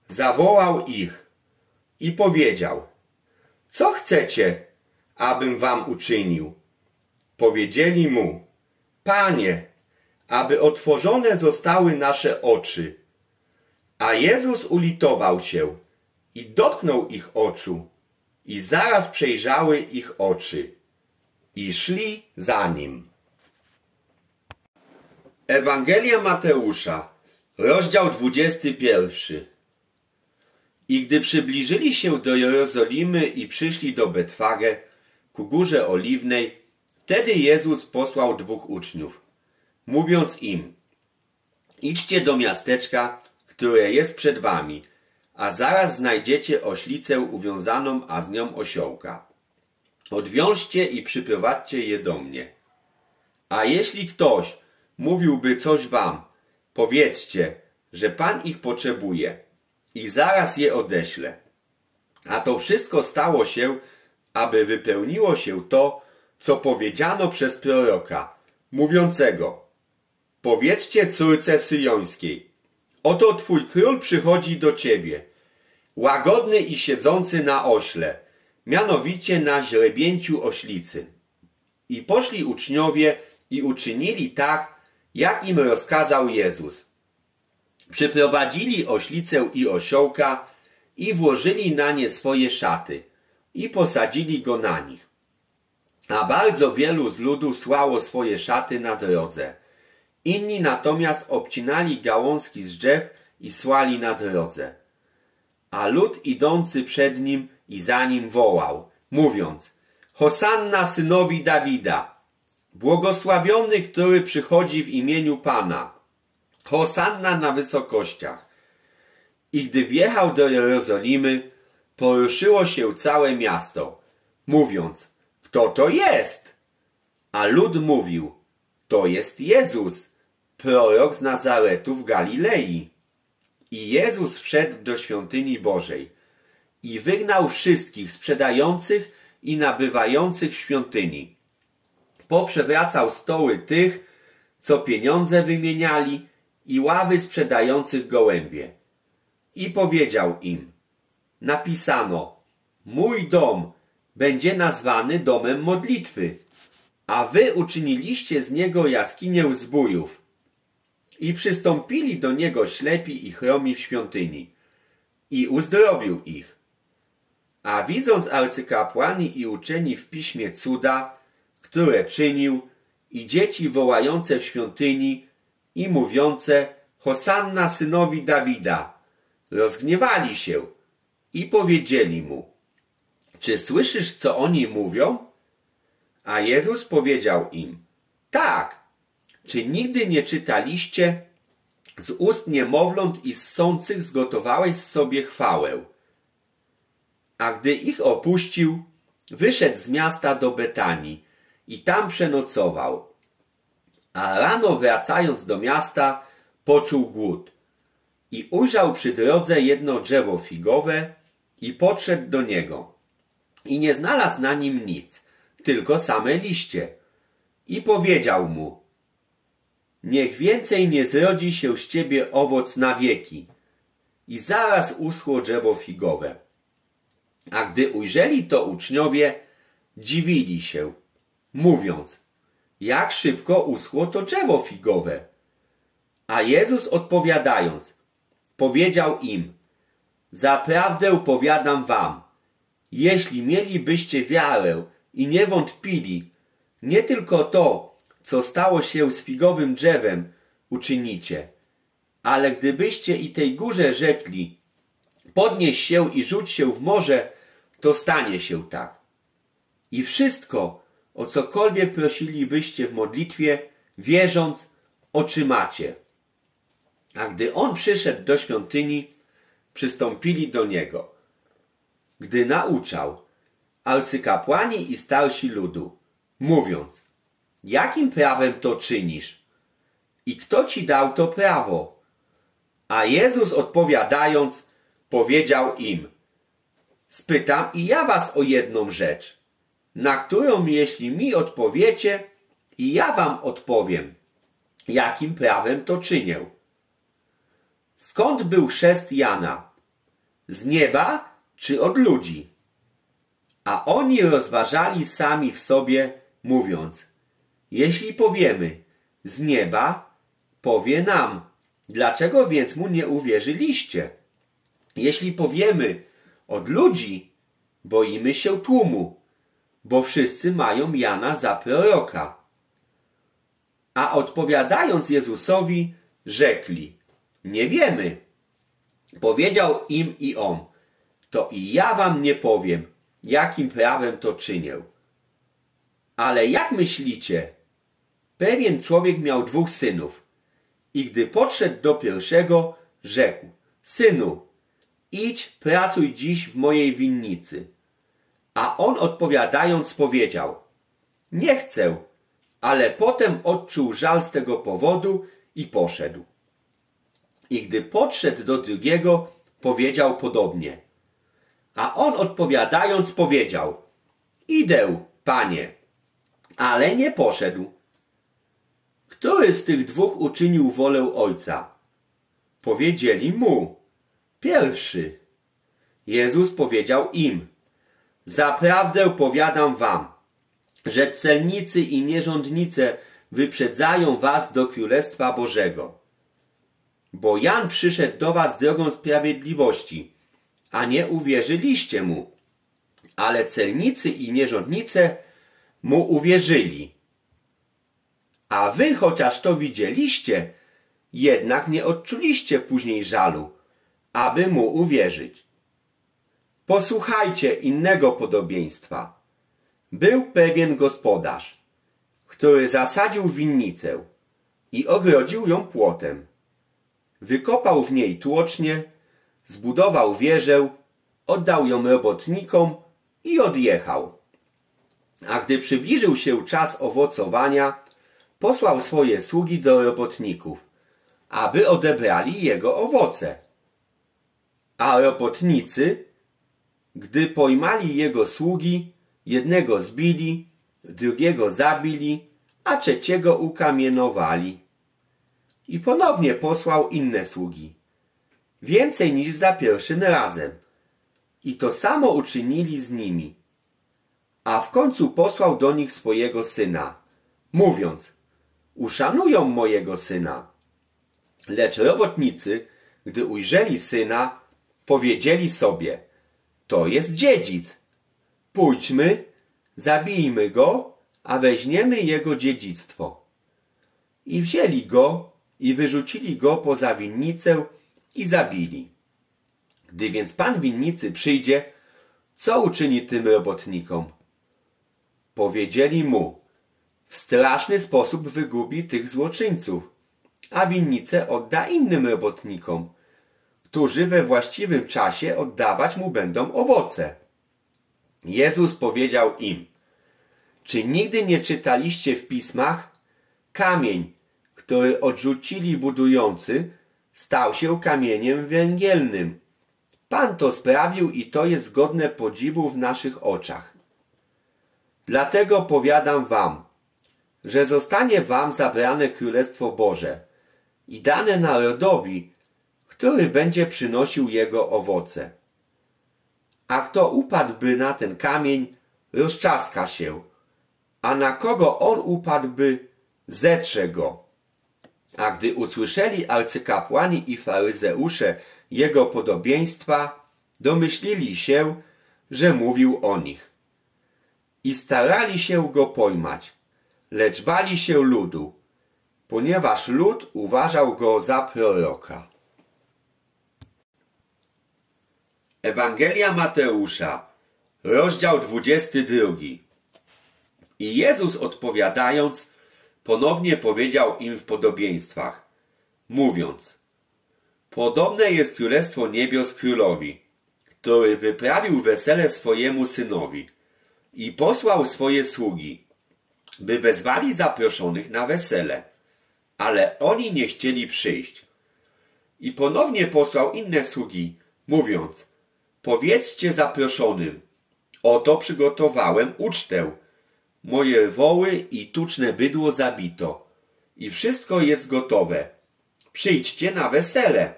zawołał ich i powiedział: co chcecie, abym wam uczynił? Powiedzieli mu: Panie, aby otworzone zostały nasze oczy. A Jezus ulitował się i dotknął ich oczu, i zaraz przejrzały ich oczy, i szli za nim. Ewangelia Mateusza, rozdział dwudziesty pierwszy. I gdy przybliżyli się do Jerozolimy i przyszli do Betfage, ku Górze Oliwnej, wtedy Jezus posłał dwóch uczniów, mówiąc im: idźcie do miasteczka, które jest przed wami, a zaraz znajdziecie oślicę uwiązaną, a z nią osiołka. Odwiążcie i przyprowadźcie je do mnie. A jeśli ktoś mówiłby coś wam, powiedzcie, że Pan ich potrzebuje i zaraz je odeślę. A to wszystko stało się, aby wypełniło się to, co powiedziano przez proroka, mówiącego: powiedzcie córce syjońskiej, oto Twój król przychodzi do Ciebie, łagodny i siedzący na ośle, mianowicie na źrebięciu oślicy. I poszli uczniowie i uczynili tak, jak im rozkazał Jezus. Przyprowadzili oślicę i osiołka i włożyli na nie swoje szaty i posadzili go na nich. A bardzo wielu z ludu słało swoje szaty na drodze. Inni natomiast obcinali gałązki z drzew i słali na drodze. A lud idący przed nim i za nim wołał, mówiąc: Hosanna synowi Dawida! Błogosławiony, który przychodzi w imieniu Pana! Hosanna na wysokościach! I gdy wjechał do Jerozolimy, poruszyło się całe miasto, mówiąc: kto to jest? A lud mówił: to jest Jezus, prorok z Nazaretu w Galilei. I Jezus wszedł do świątyni Bożej i wygnał wszystkich sprzedających i nabywających w świątyni. Poprzewracał stoły tych, co pieniądze wymieniali, i ławy sprzedających gołębie. I powiedział im: napisano: mój dom będzie nazwany domem modlitwy, a wy uczyniliście z niego jaskinię zbójów. I przystąpili do niego ślepi i chromi w świątyni. I uzdrowił ich. A widząc arcykapłani i uczeni w piśmie cuda, które czynił, i dzieci wołające w świątyni i mówiące: Hosanna synowi Dawida, rozgniewali się i powiedzieli mu: czy słyszysz, co oni mówią? A Jezus powiedział im: tak, czy nigdy nie czytaliście: z ust niemowląt i ssących zgotowałeś sobie chwałę? A gdy ich opuścił, wyszedł z miasta do Betanii i tam przenocował. A rano, wracając do miasta, poczuł głód. I ujrzał przy drodze jedno drzewo figowe i podszedł do niego. I nie znalazł na nim nic, tylko same liście. I powiedział mu: niech więcej nie zrodzi się z ciebie owoc na wieki. I zaraz uschło drzewo figowe. A gdy ujrzeli to uczniowie, dziwili się, mówiąc: jak szybko uschło to drzewo figowe. A Jezus odpowiadając: Powiedział im: zaprawdę powiadam wam, jeśli mielibyście wiarę i nie wątpili, nie tylko to, co stało się z figowym drzewem, uczynicie, ale gdybyście i tej górze rzekli: podnieś się i rzuć się w morze, to stanie się tak. I wszystko, o cokolwiek prosilibyście w modlitwie, wierząc, otrzymacie. A gdy on przyszedł do świątyni, przystąpili do niego, gdy nauczał, arcykapłani i starsi ludu, mówiąc: jakim prawem to czynisz? I kto ci dał to prawo? A Jezus odpowiadając, powiedział im: spytam i ja was o jedną rzecz, na którą jeśli mi odpowiecie, i ja wam odpowiem, jakim prawem to czynię. Skąd był chrzest Jana? Z nieba czy od ludzi? A oni rozważali sami w sobie, mówiąc: jeśli powiemy: z nieba, powie nam: dlaczego więc mu nie uwierzyliście? Jeśli powiemy: od ludzi, boimy się tłumu, bo wszyscy mają Jana za proroka. A odpowiadając Jezusowi, rzekli: nie wiemy. Powiedział im i on: to i ja wam nie powiem, jakim prawem to czynię. Ale jak myślicie? Pewien człowiek miał dwóch synów i gdy podszedł do pierwszego, rzekł: synu, idź, pracuj dziś w mojej winnicy. A on odpowiadając powiedział: nie chcę, ale potem odczuł żal z tego powodu i poszedł. I gdy podszedł do drugiego, powiedział podobnie. A on odpowiadając powiedział: idę, panie, ale nie poszedł. Który z tych dwóch uczynił wolę ojca? Powiedzieli mu: pierwszy. Jezus powiedział im: zaprawdę powiadam wam, że celnicy i nierządnice wyprzedzają was do Królestwa Bożego. Bo Jan przyszedł do was drogą sprawiedliwości, a nie uwierzyliście mu, ale celnicy i nierządnice mu uwierzyli. A wy, chociaż to widzieliście, jednak nie odczuliście później żalu, aby mu uwierzyć. Posłuchajcie innego podobieństwa. Był pewien gospodarz, który zasadził winnicę i ogrodził ją płotem. Wykopał w niej tłocznię, zbudował wieżę, oddał ją robotnikom i odjechał. A gdy przybliżył się czas owocowania, posłał swoje sługi do robotników, aby odebrali jego owoce. A robotnicy, gdy pojmali jego sługi, jednego zbili, drugiego zabili, a trzeciego ukamienowali. I ponownie posłał inne sługi, więcej niż za pierwszym razem. I to samo uczynili z nimi. A w końcu posłał do nich swojego syna, mówiąc: uszanują mojego syna. Lecz robotnicy, gdy ujrzeli syna, powiedzieli sobie: to jest dziedzic. Pójdźmy, zabijmy go, a weźmiemy jego dziedzictwo. I wzięli go i wyrzucili go poza winnicę i zabili. Gdy więc pan winnicy przyjdzie, co uczyni tym robotnikom? Powiedzieli mu: w straszny sposób wygubi tych złoczyńców, a winnicę odda innym robotnikom, którzy we właściwym czasie oddawać mu będą owoce. Jezus powiedział im: czy nigdy nie czytaliście w pismach: kamień, który odrzucili budujący, stał się kamieniem węgielnym. Pan to sprawił i to jest godne podziwu w naszych oczach. Dlatego powiadam wam, że zostanie wam zabrane Królestwo Boże i dane narodowi, który będzie przynosił jego owoce. A kto upadłby na ten kamień, rozczaska się, a na kogo on upadłby, zetrze go. A gdy usłyszeli arcykapłani i faryzeusze jego podobieństwa, domyślili się, że mówił o nich. I starali się go pojmać, lecz bali się ludu, ponieważ lud uważał go za proroka. Ewangelia Mateusza, rozdział dwudziesty drugi. I Jezus odpowiadając, ponownie powiedział im w podobieństwach, mówiąc: Podobne jest Królestwo Niebios królowi, który wyprawił wesele swojemu synowi i posłał swoje sługi, by wezwali zaproszonych na wesele, ale oni nie chcieli przyjść. I ponownie posłał inne sługi, mówiąc: Powiedzcie zaproszonym, oto przygotowałem ucztę, moje woły i tuczne bydło zabito i wszystko jest gotowe. Przyjdźcie na wesele.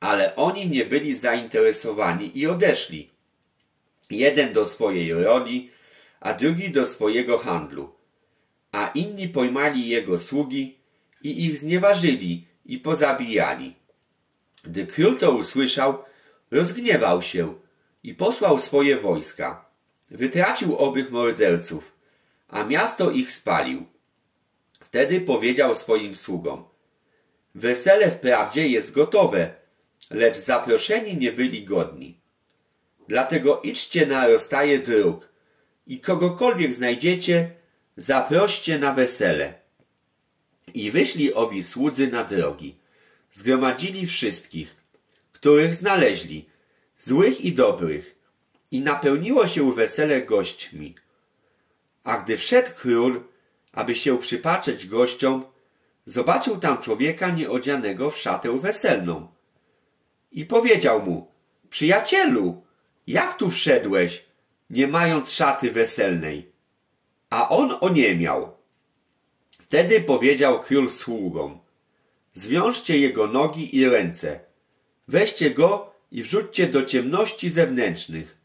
Ale oni nie byli zainteresowani i odeszli. Jeden do swojej roli, a drugi do swojego handlu. A inni pojmali jego sługi i ich znieważyli i pozabijali. Gdy król to usłyszał, rozgniewał się i posłał swoje wojska. Wytracił owych morderców, a miasto ich spalił. Wtedy powiedział swoim sługom: Wesele wprawdzie jest gotowe, lecz zaproszeni nie byli godni. Dlatego idźcie na rozstaje dróg i kogokolwiek znajdziecie, zaproście na wesele. I wyszli owi słudzy na drogi. Zgromadzili wszystkich, których znaleźli, złych i dobrych, i napełniło się wesele gośćmi. A gdy wszedł król, aby się przypatrzeć gościom, zobaczył tam człowieka nieodzianego w szatę weselną. I powiedział mu: Przyjacielu, jak tu wszedłeś, nie mając szaty weselnej? A on oniemiał. Wtedy powiedział król sługom: Zwiążcie jego nogi i ręce, weźcie go i wrzućcie do ciemności zewnętrznych.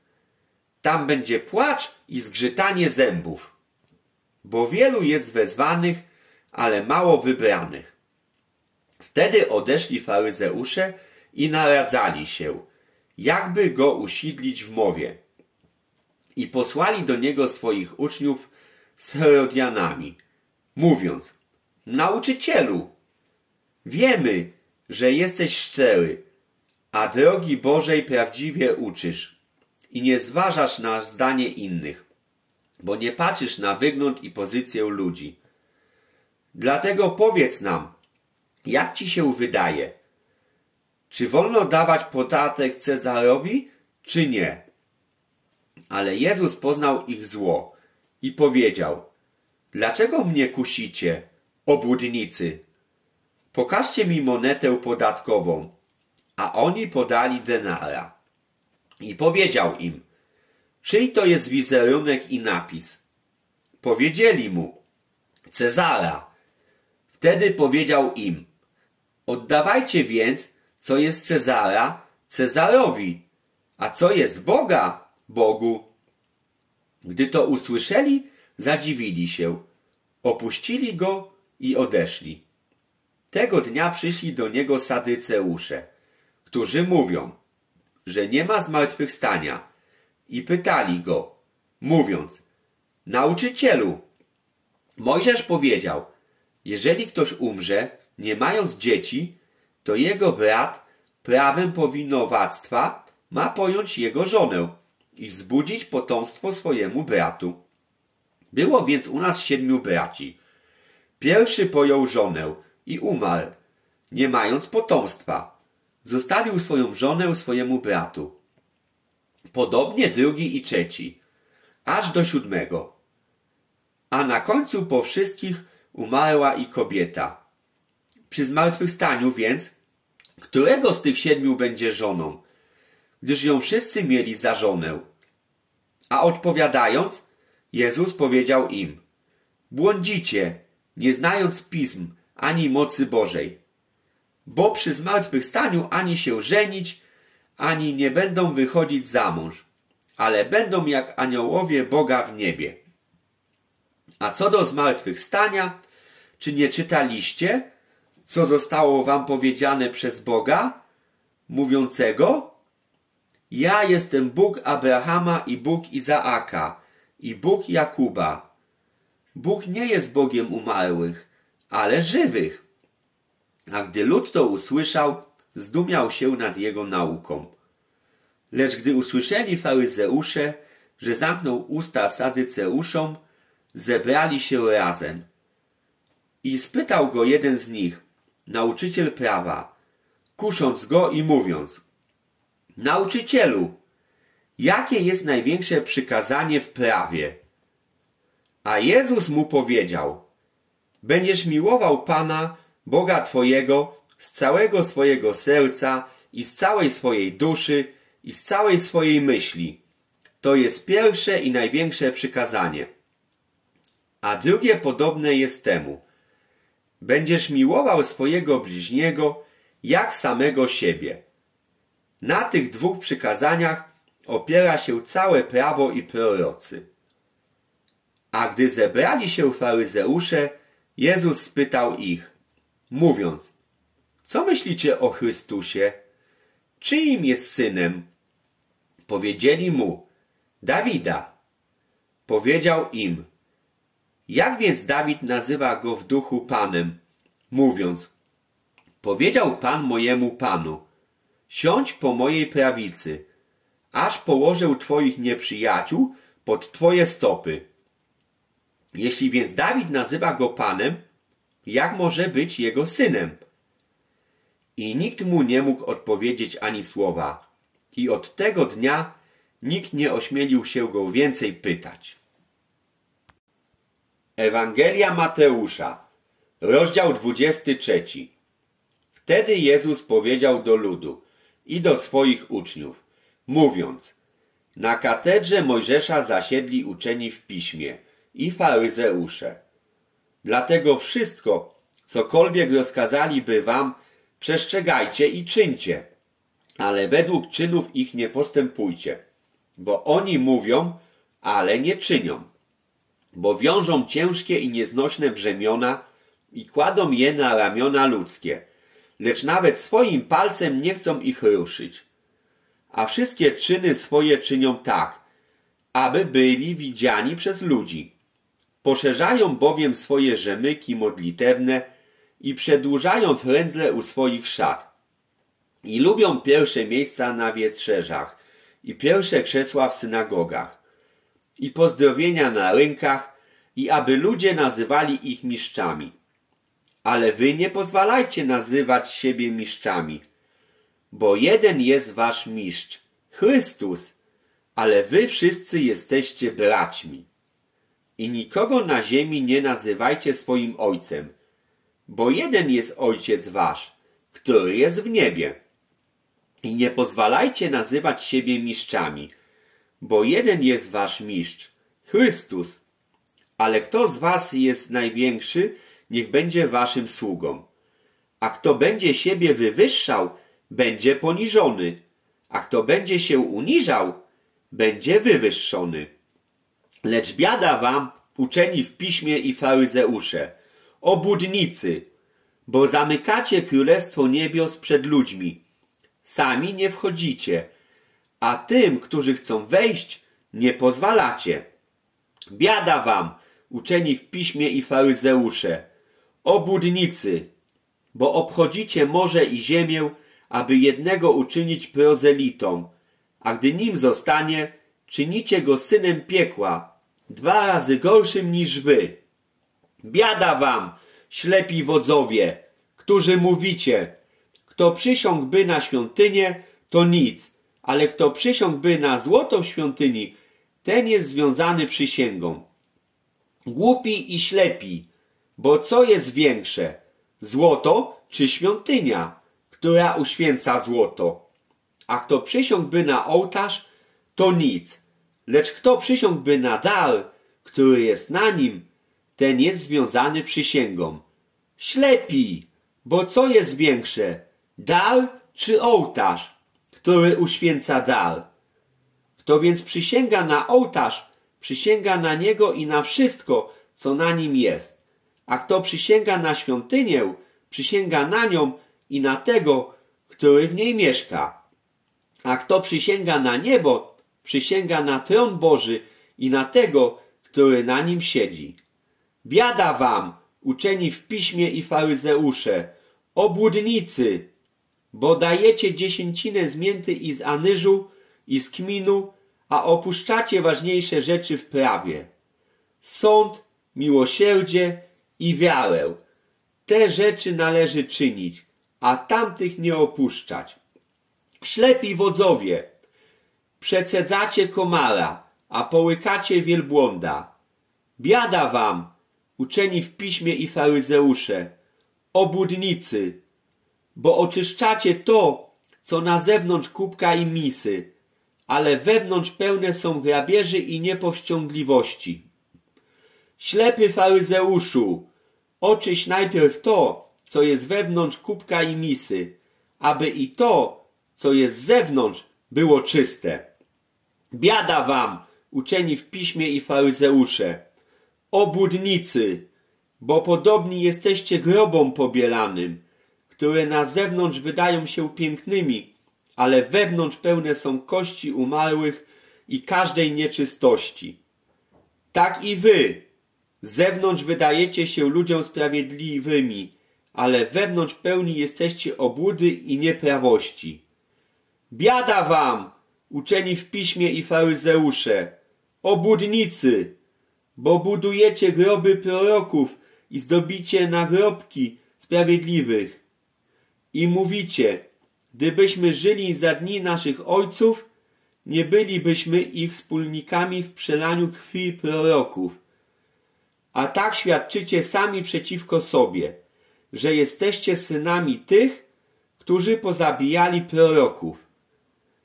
Tam będzie płacz i zgrzytanie zębów, bo wielu jest wezwanych, ale mało wybranych. Wtedy odeszli faryzeusze i naradzali się, jakby go usiedlić w mowie. I posłali do niego swoich uczniów z Herodianami, mówiąc: Nauczycielu, wiemy, że jesteś szczery, a drogi Bożej prawdziwie uczysz i nie zważasz na zdanie innych, bo nie patrzysz na wygląd i pozycję ludzi. Dlatego powiedz nam, jak ci się wydaje, czy wolno dawać podatek Cezarowi, czy nie? Ale Jezus poznał ich zło i powiedział: Dlaczego mnie kusicie, obłudnicy? Pokażcie mi monetę podatkową. A oni podali denara. I powiedział im: Czyj to jest wizerunek i napis? Powiedzieli mu: Cezara. Wtedy powiedział im: Oddawajcie więc, co jest Cezara, Cezarowi, a co jest Boga, Bogu. Gdy to usłyszeli, zadziwili się, opuścili go i odeszli. Tego dnia przyszli do niego Sadyceusze, którzy mówią, że nie ma zmartwychwstania, i pytali go, mówiąc: Nauczycielu, Mojżesz powiedział, jeżeli ktoś umrze, nie mając dzieci, to jego brat prawem powinowactwa ma pojąć jego żonę i wzbudzić potomstwo swojemu bratu. Było więc u nas siedmiu braci. Pierwszy pojął żonę i umarł, nie mając potomstwa. Zostawił swoją żonę swojemu bratu. Podobnie drugi i trzeci, aż do siódmego. A na końcu po wszystkich umarła i kobieta. Przy zmartwychwstaniu więc, którego z tych siedmiu będzie żoną, gdyż ją wszyscy mieli za żonę? A odpowiadając, Jezus powiedział im: Błądzicie, nie znając pism ani mocy Bożej. Bo przy zmartwychwstaniu ani się żenić, ani nie będą wychodzić za mąż, ale będą jak aniołowie Boga w niebie. A co do zmartwychwstania, czy nie czytaliście, co zostało wam powiedziane przez Boga, mówiącego: ja jestem Bóg Abrahama i Bóg Izaaka i Bóg Jakuba. Bóg nie jest Bogiem umarłych, ale żywych. A gdy lud to usłyszał, zdumiał się nad jego nauką. Lecz gdy usłyszeli faryzeusze, że zamknął usta Sadyceuszom, zebrali się razem. I spytał go jeden z nich, nauczyciel prawa, kusząc go i mówiąc: nauczycielu, jakie jest największe przykazanie w prawie? A Jezus mu powiedział: będziesz miłował Pana, Boga twojego, z całego swojego serca i z całej swojej duszy i z całej swojej myśli. To jest pierwsze i największe przykazanie. A drugie podobne jest temu: będziesz miłował swojego bliźniego jak samego siebie. Na tych dwóch przykazaniach opiera się całe prawo i prorocy. A gdy zebrali się faryzeusze, Jezus spytał ich, mówiąc: co myślicie o Chrystusie? Czyim jest synem? Powiedzieli mu: Dawida. Powiedział im: jak więc Dawid nazywa go w duchu Panem, mówiąc: powiedział Pan mojemu Panu: siądź po mojej prawicy, aż położę twoich nieprzyjaciół pod twoje stopy. Jeśli więc Dawid nazywa go Panem, jak może być jego synem? I nikt mu nie mógł odpowiedzieć ani słowa. I od tego dnia nikt nie ośmielił się go więcej pytać. Ewangelia Mateusza, rozdział dwudziesty trzeci. Wtedy Jezus powiedział do ludu i do swoich uczniów, mówiąc: na katedrze Mojżesza zasiedli uczeni w piśmie i faryzeusze. Dlatego wszystko, cokolwiek rozkazaliby wam, przestrzegajcie i czyńcie, ale według czynów ich nie postępujcie, bo oni mówią, ale nie czynią, bo wiążą ciężkie i nieznośne brzemiona i kładą je na ramiona ludzkie, lecz nawet swoim palcem nie chcą ich ruszyć. A wszystkie czyny swoje czynią tak, aby byli widziani przez ludzi. Poszerzają bowiem swoje rzemyki modlitewne i przedłużają frędzle u swoich szat. I lubią pierwsze miejsca na wieczerzach i pierwsze krzesła w synagogach i pozdrowienia na rynkach i aby ludzie nazywali ich mistrzami. Ale wy nie pozwalajcie nazywać siebie mistrzami, bo jeden jest wasz mistrz, Chrystus, ale wy wszyscy jesteście braćmi. I nikogo na ziemi nie nazywajcie swoim ojcem, bo jeden jest Ojciec wasz, który jest w niebie. I nie pozwalajcie nazywać siebie mistrzami, bo jeden jest wasz mistrz, Chrystus. Ale kto z was jest największy, niech będzie waszym sługą. A kto będzie siebie wywyższał, będzie poniżony. A kto będzie się uniżał, będzie wywyższony. Lecz biada wam, uczeni w piśmie i faryzeusze, obłudnicy, bo zamykacie królestwo niebios przed ludźmi. Sami nie wchodzicie, a tym, którzy chcą wejść, nie pozwalacie. Biada wam, uczeni w piśmie i faryzeusze, obłudnicy, bo obchodzicie morze i ziemię, aby jednego uczynić prozelitą, a gdy nim zostanie, czynicie go synem piekła, dwa razy gorszym niż wy. Biada wam, ślepi wodzowie, którzy mówicie: kto przysiągłby na świątynię, to nic, ale kto przysiągłby na złoto w świątyni, ten jest związany przysięgą. Głupi i ślepi, bo co jest większe, złoto czy świątynia, która uświęca złoto? A kto przysiągłby na ołtarz, to nic, lecz kto przysiągłby na dar, który jest na nim, ten jest związany przysięgą. Ślepi, bo co jest większe, dar czy ołtarz, który uświęca dar? Kto więc przysięga na ołtarz, przysięga na niego i na wszystko, co na nim jest. A kto przysięga na świątynię, przysięga na nią i na tego, który w niej mieszka. A kto przysięga na niebo, przysięga na tron Boży i na tego, który na nim siedzi. Biada wam, uczeni w piśmie i faryzeusze, obłudnicy, bo dajecie dziesięcinę z mięty i z anyżu i z kminu, a opuszczacie ważniejsze rzeczy w prawie. Sąd, miłosierdzie i wiarę. Te rzeczy należy czynić, a tamtych nie opuszczać. Ślepi wodzowie, przecedzacie komara, a połykacie wielbłąda. Biada wam, uczeni w piśmie i faryzeusze, obłudnicy, bo oczyszczacie to, co na zewnątrz kubka i misy, ale wewnątrz pełne są grabieży i niepowściągliwości. Ślepy faryzeuszu, oczyść najpierw to, co jest wewnątrz kubka i misy, aby i to, co jest z zewnątrz, było czyste. Biada wam, uczeni w piśmie i faryzeusze, obłudnicy, bo podobni jesteście grobom pobielanym, które na zewnątrz wydają się pięknymi, ale wewnątrz pełne są kości umarłych i każdej nieczystości. Tak i wy, z zewnątrz wydajecie się ludziom sprawiedliwymi, ale wewnątrz pełni jesteście obłudy i nieprawości. Biada wam, uczeni w piśmie i faryzeusze, obłudnicy, bo budujecie groby proroków i zdobicie nagrobki sprawiedliwych. I mówicie, gdybyśmy żyli za dni naszych ojców, nie bylibyśmy ich wspólnikami w przelaniu krwi proroków. A tak świadczycie sami przeciwko sobie, że jesteście synami tych, którzy pozabijali proroków.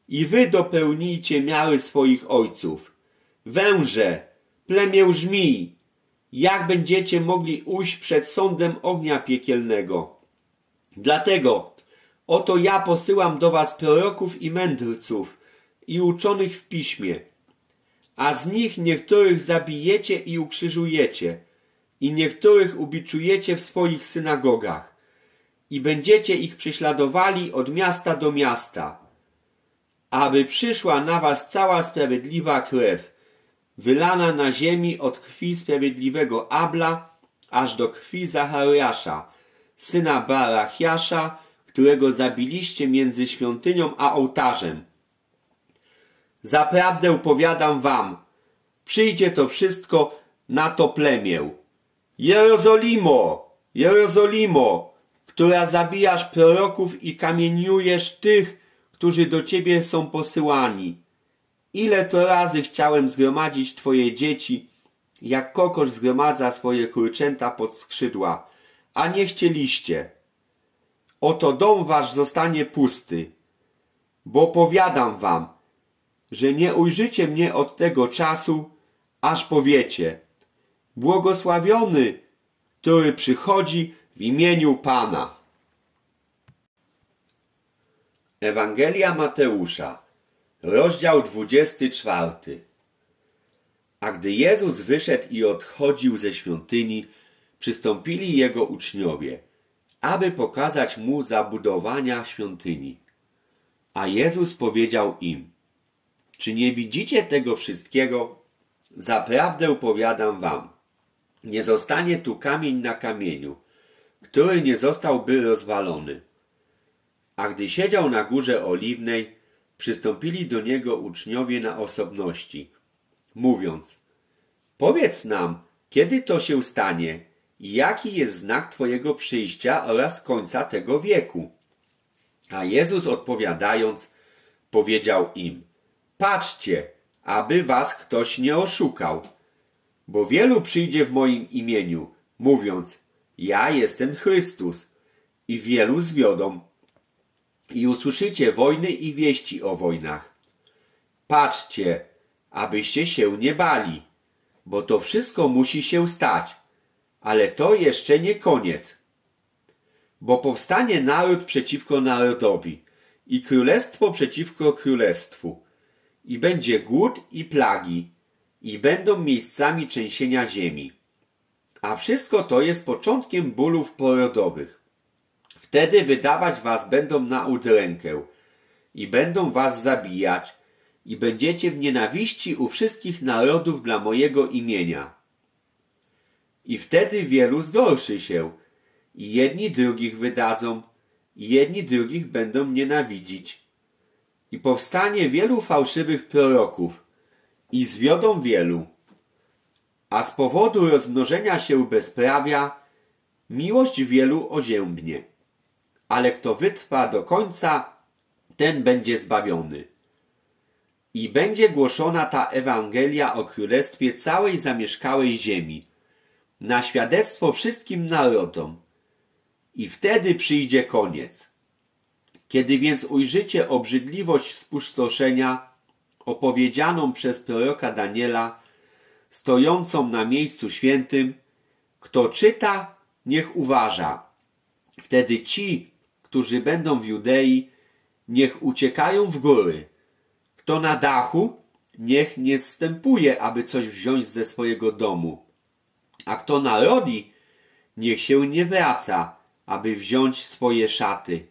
I wy dopełnijcie miary swoich ojców. Węże, plemię żmij, jak będziecie mogli ujść przed sądem ognia piekielnego? Dlatego oto ja posyłam do was proroków i mędrców i uczonych w piśmie, a z nich niektórych zabijecie i ukrzyżujecie i niektórych ubiczujecie w swoich synagogach i będziecie ich prześladowali od miasta do miasta, aby przyszła na was cała sprawiedliwa krew, wylana na ziemi od krwi sprawiedliwego Abla aż do krwi Zachariasza, syna Barachiasza, którego zabiliście między świątynią a ołtarzem. Zaprawdę powiadam wam, przyjdzie to wszystko na to plemię. Jerozolimo, Jerozolimo, która zabijasz proroków i kamieniujesz tych, którzy do ciebie są posyłani. Ile to razy chciałem zgromadzić twoje dzieci, jak kokosz zgromadza swoje kurczęta pod skrzydła, a nie chcieliście. Oto dom wasz zostanie pusty, bo powiadam wam, że nie ujrzycie mnie od tego czasu, aż powiecie: błogosławiony, który przychodzi w imieniu Pana. Ewangelia Mateusza, rozdział dwudziesty czwarty. A gdy Jezus wyszedł i odchodził ze świątyni, przystąpili Jego uczniowie, aby pokazać Mu zabudowania świątyni. A Jezus powiedział im: czy nie widzicie tego wszystkiego? Zaprawdę powiadam wam, nie zostanie tu kamień na kamieniu, który nie zostałby rozwalony. A gdy siedział na Górze Oliwnej, przystąpili do Niego uczniowie na osobności, mówiąc: powiedz nam, kiedy to się stanie i jaki jest znak Twojego przyjścia oraz końca tego wieku. A Jezus odpowiadając, powiedział im: patrzcie, aby was ktoś nie oszukał, bo wielu przyjdzie w moim imieniu, mówiąc: ja jestem Chrystus, i wielu zwiodą. I usłyszycie wojny i wieści o wojnach. Patrzcie, abyście się nie bali, bo to wszystko musi się stać, ale to jeszcze nie koniec. Bo powstanie naród przeciwko narodowi i królestwo przeciwko królestwu, i będzie głód i plagi, i będą miejscami trzęsienia ziemi. A wszystko to jest początkiem bólów porodowych. Wtedy wydawać was będą na udrękę i będą was zabijać i będziecie w nienawiści u wszystkich narodów dla mojego imienia. I wtedy wielu zgorszy się i jedni drugich wydadzą i jedni drugich będą nienawidzić. I powstanie wielu fałszywych proroków i zwiodą wielu. A z powodu rozmnożenia się bezprawia miłość wielu oziębnie. Ale kto wytrwa do końca, ten będzie zbawiony. I będzie głoszona ta Ewangelia o Królestwie całej zamieszkałej ziemi, na świadectwo wszystkim narodom. I wtedy przyjdzie koniec. Kiedy więc ujrzycie obrzydliwość spustoszenia, opowiedzianą przez proroka Daniela, stojącą na miejscu świętym, kto czyta, niech uważa. Wtedy ci, którzy będą w Judei, niech uciekają w góry. Kto na dachu, niech nie zstępuje, aby coś wziąć ze swojego domu. A kto na roli, niech się nie wraca, aby wziąć swoje szaty.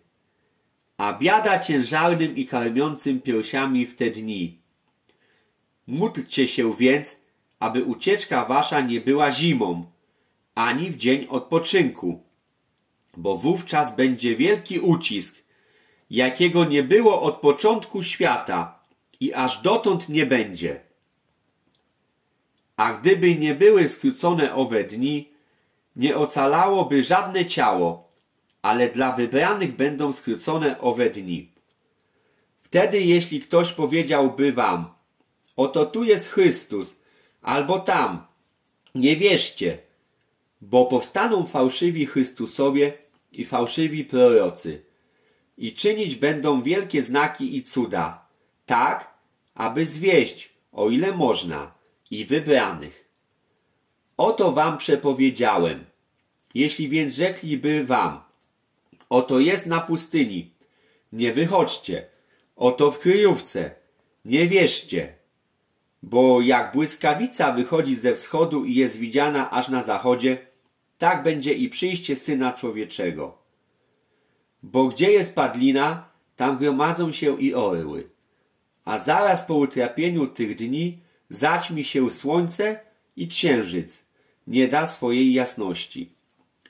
A biada ciężarnym i karmiącym piersiami w te dni. Módlcie się więc, aby ucieczka wasza nie była zimą, ani w dzień odpoczynku, bo wówczas będzie wielki ucisk, jakiego nie było od początku świata i aż dotąd nie będzie. A gdyby nie były skrócone owe dni, nie ocalałoby żadne ciało, ale dla wybranych będą skrócone owe dni. Wtedy jeśli ktoś powiedziałby wam, oto tu jest Chrystus, albo tam, nie wierzcie, bo powstaną fałszywi Chrystusowie i fałszywi prorocy i czynić będą wielkie znaki i cuda, tak, aby zwieść, o ile można, i wybranych. Oto wam przepowiedziałem. Jeśli więc rzekliby wam, oto jest na pustyni, nie wychodźcie, oto w kryjówce, nie wierzcie. Bo jak błyskawica wychodzi ze wschodu i jest widziana aż na zachodzie, tak będzie i przyjście Syna Człowieczego. Bo gdzie jest padlina, tam gromadzą się i orły. A zaraz po utrapieniu tych dni zaćmi się słońce i księżyc, nie da swojej jasności.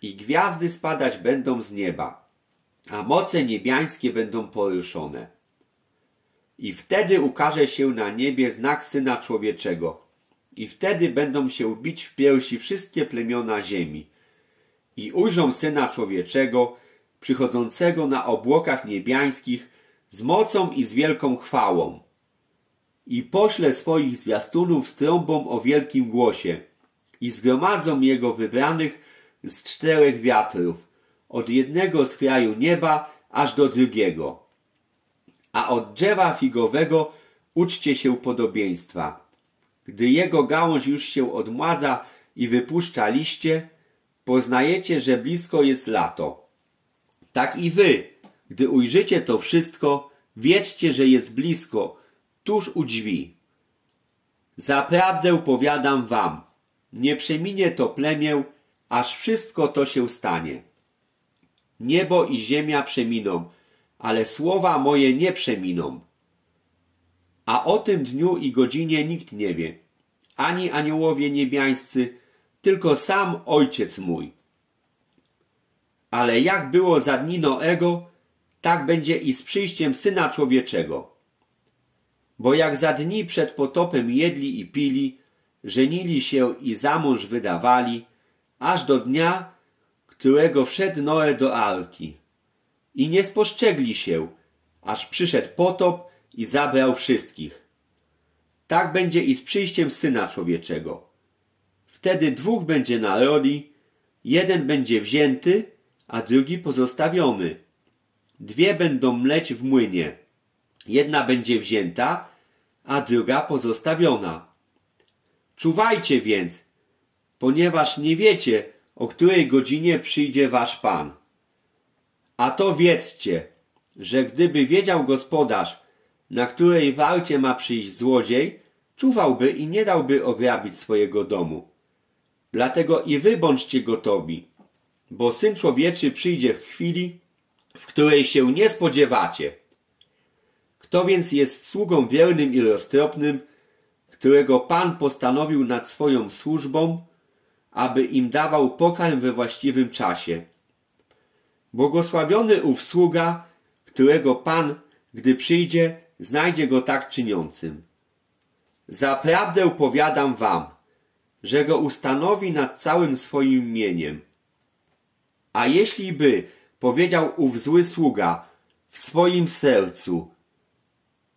I gwiazdy spadać będą z nieba, a moce niebiańskie będą poruszone. I wtedy ukaże się na niebie znak Syna Człowieczego. I wtedy będą się bić w piersi wszystkie plemiona ziemi. I ujrzą Syna Człowieczego, przychodzącego na obłokach niebiańskich z mocą i z wielką chwałą. I pośle swoich zwiastunów z trąbą o wielkim głosie. I zgromadzą Jego wybranych z czterech wiatrów, od jednego z kraju nieba aż do drugiego. A od drzewa figowego uczcie się podobieństwa. Gdy jego gałąź już się odmładza i wypuszcza liście, poznajecie, że blisko jest lato. Tak i wy, gdy ujrzycie to wszystko, wiedzcie, że jest blisko, tuż u drzwi. Zaprawdę powiadam wam, nie przeminie to plemię, aż wszystko to się stanie. Niebo i ziemia przeminą, ale słowa moje nie przeminą. A o tym dniu i godzinie nikt nie wie, ani aniołowie niebiańscy, tylko sam Ojciec mój. Ale jak było za dni Noego, tak będzie i z przyjściem Syna Człowieczego. Bo jak za dni przed potopem jedli i pili, żenili się i za mąż wydawali, aż do dnia, którego wszedł Noe do arki. I nie spostrzegli się, aż przyszedł potop i zabrał wszystkich. Tak będzie i z przyjściem Syna Człowieczego. Wtedy dwóch będzie na roli, jeden będzie wzięty, a drugi pozostawiony. Dwie będą mleć w młynie. Jedna będzie wzięta, a druga pozostawiona. Czuwajcie więc, ponieważ nie wiecie, o której godzinie przyjdzie wasz Pan. A to wiedzcie, że gdyby wiedział gospodarz, na której warcie ma przyjść złodziej, czuwałby i nie dałby ograbić swojego domu. Dlatego i wy bądźcie gotowi, bo Syn Człowieczy przyjdzie w chwili, w której się nie spodziewacie. Kto więc jest sługą wiernym i roztropnym, którego Pan postanowił nad swoją służbą, aby im dawał pokarm we właściwym czasie. Błogosławiony ów sługa, którego Pan, gdy przyjdzie, znajdzie go tak czyniącym. Zaprawdę powiadam wam, że go ustanowi nad całym swoim mieniem. A jeśli by powiedział ów zły sługa w swoim sercu,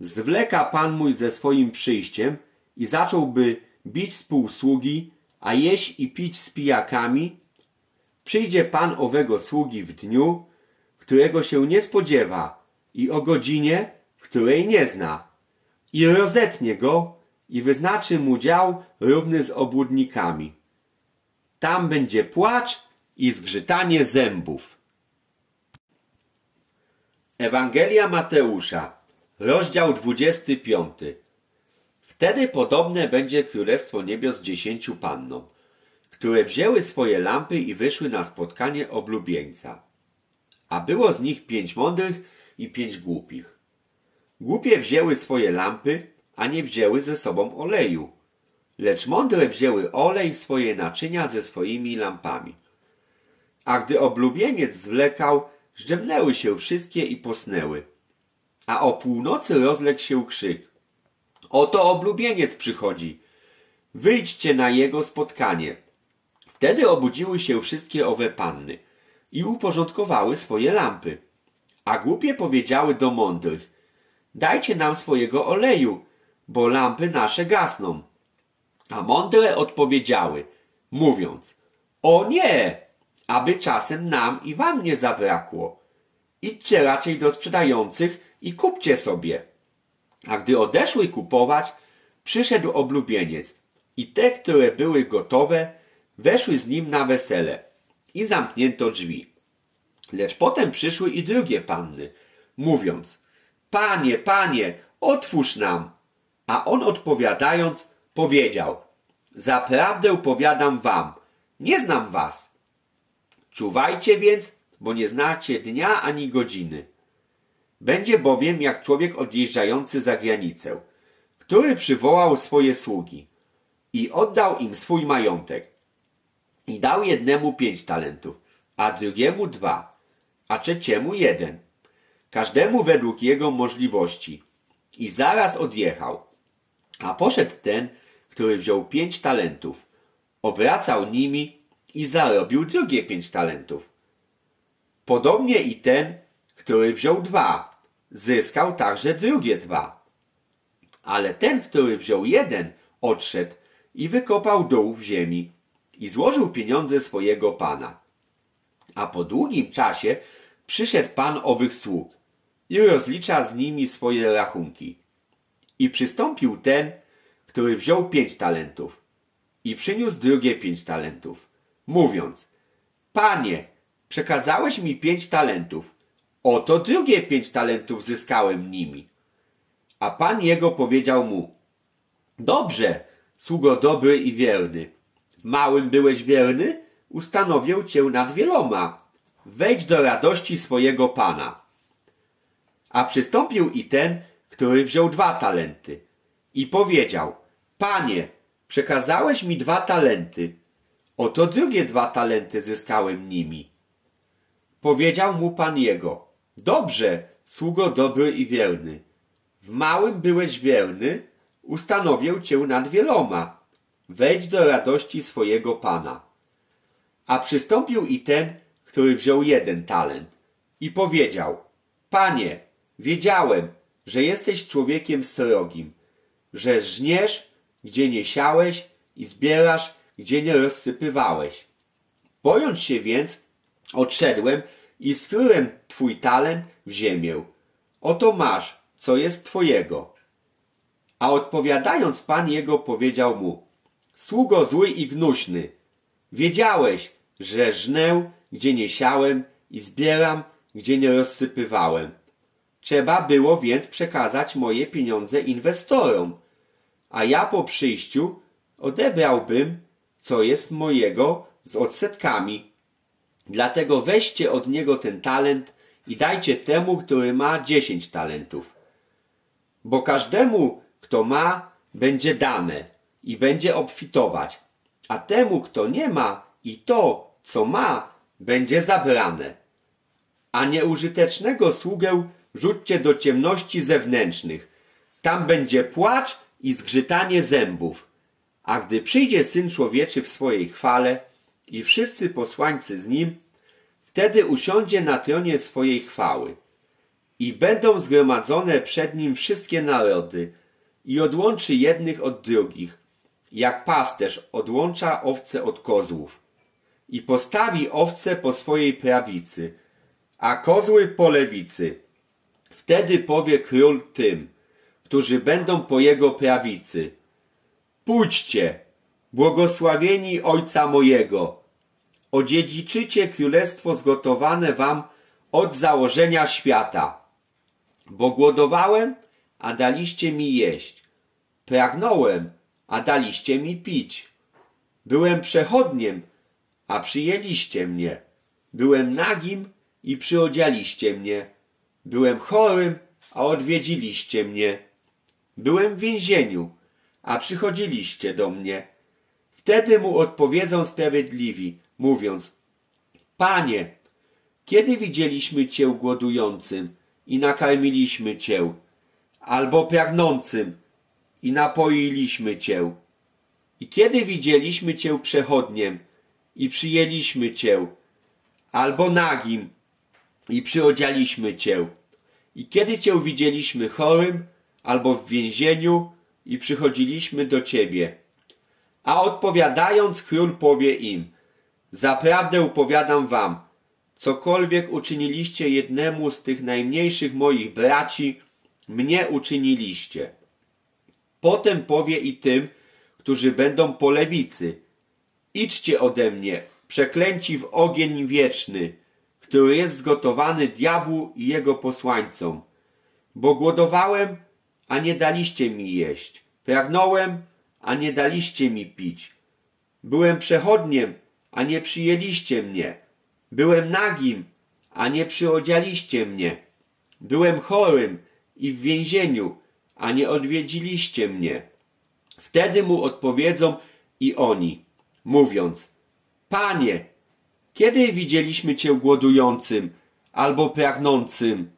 zwleka Pan mój ze swoim przyjściem i zacząłby bić współsługi, a jeść i pić z pijakami, przyjdzie Pan owego sługi w dniu, którego się nie spodziewa i o godzinie, której nie zna, i rozetnie go i wyznaczy mu dział równy z obłudnikami. Tam będzie płacz i zgrzytanie zębów. Ewangelia Mateusza, rozdział dwudziesty piąty. Wtedy podobne będzie Królestwo Niebios dziesięciu pannom, które wzięły swoje lampy i wyszły na spotkanie oblubieńca. A było z nich pięć mądrych i pięć głupich. Głupie wzięły swoje lampy, a nie wzięły ze sobą oleju. Lecz mądre wzięły olej w swoje naczynia ze swoimi lampami. A gdy oblubieniec zwlekał, zdrzemnęły się wszystkie i posnęły. A o północy rozległ się krzyk. Oto oblubieniec przychodzi. Wyjdźcie na jego spotkanie. Wtedy obudziły się wszystkie owe panny i uporządkowały swoje lampy. A głupie powiedziały do mądrych: dajcie nam swojego oleju, bo lampy nasze gasną. A mądre odpowiedziały, mówiąc: o nie, aby czasem nam i wam nie zabrakło. Idźcie raczej do sprzedających i kupcie sobie. A gdy odeszły kupować, przyszedł oblubieniec i te, które były gotowe, weszły z nim na wesele i zamknięto drzwi. Lecz potem przyszły i drugie panny, mówiąc: panie, panie, otwórz nam. A on odpowiadając, powiedział: zaprawdę powiadam wam, nie znam was. Czuwajcie więc, bo nie znacie dnia ani godziny. Będzie bowiem jak człowiek odjeżdżający za granicę, który przywołał swoje sługi i oddał im swój majątek. I dał jednemu pięć talentów, a drugiemu dwa, a trzeciemu jeden, każdemu według jego możliwości. I zaraz odjechał. A poszedł ten, który wziął pięć talentów, obracał nimi i zarobił drugie pięć talentów. Podobnie i ten, który wziął dwa, zyskał także drugie dwa. Ale ten, który wziął jeden, odszedł i wykopał dół w ziemi i złożył pieniądze swojego pana. A po długim czasie przyszedł pan owych sług i rozlicza z nimi swoje rachunki. I przystąpił ten, który wziął pięć talentów i przyniósł drugie pięć talentów, mówiąc: panie, przekazałeś mi pięć talentów, oto drugie pięć talentów zyskałem nimi. A pan jego powiedział mu: dobrze, sługo dobry i wierny, w małym byłeś wierny, ustanowię cię nad wieloma, wejdź do radości swojego pana. A przystąpił i ten, który wziął dwa talenty i powiedział: panie, przekazałeś mi dwa talenty, oto drugie dwa talenty zyskałem nimi. Powiedział mu pan jego: dobrze, sługo dobry i wierny, w małym byłeś wierny, ustanowię cię nad wieloma, wejdź do radości swojego pana. A przystąpił i ten, który wziął jeden talent i powiedział: panie, wiedziałem, że jesteś człowiekiem srogim, że żniesz, gdzie nie siałeś i zbierasz, gdzie nie rozsypywałeś. Bojąc się więc, odszedłem i skryłem twój talent w ziemię. Oto masz, co jest twojego. A odpowiadając, pan jego powiedział mu: sługo zły i gnuśny, wiedziałeś, że żnę, gdzie nie siałem i zbieram, gdzie nie rozsypywałem. Trzeba było więc przekazać moje pieniądze inwestorom, a ja po przyjściu odebrałbym, co jest mojego, z odsetkami. Dlatego weźcie od niego ten talent i dajcie temu, który ma dziesięć talentów. Bo każdemu, kto ma, będzie dane i będzie obfitować, a temu, kto nie ma, i to, co ma, będzie zabrane. A nieużytecznego sługę rzućcie do ciemności zewnętrznych. Tam będzie płacz i zgrzytanie zębów. A gdy przyjdzie Syn Człowieczy w swojej chwale i wszyscy posłańcy z Nim, wtedy usiądzie na tronie swojej chwały. I będą zgromadzone przed Nim wszystkie narody i odłączy jednych od drugich, jak pasterz odłącza owce od kozłów. I postawi owce po swojej prawicy, a kozły po lewicy. Wtedy powie król tym, którzy będą po jego prawicy: pójdźcie, błogosławieni Ojca mojego, odziedziczycie królestwo zgotowane wam od założenia świata. Bo głodowałem, a daliście mi jeść. Pragnąłem, a daliście mi pić. Byłem przechodniem, a przyjęliście mnie. Byłem nagim i przyodzialiście mnie. Byłem chorym, a odwiedziliście mnie. Byłem w więzieniu, a przychodziliście do mnie. Wtedy mu odpowiedzą sprawiedliwi, mówiąc: Panie, kiedy widzieliśmy Cię głodującym i nakarmiliśmy Cię, albo pragnącym i napoiliśmy Cię? I kiedy widzieliśmy Cię przechodniem i przyjęliśmy Cię, albo nagim i przyodzialiśmy Cię? I kiedy Cię widzieliśmy chorym albo w więzieniu i przychodziliśmy do Ciebie? A odpowiadając, król powie im: zaprawdę powiadam wam, cokolwiek uczyniliście jednemu z tych najmniejszych moich braci, mnie uczyniliście. Potem powie i tym, którzy będą po lewicy: idźcie ode mnie, przeklęci w ogień wieczny, który jest zgotowany diabłu i jego posłańcom. Bo głodowałem, a nie daliście mi jeść. Pragnąłem, a nie daliście mi pić. Byłem przechodniem, a nie przyjęliście mnie. Byłem nagim, a nie przyodzialiście mnie. Byłem chorym i w więzieniu, a nie odwiedziliście mnie. Wtedy mu odpowiedzą i oni, mówiąc: Panie, kiedy widzieliśmy Cię głodującym, albo pragnącym,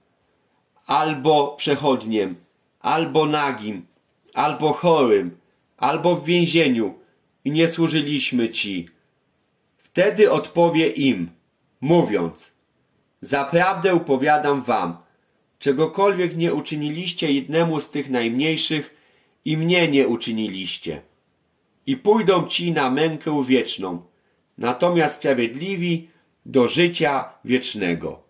albo przechodniem, albo nagim, albo chorym, albo w więzieniu i nie służyliśmy Ci? Wtedy odpowie im, mówiąc: zaprawdę powiadam wam, czegokolwiek nie uczyniliście jednemu z tych najmniejszych, i mnie nie uczyniliście. I pójdą ci na mękę wieczną, natomiast sprawiedliwi do życia wiecznego.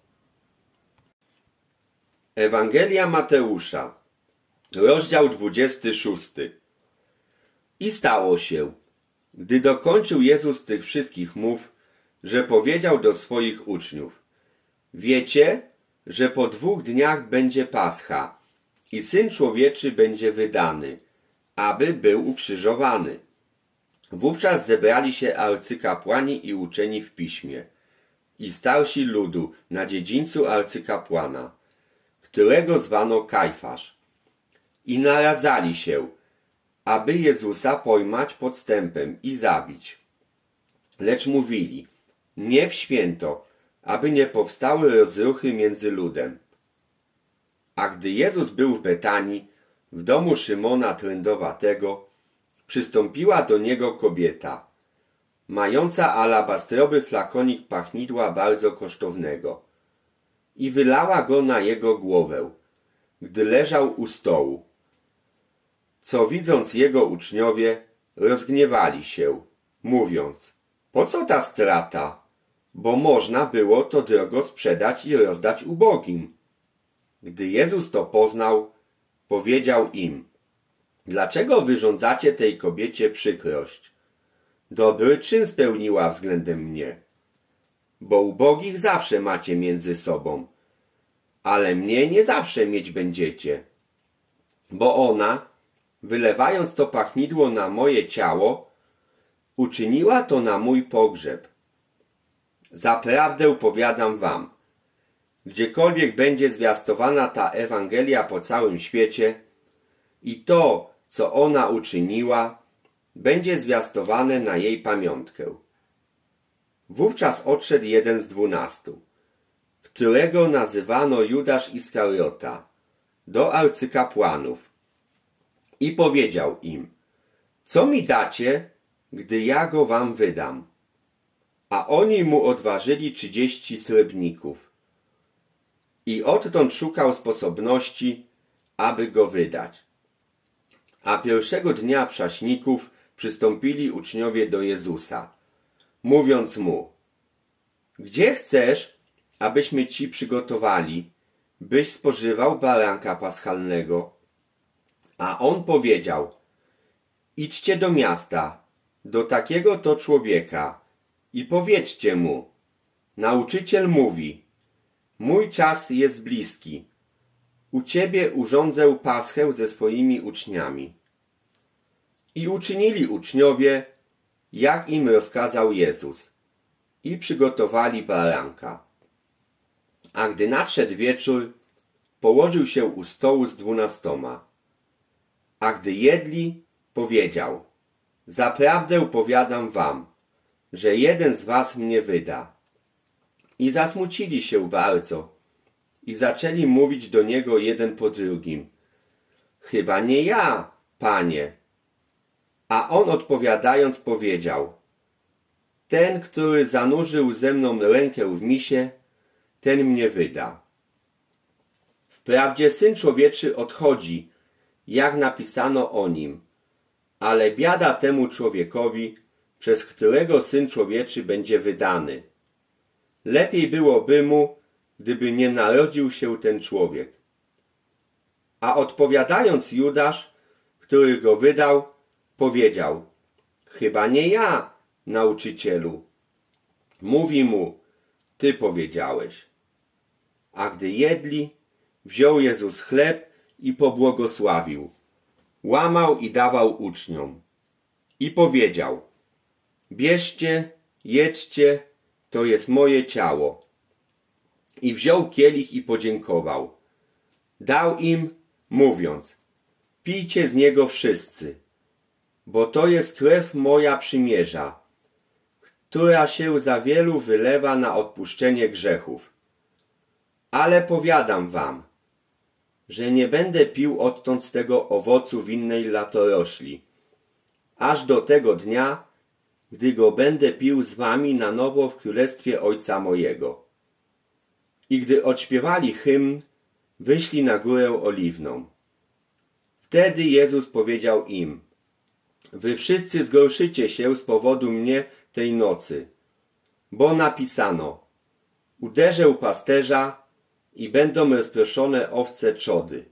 Ewangelia Mateusza, rozdział dwudziesty szósty. I stało się, gdy dokończył Jezus tych wszystkich mów, że powiedział do swoich uczniów: wiecie, że po dwóch dniach będzie Pascha i Syn Człowieczy będzie wydany, aby był ukrzyżowany. Wówczas zebrali się arcykapłani i uczeni w piśmie i starsi ludu na dziedzińcu arcykapłana, którego zwano Kajfasz, i naradzali się, aby Jezusa pojmać podstępem i zabić. Lecz mówili: nie w święto, aby nie powstały rozruchy między ludem. A gdy Jezus był w Betanii, w domu Szymona Trędowatego, przystąpiła do niego kobieta, mająca alabastrowy flakonik pachnidła bardzo kosztownego, i wylała go na jego głowę, gdy leżał u stołu. Co widząc jego uczniowie, rozgniewali się, mówiąc: po co ta strata? Bo można było to drogo sprzedać i rozdać ubogim. Gdy Jezus to poznał, powiedział im: dlaczego wyrządzacie tej kobiecie przykrość? Dobry czyn spełniła względem mnie. Bo ubogich zawsze macie między sobą, ale mnie nie zawsze mieć będziecie. Bo ona, wylewając to pachnidło na moje ciało, uczyniła to na mój pogrzeb. Zaprawdę powiadam wam, Gdziekolwiek będzie zwiastowana ta Ewangelia po całym świecie i to, co ona uczyniła, będzie zwiastowane na jej pamiątkę. Wówczas odszedł jeden z dwunastu, którego nazywano Judasz Iskariota, do arcykapłanów i powiedział im: co mi dacie, gdy ja go wam wydam? A oni mu odważyli trzydzieści srebrników. I odtąd szukał sposobności, aby go wydać. A pierwszego dnia przaśników przystąpili uczniowie do Jezusa, mówiąc mu: gdzie chcesz, abyśmy ci przygotowali, byś spożywał baranka paschalnego? A on powiedział: idźcie do miasta, do takiego to człowieka i powiedzcie mu: nauczyciel mówi, mój czas jest bliski. U ciebie urządzę paschę ze swoimi uczniami. I uczynili uczniowie, jak im rozkazał Jezus, i przygotowali baranka. A gdy nadszedł wieczór, położył się u stołu z dwunastoma. A gdy jedli, powiedział: zaprawdę powiadam wam, że jeden z was mnie wyda. I zasmucili się bardzo i zaczęli mówić do niego jeden po drugim: chyba nie ja, Panie. A on odpowiadając powiedział: ten, który zanurzył ze mną rękę w misie, ten mnie wyda. Wprawdzie Syn Człowieczy odchodzi, jak napisano o nim, ale biada temu człowiekowi, przez którego Syn Człowieczy będzie wydany. Lepiej byłoby mu, gdyby nie narodził się ten człowiek. A odpowiadając Judasz, który go wydał, powiedział: chyba nie ja, nauczycielu. Mówi mu: ty powiedziałeś. A gdy jedli, wziął Jezus chleb i pobłogosławił, łamał i dawał uczniom. I powiedział: bierzcie, jedzcie, to jest moje ciało. I wziął kielich i podziękował. Dał im, mówiąc: pijcie z niego wszyscy, bo to jest krew moja przymierza, która się za wielu wylewa na odpuszczenie grzechów. Ale powiadam wam, że nie będę pił odtąd z tego owocu winnej latorośli, aż do tego dnia, gdy go będę pił z wami na nowo w królestwie Ojca mojego. I gdy odśpiewali hymn, wyszli na Górę Oliwną. Wtedy Jezus powiedział im: wy wszyscy zgorszycie się z powodu mnie tej nocy, bo napisano: uderzę pasterza i będą rozproszone owce trzody.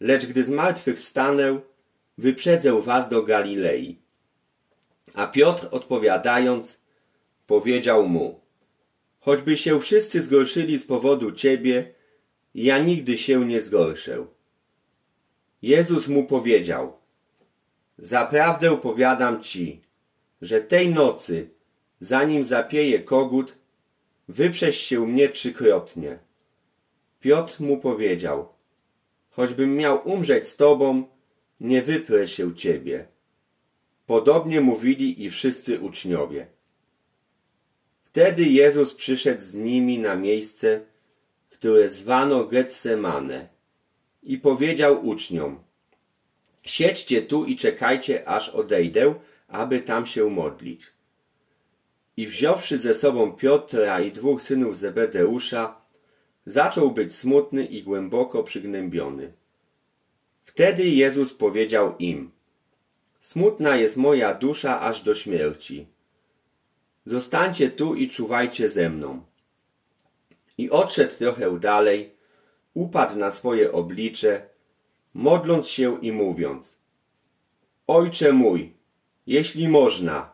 Lecz gdy zmartwychwstanę, wyprzedzę was do Galilei. A Piotr odpowiadając, powiedział mu: choćby się wszyscy zgorszyli z powodu ciebie, ja nigdy się nie zgorszę. Jezus mu powiedział: zaprawdę powiadam ci, że tej nocy, zanim zapieje kogut, wyprzesz się mnie trzykrotnie. Piotr mu powiedział: choćbym miał umrzeć z tobą, nie wyprę się ciebie. Podobnie mówili i wszyscy uczniowie. Wtedy Jezus przyszedł z nimi na miejsce, które zwano Getsemane, i powiedział uczniom: siedźcie tu i czekajcie, aż odejdę, aby tam się modlić. I wziąwszy ze sobą Piotra i dwóch synów Zebedeusza, zaczął być smutny i głęboko przygnębiony. Wtedy Jezus powiedział im: smutna jest moja dusza aż do śmierci. Zostańcie tu i czuwajcie ze mną. I odszedł trochę dalej, upadł na swoje oblicze, modląc się i mówiąc: Ojcze mój, jeśli można,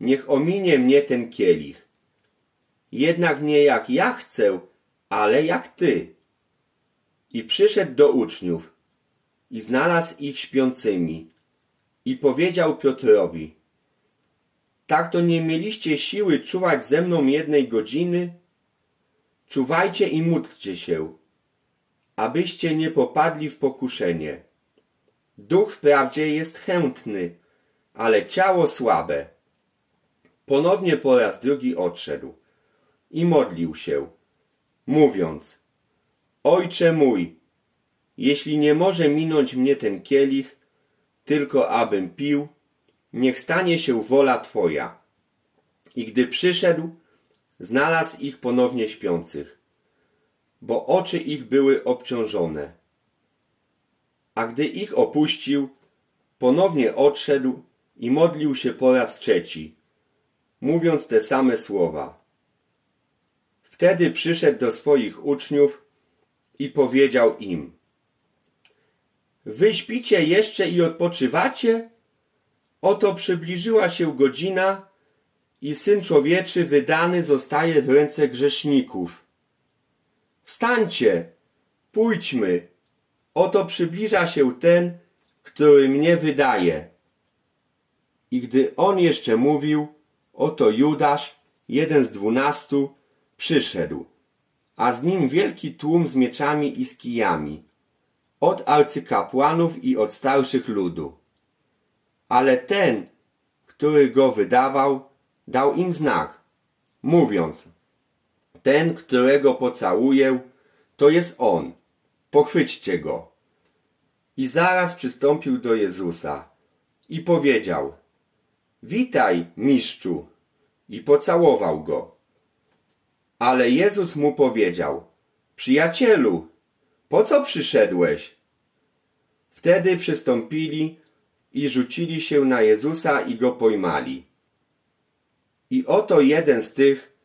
niech ominie mnie ten kielich. Jednak nie jak ja chcę, ale jak Ty. I przyszedł do uczniów i znalazł ich śpiącymi. I powiedział Piotrowi: tak to nie mieliście siły czuwać ze mną jednej godziny? Czuwajcie i módlcie się, abyście nie popadli w pokuszenie. Duch wprawdzie jest chętny, ale ciało słabe. Ponownie po raz drugi odszedł i modlił się, mówiąc: Ojcze mój, jeśli nie może minąć mnie ten kielich, tylko abym pił, niech stanie się wola Twoja. I gdy przyszedł, znalazł ich ponownie śpiących, bo oczy ich były obciążone. A gdy ich opuścił, ponownie odszedł i modlił się po raz trzeci, mówiąc te same słowa. Wtedy przyszedł do swoich uczniów i powiedział im: Wy śpicie jeszcze i odpoczywacie? Oto przybliżyła się godzina i Syn Człowieczy wydany zostaje w ręce grzeszników. Wstańcie, pójdźmy, oto przybliża się ten, który mnie wydaje. I gdy on jeszcze mówił, oto Judasz, jeden z dwunastu, przyszedł, a z nim wielki tłum z mieczami i z kijami, od arcykapłanów i od starszych ludu. Ale ten, który go wydawał, dał im znak, mówiąc: Ten, którego pocałuję, to jest on, pochwyćcie go. I zaraz przystąpił do Jezusa i powiedział: Witaj, mistrzu, i pocałował go. Ale Jezus mu powiedział: Przyjacielu, po co przyszedłeś? Wtedy przystąpili i rzucili się na Jezusa i go pojmali. I oto jeden z tych,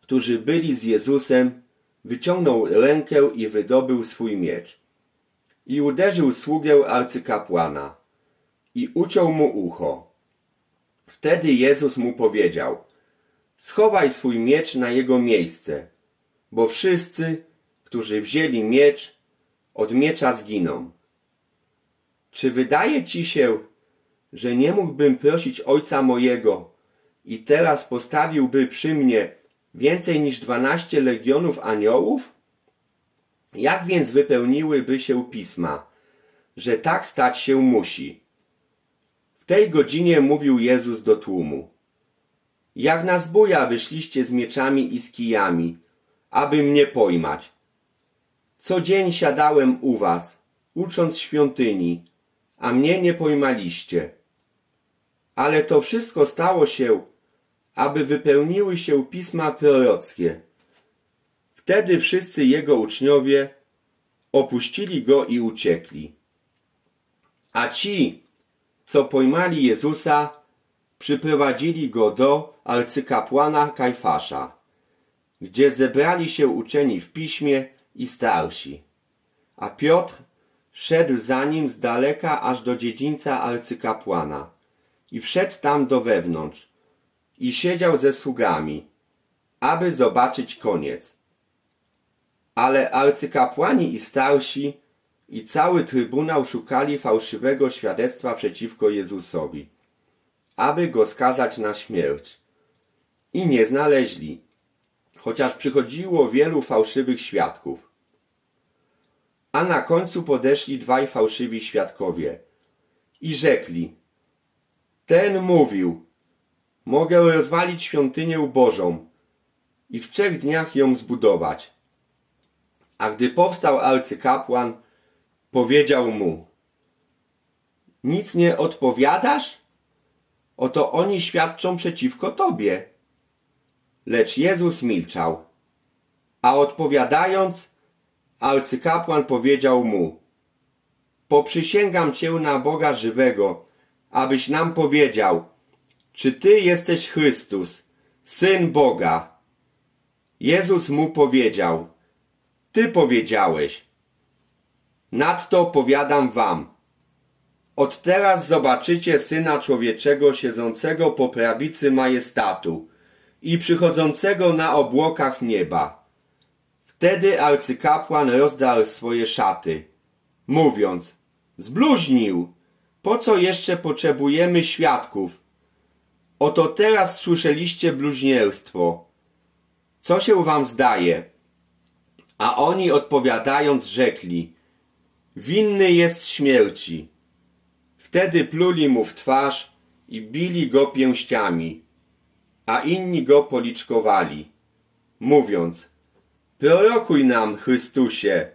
którzy byli z Jezusem, wyciągnął rękę i wydobył swój miecz. I uderzył sługę arcykapłana i uciął mu ucho. Wtedy Jezus mu powiedział: Schowaj swój miecz na jego miejsce, bo wszyscy, którzy wzięli miecz, od miecza zginą. Czy wydaje ci się, że nie mógłbym prosić Ojca mojego i teraz postawiłby przy mnie więcej niż dwanaście legionów aniołów? Jak więc wypełniłyby się pisma, że tak stać się musi? W tej godzinie mówił Jezus do tłumu: Jak na zbója wyszliście z mieczami i z kijami, aby mnie pojmać. Co dzień siadałem u was, ucząc świątyni, a mnie nie pojmaliście. Ale to wszystko stało się, aby wypełniły się pisma prorockie. Wtedy wszyscy jego uczniowie opuścili go i uciekli. A ci, co pojmali Jezusa, przyprowadzili go do arcykapłana Kajfasza, gdzie zebrali się uczeni w piśmie i starsi. A Piotr szedł za nim z daleka aż do dziedzińca arcykapłana i wszedł tam do wewnątrz i siedział ze sługami, aby zobaczyć koniec. Ale arcykapłani i starsi i cały trybunał szukali fałszywego świadectwa przeciwko Jezusowi, aby go skazać na śmierć. I nie znaleźli, chociaż przychodziło wielu fałszywych świadków. A na końcu podeszli dwaj fałszywi świadkowie i rzekli: Ten mówił: Mogę rozwalić świątynię Bożą i w trzech dniach ją zbudować. A gdy powstał arcykapłan, powiedział mu: Nic nie odpowiadasz? Oto oni świadczą przeciwko tobie. Lecz Jezus milczał. A odpowiadając, arcykapłan powiedział mu: Poprzysięgam cię na Boga żywego, abyś nam powiedział, czy ty jesteś Chrystus, Syn Boga. Jezus mu powiedział: Ty powiedziałeś. Nadto powiadam wam, od teraz zobaczycie Syna Człowieczego siedzącego po prawicy majestatu i przychodzącego na obłokach nieba. Wtedy arcykapłan rozdarł swoje szaty, mówiąc: Zbluźnił! Po co jeszcze potrzebujemy świadków? Oto teraz słyszeliście bluźnierstwo. Co się wam zdaje? A oni odpowiadając rzekli: winny jest śmierci. Wtedy pluli mu w twarz i bili go pięściami, a inni go policzkowali, mówiąc: prorokuj nam, Chrystusie,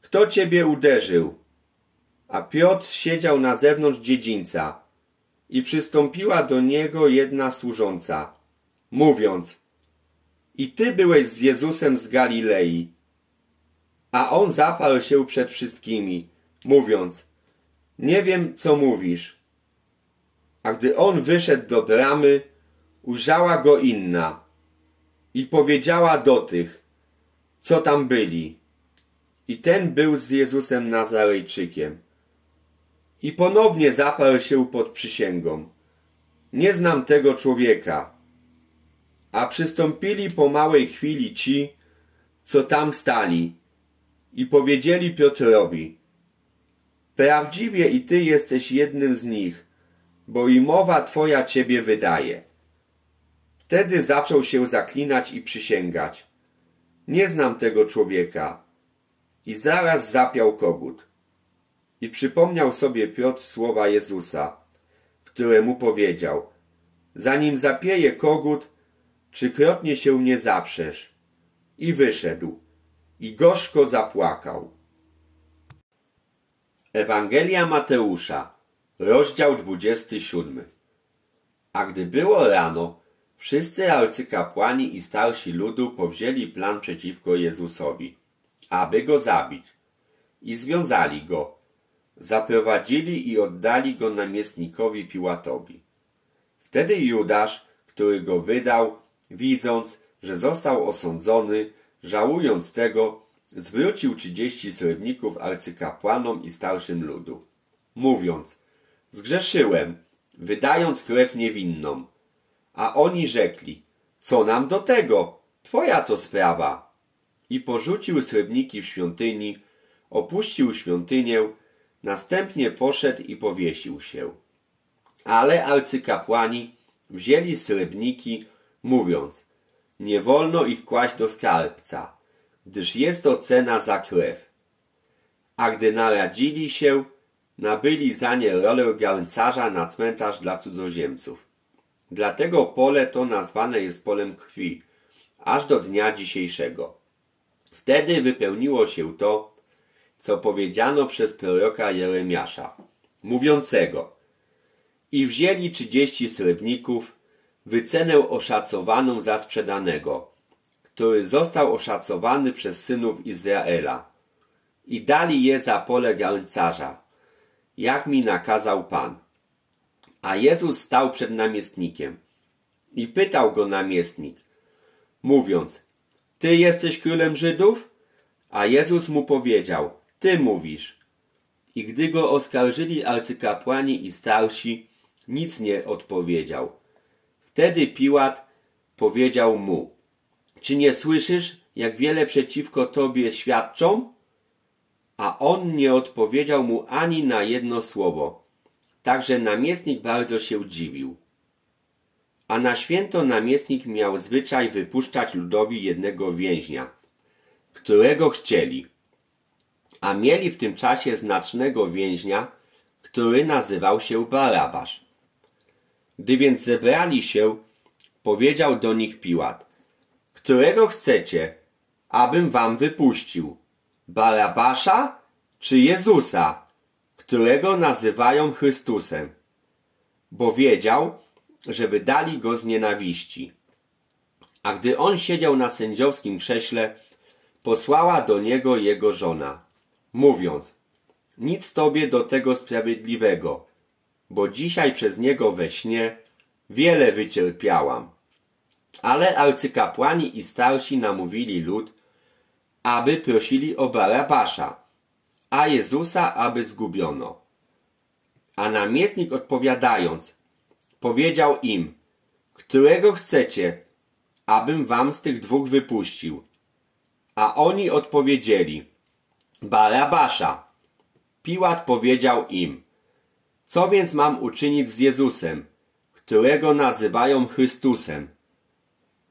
kto ciebie uderzył? A Piotr siedział na zewnątrz dziedzińca i przystąpiła do niego jedna służąca, mówiąc: i ty byłeś z Jezusem z Galilei. A on zaparł się przed wszystkimi, mówiąc: nie wiem, co mówisz. A gdy on wyszedł do bramy, ujrzała go inna i powiedziała do tych, co tam byli: i ten był z Jezusem Nazarejczykiem. I ponownie zaparł się pod przysięgą: nie znam tego człowieka. A przystąpili po małej chwili ci, co tam stali, i powiedzieli Piotrowi: prawdziwie i ty jesteś jednym z nich, bo i mowa twoja ciebie wydaje. Wtedy zaczął się zaklinać i przysięgać: nie znam tego człowieka. I zaraz zapiał kogut. I przypomniał sobie Piotr słowa Jezusa, któremu powiedział: zanim zapieje kogut, trzykrotnie się nie zaprzesz. I wyszedł i gorzko zapłakał. Ewangelia Mateusza, rozdział dwudziesty siódmy. A gdy było rano, wszyscy arcykapłani i starsi ludu powzięli plan przeciwko Jezusowi, aby go zabić. I związali go. Zaprowadzili i oddali go namiestnikowi Piłatowi. Wtedy Judasz, który go wydał, widząc, że został osądzony, żałując tego, zwrócił trzydzieści srebrników arcykapłanom i starszym ludu, mówiąc: zgrzeszyłem, wydając krew niewinną. A oni rzekli: co nam do tego? Twoja to sprawa. I porzucił srebrniki w świątyni, opuścił świątynię, następnie poszedł i powiesił się. Ale arcykapłani wzięli srebrniki, mówiąc: nie wolno ich kłaść do skarbca, gdyż jest to cena za krew. A gdy naradzili się, nabyli za nie rolę garncarza na cmentarz dla cudzoziemców. Dlatego pole to nazwane jest polem krwi, aż do dnia dzisiejszego. Wtedy wypełniło się to, co powiedziano przez proroka Jeremiasza, mówiącego: i wzięli trzydzieści srebrników, wycenę oszacowaną za sprzedanego, który został oszacowany przez synów Izraela, i dali je za pole garncarza, jak mi nakazał Pan. A Jezus stał przed namiestnikiem i pytał go namiestnik, mówiąc: ty jesteś królem Żydów? A Jezus mu powiedział: ty mówisz. I gdy go oskarżyli arcykapłani i starsi, nic nie odpowiedział. Wtedy Piłat powiedział mu: czy nie słyszysz, jak wiele przeciwko tobie świadczą? A on nie odpowiedział mu ani na jedno słowo. Także namiestnik bardzo się dziwił. A na święto namiestnik miał zwyczaj wypuszczać ludowi jednego więźnia, którego chcieli. A mieli w tym czasie znacznego więźnia, który nazywał się Barabasz. Gdy więc zebrali się, powiedział do nich Piłat: którego chcecie, abym wam wypuścił? Barabasza czy Jezusa, którego nazywają Chrystusem? Bo wiedział, że wydali go z nienawiści. A gdy on siedział na sędziowskim krześle, posłała do niego jego żona, mówiąc: nic tobie do tego sprawiedliwego, bo dzisiaj przez niego we śnie wiele wycierpiałam. Ale arcykapłani i starsi namówili lud, aby prosili o Barabasza, a Jezusa aby zgubiono. A namiestnik odpowiadając, powiedział im: którego chcecie, abym wam z tych dwóch wypuścił? A oni odpowiedzieli: Barabasza. Piłat powiedział im: co więc mam uczynić z Jezusem, którego nazywają Chrystusem?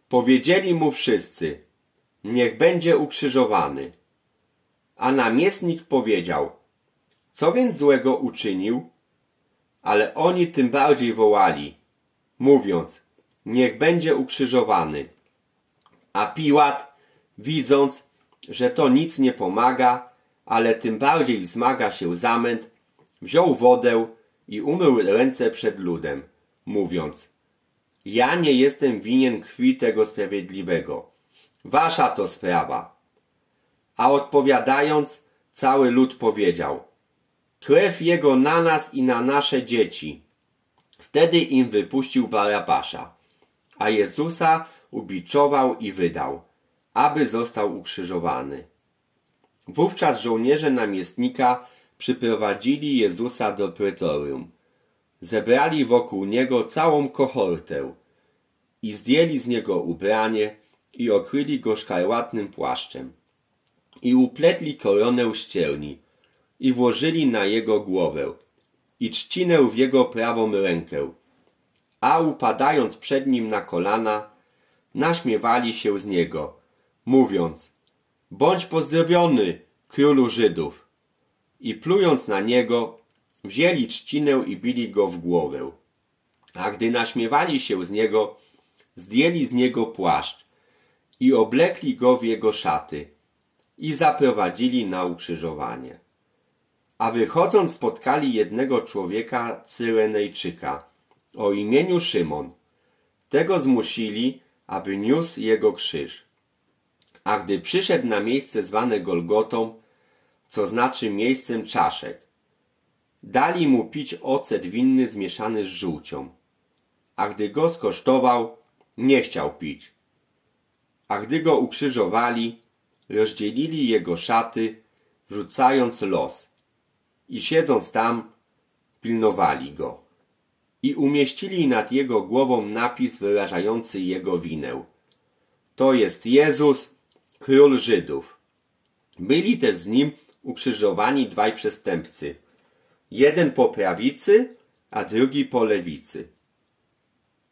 Powiedzieli mu wszyscy: niech będzie ukrzyżowany. A namiestnik powiedział, co więc złego uczynił? Ale oni tym bardziej wołali, mówiąc, niech będzie ukrzyżowany. A Piłat, widząc, że to nic nie pomaga, ale tym bardziej wzmaga się zamęt, wziął wodę i umył ręce przed ludem, mówiąc, ja nie jestem winien krwi tego sprawiedliwego. Wasza to sprawa. A odpowiadając, cały lud powiedział, krew jego na nas i na nasze dzieci. Wtedy im wypuścił Barabasza, a Jezusa ubiczował i wydał, aby został ukrzyżowany. Wówczas żołnierze namiestnika przyprowadzili Jezusa do pretorium. Zebrali wokół niego całą kohortę i zdjęli z niego ubranie i okryli go szkarłatnym płaszczem i upletli koronę ścierni i włożyli na jego głowę i trzcinę w jego prawą rękę, a upadając przed nim na kolana, naśmiewali się z niego, mówiąc, bądź pozdrowiony, królu Żydów. I plując na niego, wzięli trzcinę i bili go w głowę. A gdy naśmiewali się z niego, zdjęli z niego płaszcz i oblekli go w jego szaty i zaprowadzili na ukrzyżowanie. A wychodząc spotkali jednego człowieka Cyrenejczyka o imieniu Szymon. Tego zmusili, aby niósł jego krzyż. A gdy przyszedł na miejsce zwane Golgotą, co znaczy miejscem czaszek, dali mu pić ocet winny zmieszany z żółcią. A gdy go skosztował, nie chciał pić. A gdy go ukrzyżowali, rozdzielili jego szaty, rzucając los. I siedząc tam, pilnowali go. I umieścili nad jego głową napis wyrażający jego winę. To jest Jezus, król Żydów. Byli też z nim ukrzyżowani dwaj przestępcy. Jeden po prawicy, a drugi po lewicy.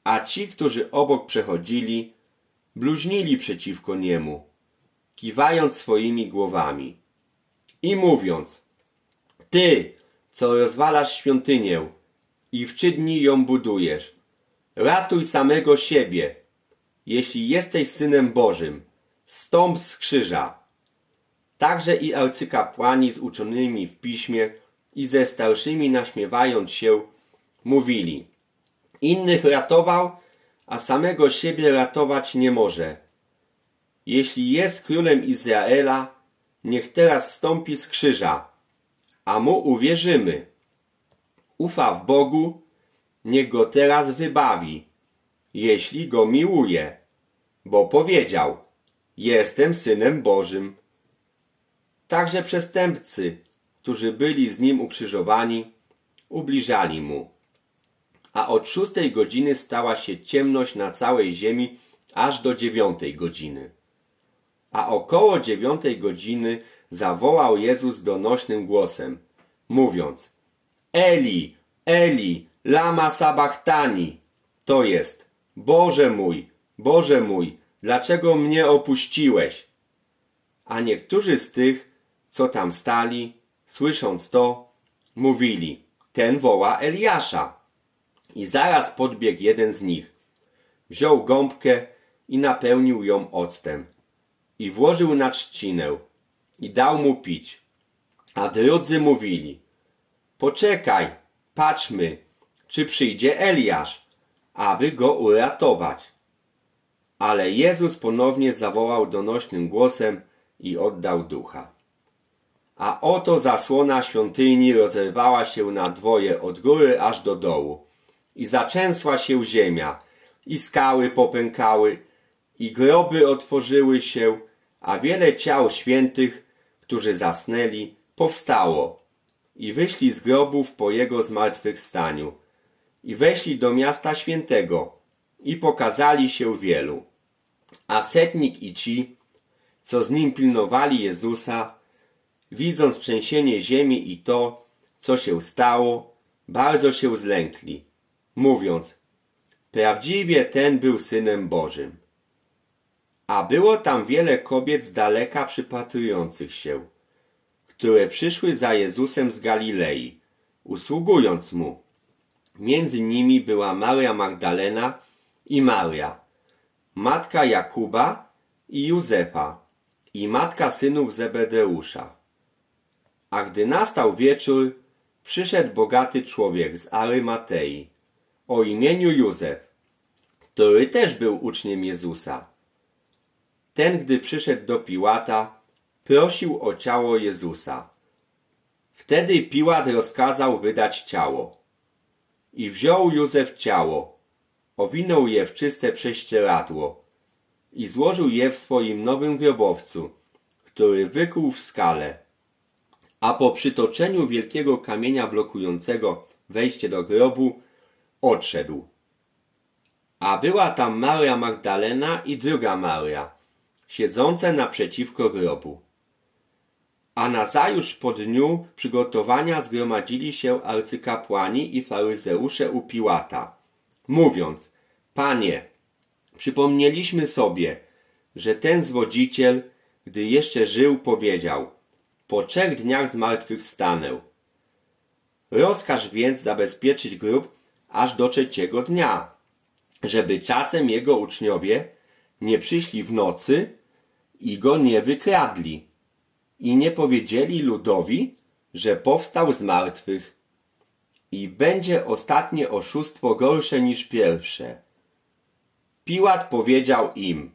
A ci, którzy obok przechodzili, bluźnili przeciwko niemu, kiwając swoimi głowami i mówiąc, ty, co rozwalasz świątynię i w trzy dni ją budujesz, ratuj samego siebie. Jeśli jesteś Synem Bożym, zstąp z krzyża. Także i arcykapłani z uczonymi w piśmie i ze starszymi naśmiewając się, mówili, innych ratował, a samego siebie ratować nie może. Jeśli jest królem Izraela, niech teraz zstąpi z krzyża, a mu uwierzymy. Ufa w Bogu, niech go teraz wybawi, jeśli go miłuje, bo powiedział, jestem Synem Bożym. Także przestępcy, którzy byli z nim ukrzyżowani, ubliżali mu. A od szóstej godziny stała się ciemność na całej ziemi aż do dziewiątej godziny. A około dziewiątej godziny zawołał Jezus donośnym głosem, mówiąc, Eli, Eli, lama sabachtani, to jest, Boże mój, Boże mój, dlaczego mnie opuściłeś? A niektórzy z tych, co tam stali, słysząc to, mówili, ten woła Eliasza. I zaraz podbiegł jeden z nich, wziął gąbkę i napełnił ją octem i włożył na trzcinę i dał mu pić. A drudzy mówili, poczekaj, patrzmy, czy przyjdzie Eliasz, aby go uratować. Ale Jezus ponownie zawołał donośnym głosem i oddał ducha. A oto zasłona świątyni rozerwała się na dwoje od góry aż do dołu i zatrzęsła się ziemia i skały popękały i groby otworzyły się, a wiele ciał świętych, którzy zasnęli, powstało i wyszli z grobów po jego zmartwychwstaniu i weszli do miasta świętego i pokazali się wielu. A setnik i ci, co z nim pilnowali Jezusa, widząc trzęsienie ziemi i to, co się stało, bardzo się zlękli, mówiąc, prawdziwie ten był Synem Bożym. A było tam wiele kobiet z daleka przypatrujących się, które przyszły za Jezusem z Galilei, usługując Mu. Między nimi była Maria Magdalena i Maria, matka Jakuba i Józefa i matka synów Zebedeusza. A gdy nastał wieczór, przyszedł bogaty człowiek z Arymatei o imieniu Józef, który też był uczniem Jezusa. Ten, gdy przyszedł do Piłata, prosił o ciało Jezusa. Wtedy Piłat rozkazał wydać ciało. I wziął Józef ciało, owinął je w czyste prześcieradło i złożył je w swoim nowym grobowcu, który wykuł w skale. A po przytoczeniu wielkiego kamienia blokującego wejście do grobu, odszedł. A była tam Maria Magdalena i druga Maria, siedzące naprzeciwko grobu. A nazajutrz po dniu przygotowania zgromadzili się arcykapłani i faryzeusze u Piłata, mówiąc: Panie, przypomnieliśmy sobie, że ten zwodziciel, gdy jeszcze żył, powiedział: po trzech dniach zmartwychwstanę. Rozkaż więc zabezpieczyć grób aż do trzeciego dnia, żeby czasem jego uczniowie nie przyszli w nocy i go nie wykradli i nie powiedzieli ludowi, że powstał z martwych. I będzie ostatnie oszustwo gorsze niż pierwsze. Piłat powiedział im: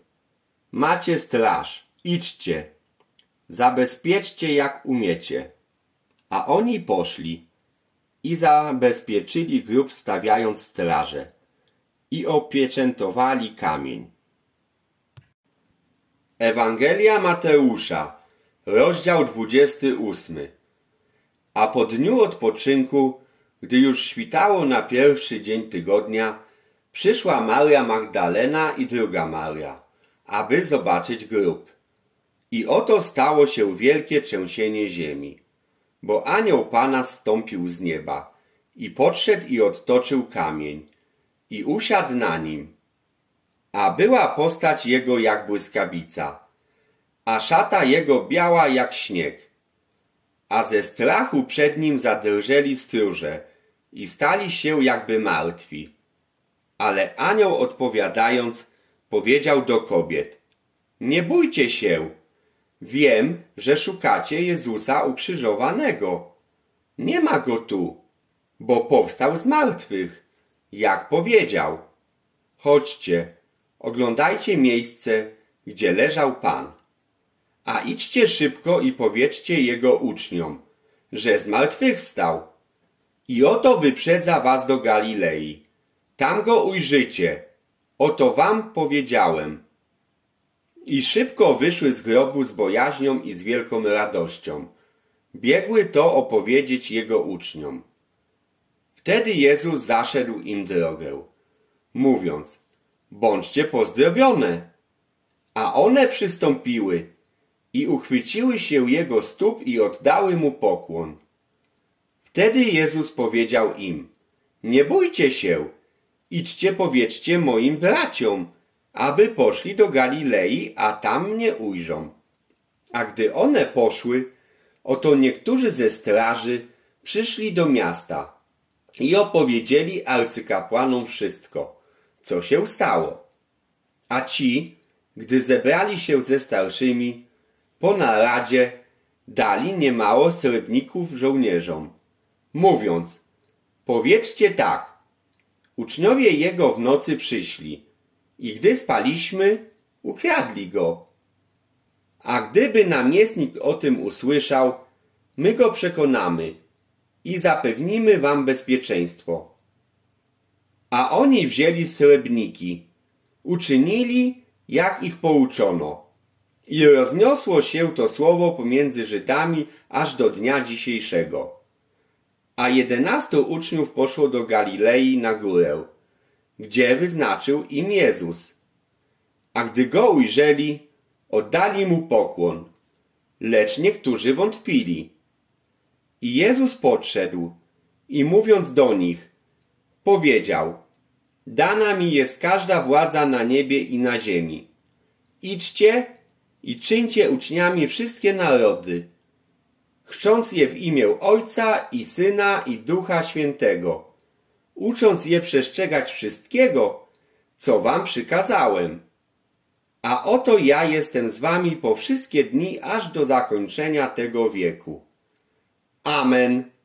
macie straż, idźcie, zabezpieczcie jak umiecie. A oni poszli i zabezpieczyli grób, stawiając straże, i opieczętowali kamień. Ewangelia Mateusza, rozdział dwudziesty ósmy. A po dniu odpoczynku, gdy już świtało na pierwszy dzień tygodnia, przyszła Maria Magdalena i druga Maria, aby zobaczyć grób. I oto stało się wielkie trzęsienie ziemi, bo anioł Pana zstąpił z nieba i podszedł i odtoczył kamień i usiadł na nim. A była postać jego jak błyskawica, a szata jego biała jak śnieg. A ze strachu przed nim zadrżeli stróże i stali się jakby martwi. Ale anioł odpowiadając, powiedział do kobiet: nie bójcie się, wiem, że szukacie Jezusa ukrzyżowanego. Nie ma go tu, bo powstał z martwych, jak powiedział. Chodźcie, oglądajcie miejsce, gdzie leżał Pan. A idźcie szybko i powiedzcie jego uczniom, że zmartwychwstał. I oto wyprzedza was do Galilei. Tam go ujrzycie. Oto wam powiedziałem. I szybko wyszły z grobu z bojaźnią i z wielką radością. Biegły to opowiedzieć jego uczniom. Wtedy Jezus zaszedł im drogę, mówiąc: bądźcie pozdrowione. A one przystąpiły i uchwyciły się jego stóp i oddały mu pokłon. Wtedy Jezus powiedział im: nie bójcie się, idźcie powiedzcie moim braciom, aby poszli do Galilei, a tam mnie ujrzą. A gdy one poszły, oto niektórzy ze straży przyszli do miasta i opowiedzieli arcykapłanom wszystko, co się stało. A ci, gdy zebrali się ze starszymi, po naradzie dali niemało srebrników żołnierzom, mówiąc: powiedzcie tak, uczniowie jego w nocy przyszli i gdy spaliśmy, ukradli go. A gdyby namiestnik o tym usłyszał, my go przekonamy i zapewnimy wam bezpieczeństwo. A oni wzięli srebrniki, uczynili jak ich pouczono. I rozniosło się to słowo pomiędzy Żydami aż do dnia dzisiejszego. A jedenastu uczniów poszło do Galilei na górę, gdzie wyznaczył im Jezus. A gdy go ujrzeli, oddali mu pokłon, lecz niektórzy wątpili. I Jezus podszedł i mówiąc do nich, powiedział: dana mi jest każda władza na niebie i na ziemi. Idźcie i czyńcie uczniami wszystkie narody, chrzcząc je w imię Ojca i Syna i Ducha Świętego, ucząc je przestrzegać wszystkiego, co wam przykazałem. A oto ja jestem z wami po wszystkie dni, aż do zakończenia tego wieku. Amen.